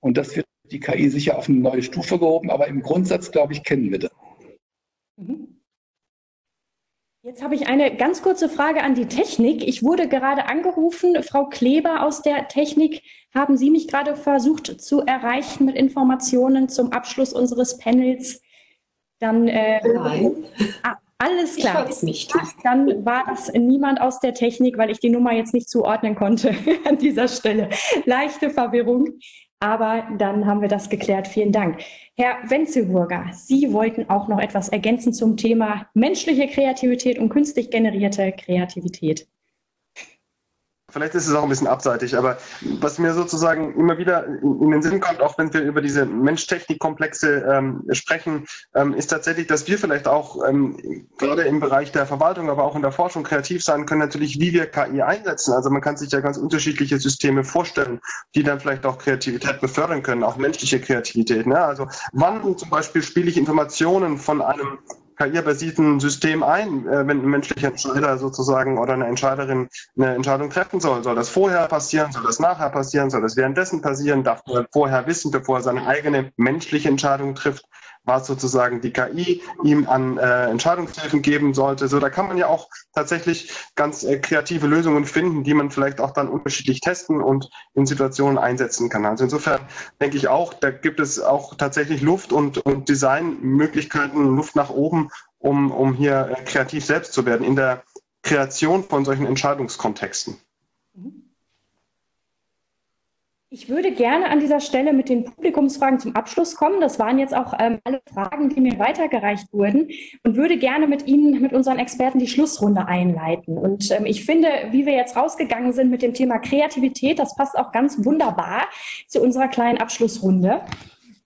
Und das wird die KI sicher auf eine neue Stufe gehoben, aber im Grundsatz, glaube ich, kennen wir das. Jetzt habe ich eine ganz kurze Frage an die Technik. Ich wurde gerade angerufen, Frau Kleber aus der Technik. Haben Sie mich gerade versucht zu erreichen mit Informationen zum Abschluss unseres Panels? Dann, nein. Alles klar. Ich weiß nicht. Dann war das niemand aus der Technik, weil ich die Nummer jetzt nicht zuordnen konnte an dieser Stelle. Leichte Verwirrung, aber dann haben wir das geklärt. Vielen Dank. Herr Wenzelburger, Sie wollten auch noch etwas ergänzen zum Thema menschliche Kreativität und künstlich generierte Kreativität. Vielleicht ist es auch ein bisschen abseitig, aber was mir sozusagen immer wieder in den Sinn kommt, auch wenn wir über diese Mensch-Technik-Komplexe sprechen, ist tatsächlich, dass wir vielleicht auch gerade im Bereich der Verwaltung, aber auch in der Forschung kreativ sein können, natürlich, wie wir KI einsetzen. Also man kann sich ja ganz unterschiedliche Systeme vorstellen, die dann vielleicht auch Kreativität befördern können, auch menschliche Kreativität. Ne? Also wann zum Beispiel spiele ich Informationen von einem KI-basierten System ein, wenn ein menschlicher Entscheider sozusagen oder eine Entscheiderin eine Entscheidung treffen soll. Soll das vorher passieren? Soll das nachher passieren? Soll das währenddessen passieren? Darf man vorher wissen, bevor er seine eigene menschliche Entscheidung trifft, was sozusagen die KI ihm an Entscheidungshilfen geben sollte. So, da kann man ja auch tatsächlich ganz kreative Lösungen finden, die man vielleicht auch dann unterschiedlich testen und in Situationen einsetzen kann. Also insofern denke ich auch, da gibt es auch tatsächlich Luft und Designmöglichkeiten, Luft nach oben, um hier kreativ selbst zu werden in der Kreation von solchen Entscheidungskontexten. Ich würde gerne an dieser Stelle mit den Publikumsfragen zum Abschluss kommen. Das waren jetzt auch alle Fragen, die mir weitergereicht wurden, und würde gerne mit Ihnen, mit unseren Experten, die Schlussrunde einleiten. Und ich finde, wie wir jetzt rausgegangen sind mit dem Thema Kreativität, das passt auch ganz wunderbar zu unserer kleinen Abschlussrunde.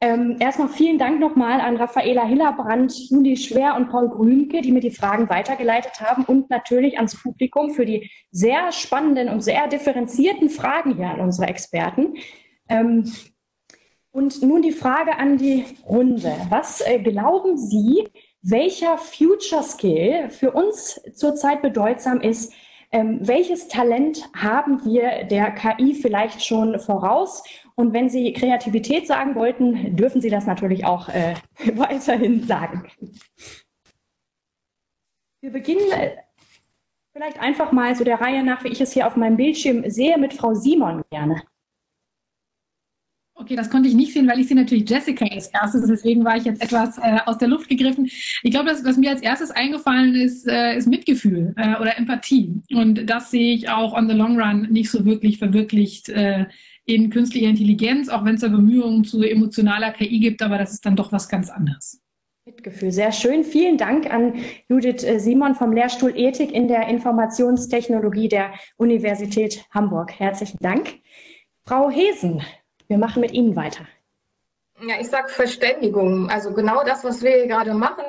Erstmal vielen Dank nochmal an Rafaela Hillerbrand, Julie Schwer und Paul Grünke, die mir die Fragen weitergeleitet haben, und natürlich ans Publikum für die sehr spannenden und sehr differenzierten Fragen hier an unsere Experten. Und nun die Frage an die Runde. Was glauben Sie, welcher Future Skill für uns zurzeit bedeutsam ist? Welches Talent haben wir der KI vielleicht schon voraus? Und wenn Sie Kreativität sagen wollten, dürfen Sie das natürlich auch weiterhin sagen. Wir beginnen vielleicht einfach mal so der Reihe nach, wie ich es hier auf meinem Bildschirm sehe, mit Frau Simon gerne. Okay, das konnte ich nicht sehen, weil ich sehe natürlich Jessica als erstes, deswegen war ich jetzt etwas aus der Luft gegriffen. Ich glaube, was mir als erstes eingefallen ist, ist Mitgefühl oder Empathie. Und das sehe ich auch on the long run nicht so wirklich verwirklicht in künstlicher Intelligenz, auch wenn es da Bemühungen zu emotionaler KI gibt, aber das ist dann doch was ganz anderes. Mitgefühl, sehr schön. Vielen Dank an Judith Simon vom Lehrstuhl Ethik in der Informationstechnologie der Universität Hamburg. Herzlichen Dank. Frau Heesen. Wir machen mit Ihnen weiter. Ja, ich sage Verständigung. Also genau das, was wir hier gerade machen,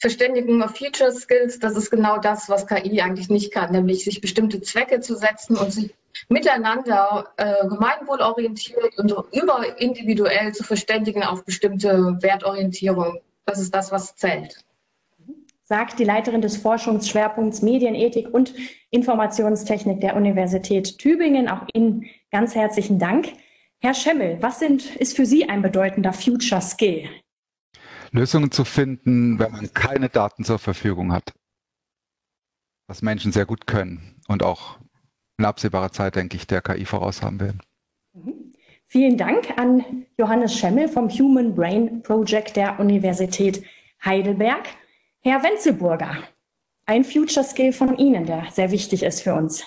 Verständigung auf Feature Skills, das ist genau das, was KI eigentlich nicht kann, nämlich sich bestimmte Zwecke zu setzen und sich miteinander gemeinwohlorientiert und überindividuell zu verständigen auf bestimmte Wertorientierung. Das ist das, was zählt. Sagt die Leiterin des Forschungsschwerpunkts Medienethik und Informationstechnik der Universität Tübingen. Auch Ihnen ganz herzlichen Dank. Herr Schemmel, was ist für Sie ein bedeutender Future Skill? Lösungen zu finden, wenn man keine Daten zur Verfügung hat. Was Menschen sehr gut können und auch in absehbarer Zeit, denke ich, der KI voraus haben werden. Vielen Dank an Johannes Schemmel vom Human Brain Project der Universität Heidelberg. Herr Wenzelburger, ein Future Skill von Ihnen, der sehr wichtig ist für uns.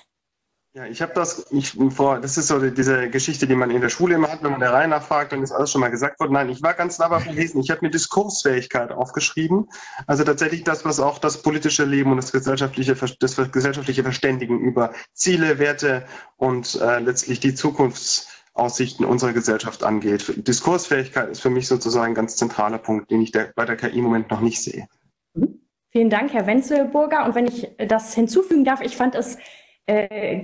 Ja, das ist so diese Geschichte, die man in der Schule immer hat, wenn man der Reihe nachfragt, dann ist alles schon mal gesagt worden. Nein, ich war ganz nah beim Lesen. Ich habe mir Diskursfähigkeit aufgeschrieben. Also tatsächlich das, was auch das politische Leben und das gesellschaftliche Verständigen über Ziele, Werte und letztlich die Zukunftsaussichten unserer Gesellschaft angeht. Diskursfähigkeit ist für mich sozusagen ein ganz zentraler Punkt, den ich bei der KI im Moment noch nicht sehe. Vielen Dank, Herr Wenzelburger. Und wenn ich das hinzufügen darf, ich fand es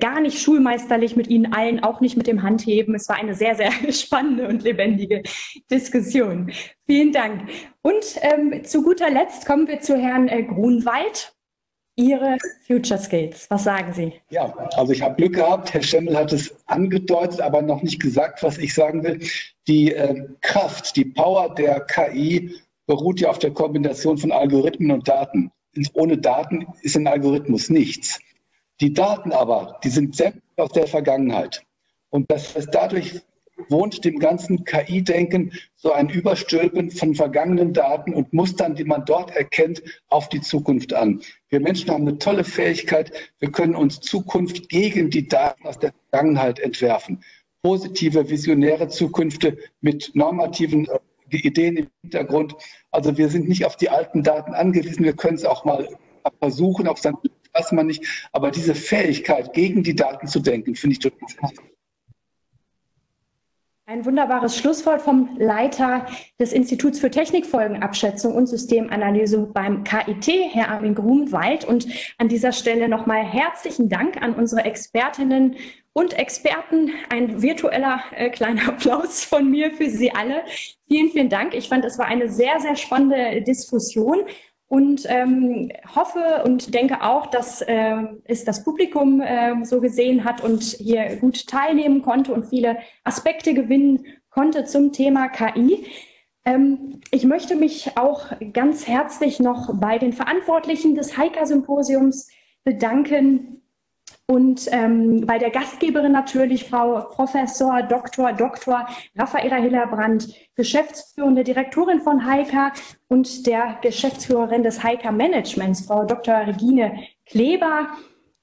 gar nicht schulmeisterlich mit Ihnen allen, auch nicht mit dem Handheben. Es war eine sehr, sehr spannende und lebendige Diskussion. Vielen Dank. Und zu guter Letzt kommen wir zu Herrn Grunwald. Ihre Future Skills, was sagen Sie? Ja, also ich habe Glück gehabt. Herr Schemmel hat es angedeutet, aber noch nicht gesagt, was ich sagen will. Die Kraft, die Power der KI beruht ja auf der Kombination von Algorithmen und Daten. Ohne Daten ist ein Algorithmus nichts. Die Daten aber, die sind selbst aus der Vergangenheit. Und das heißt, dadurch wohnt dem ganzen KI-Denken so ein Überstülpen von vergangenen Daten und Mustern, die man dort erkennt, auf die Zukunft an. Wir Menschen haben eine tolle Fähigkeit, wir können uns Zukunft gegen die Daten aus der Vergangenheit entwerfen. Positive, visionäre Zukünfte mit normativen Ideen im Hintergrund. Also wir sind nicht auf die alten Daten angewiesen, wir können es auch mal versuchen, ob es dann passt man nicht, aber diese Fähigkeit, gegen die Daten zu denken, finde ich total wichtig. Ein wunderbares Schlusswort vom Leiter des Instituts für Technikfolgenabschätzung und Systemanalyse beim KIT, Herr Armin Grunwald. Und an dieser Stelle nochmal herzlichen Dank an unsere Expertinnen und Experten. Ein virtueller kleiner Applaus von mir für Sie alle. Vielen, vielen Dank. Ich fand, es war eine sehr, sehr spannende Diskussion. Und hoffe und denke auch, dass es das Publikum so gesehen hat und hier gut teilnehmen konnte und viele Aspekte gewinnen konnte zum Thema KI. Ich möchte mich auch ganz herzlich noch bei den Verantwortlichen des Heika-Symposiums bedanken und bei der Gastgeberin natürlich, Frau Professor Dr. Rafaela Hillerbrand, geschäftsführende Direktorin von Heika, und der Geschäftsführerin des Heika-Managements, Frau Dr. Regine Kleber,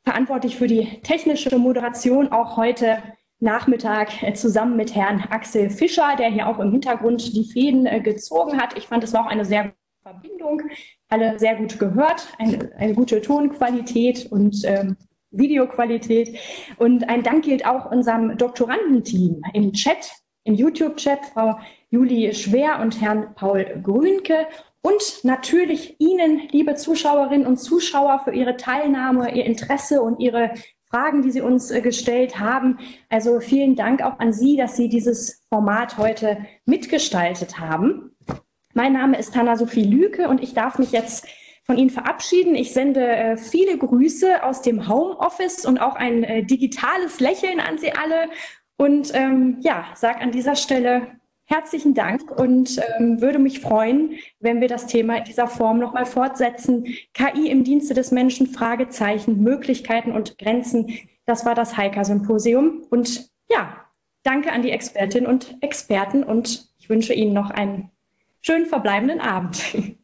verantwortlich für die technische Moderation, auch heute Nachmittag zusammen mit Herrn Axel Fischer, der hier auch im Hintergrund die Fäden gezogen hat. Ich fand, es war auch eine sehr gute Verbindung, alle sehr gut gehört, eine gute Tonqualität und Videoqualität. Und ein Dank gilt auch unserem Doktorandenteam im Chat, im YouTube-Chat, Frau Julie Schwer und Herrn Paul Grünke. Und natürlich Ihnen, liebe Zuschauerinnen und Zuschauer, für Ihre Teilnahme, Ihr Interesse und Ihre Fragen, die Sie uns gestellt haben. Also vielen Dank auch an Sie, dass Sie dieses Format heute mitgestaltet haben. Mein Name ist Hanna-Sophie Lücke und ich darf mich jetzt von Ihnen verabschieden. Ich sende viele Grüße aus dem Homeoffice und auch ein digitales Lächeln an Sie alle. Und ja, sage an dieser Stelle herzlichen Dank und würde mich freuen, wenn wir das Thema in dieser Form nochmal fortsetzen. KI im Dienste des Menschen, Fragezeichen, Möglichkeiten und Grenzen. Das war das Heika-Symposium. Und ja, danke an die Expertinnen und Experten und ich wünsche Ihnen noch einen schönen verbleibenden Abend.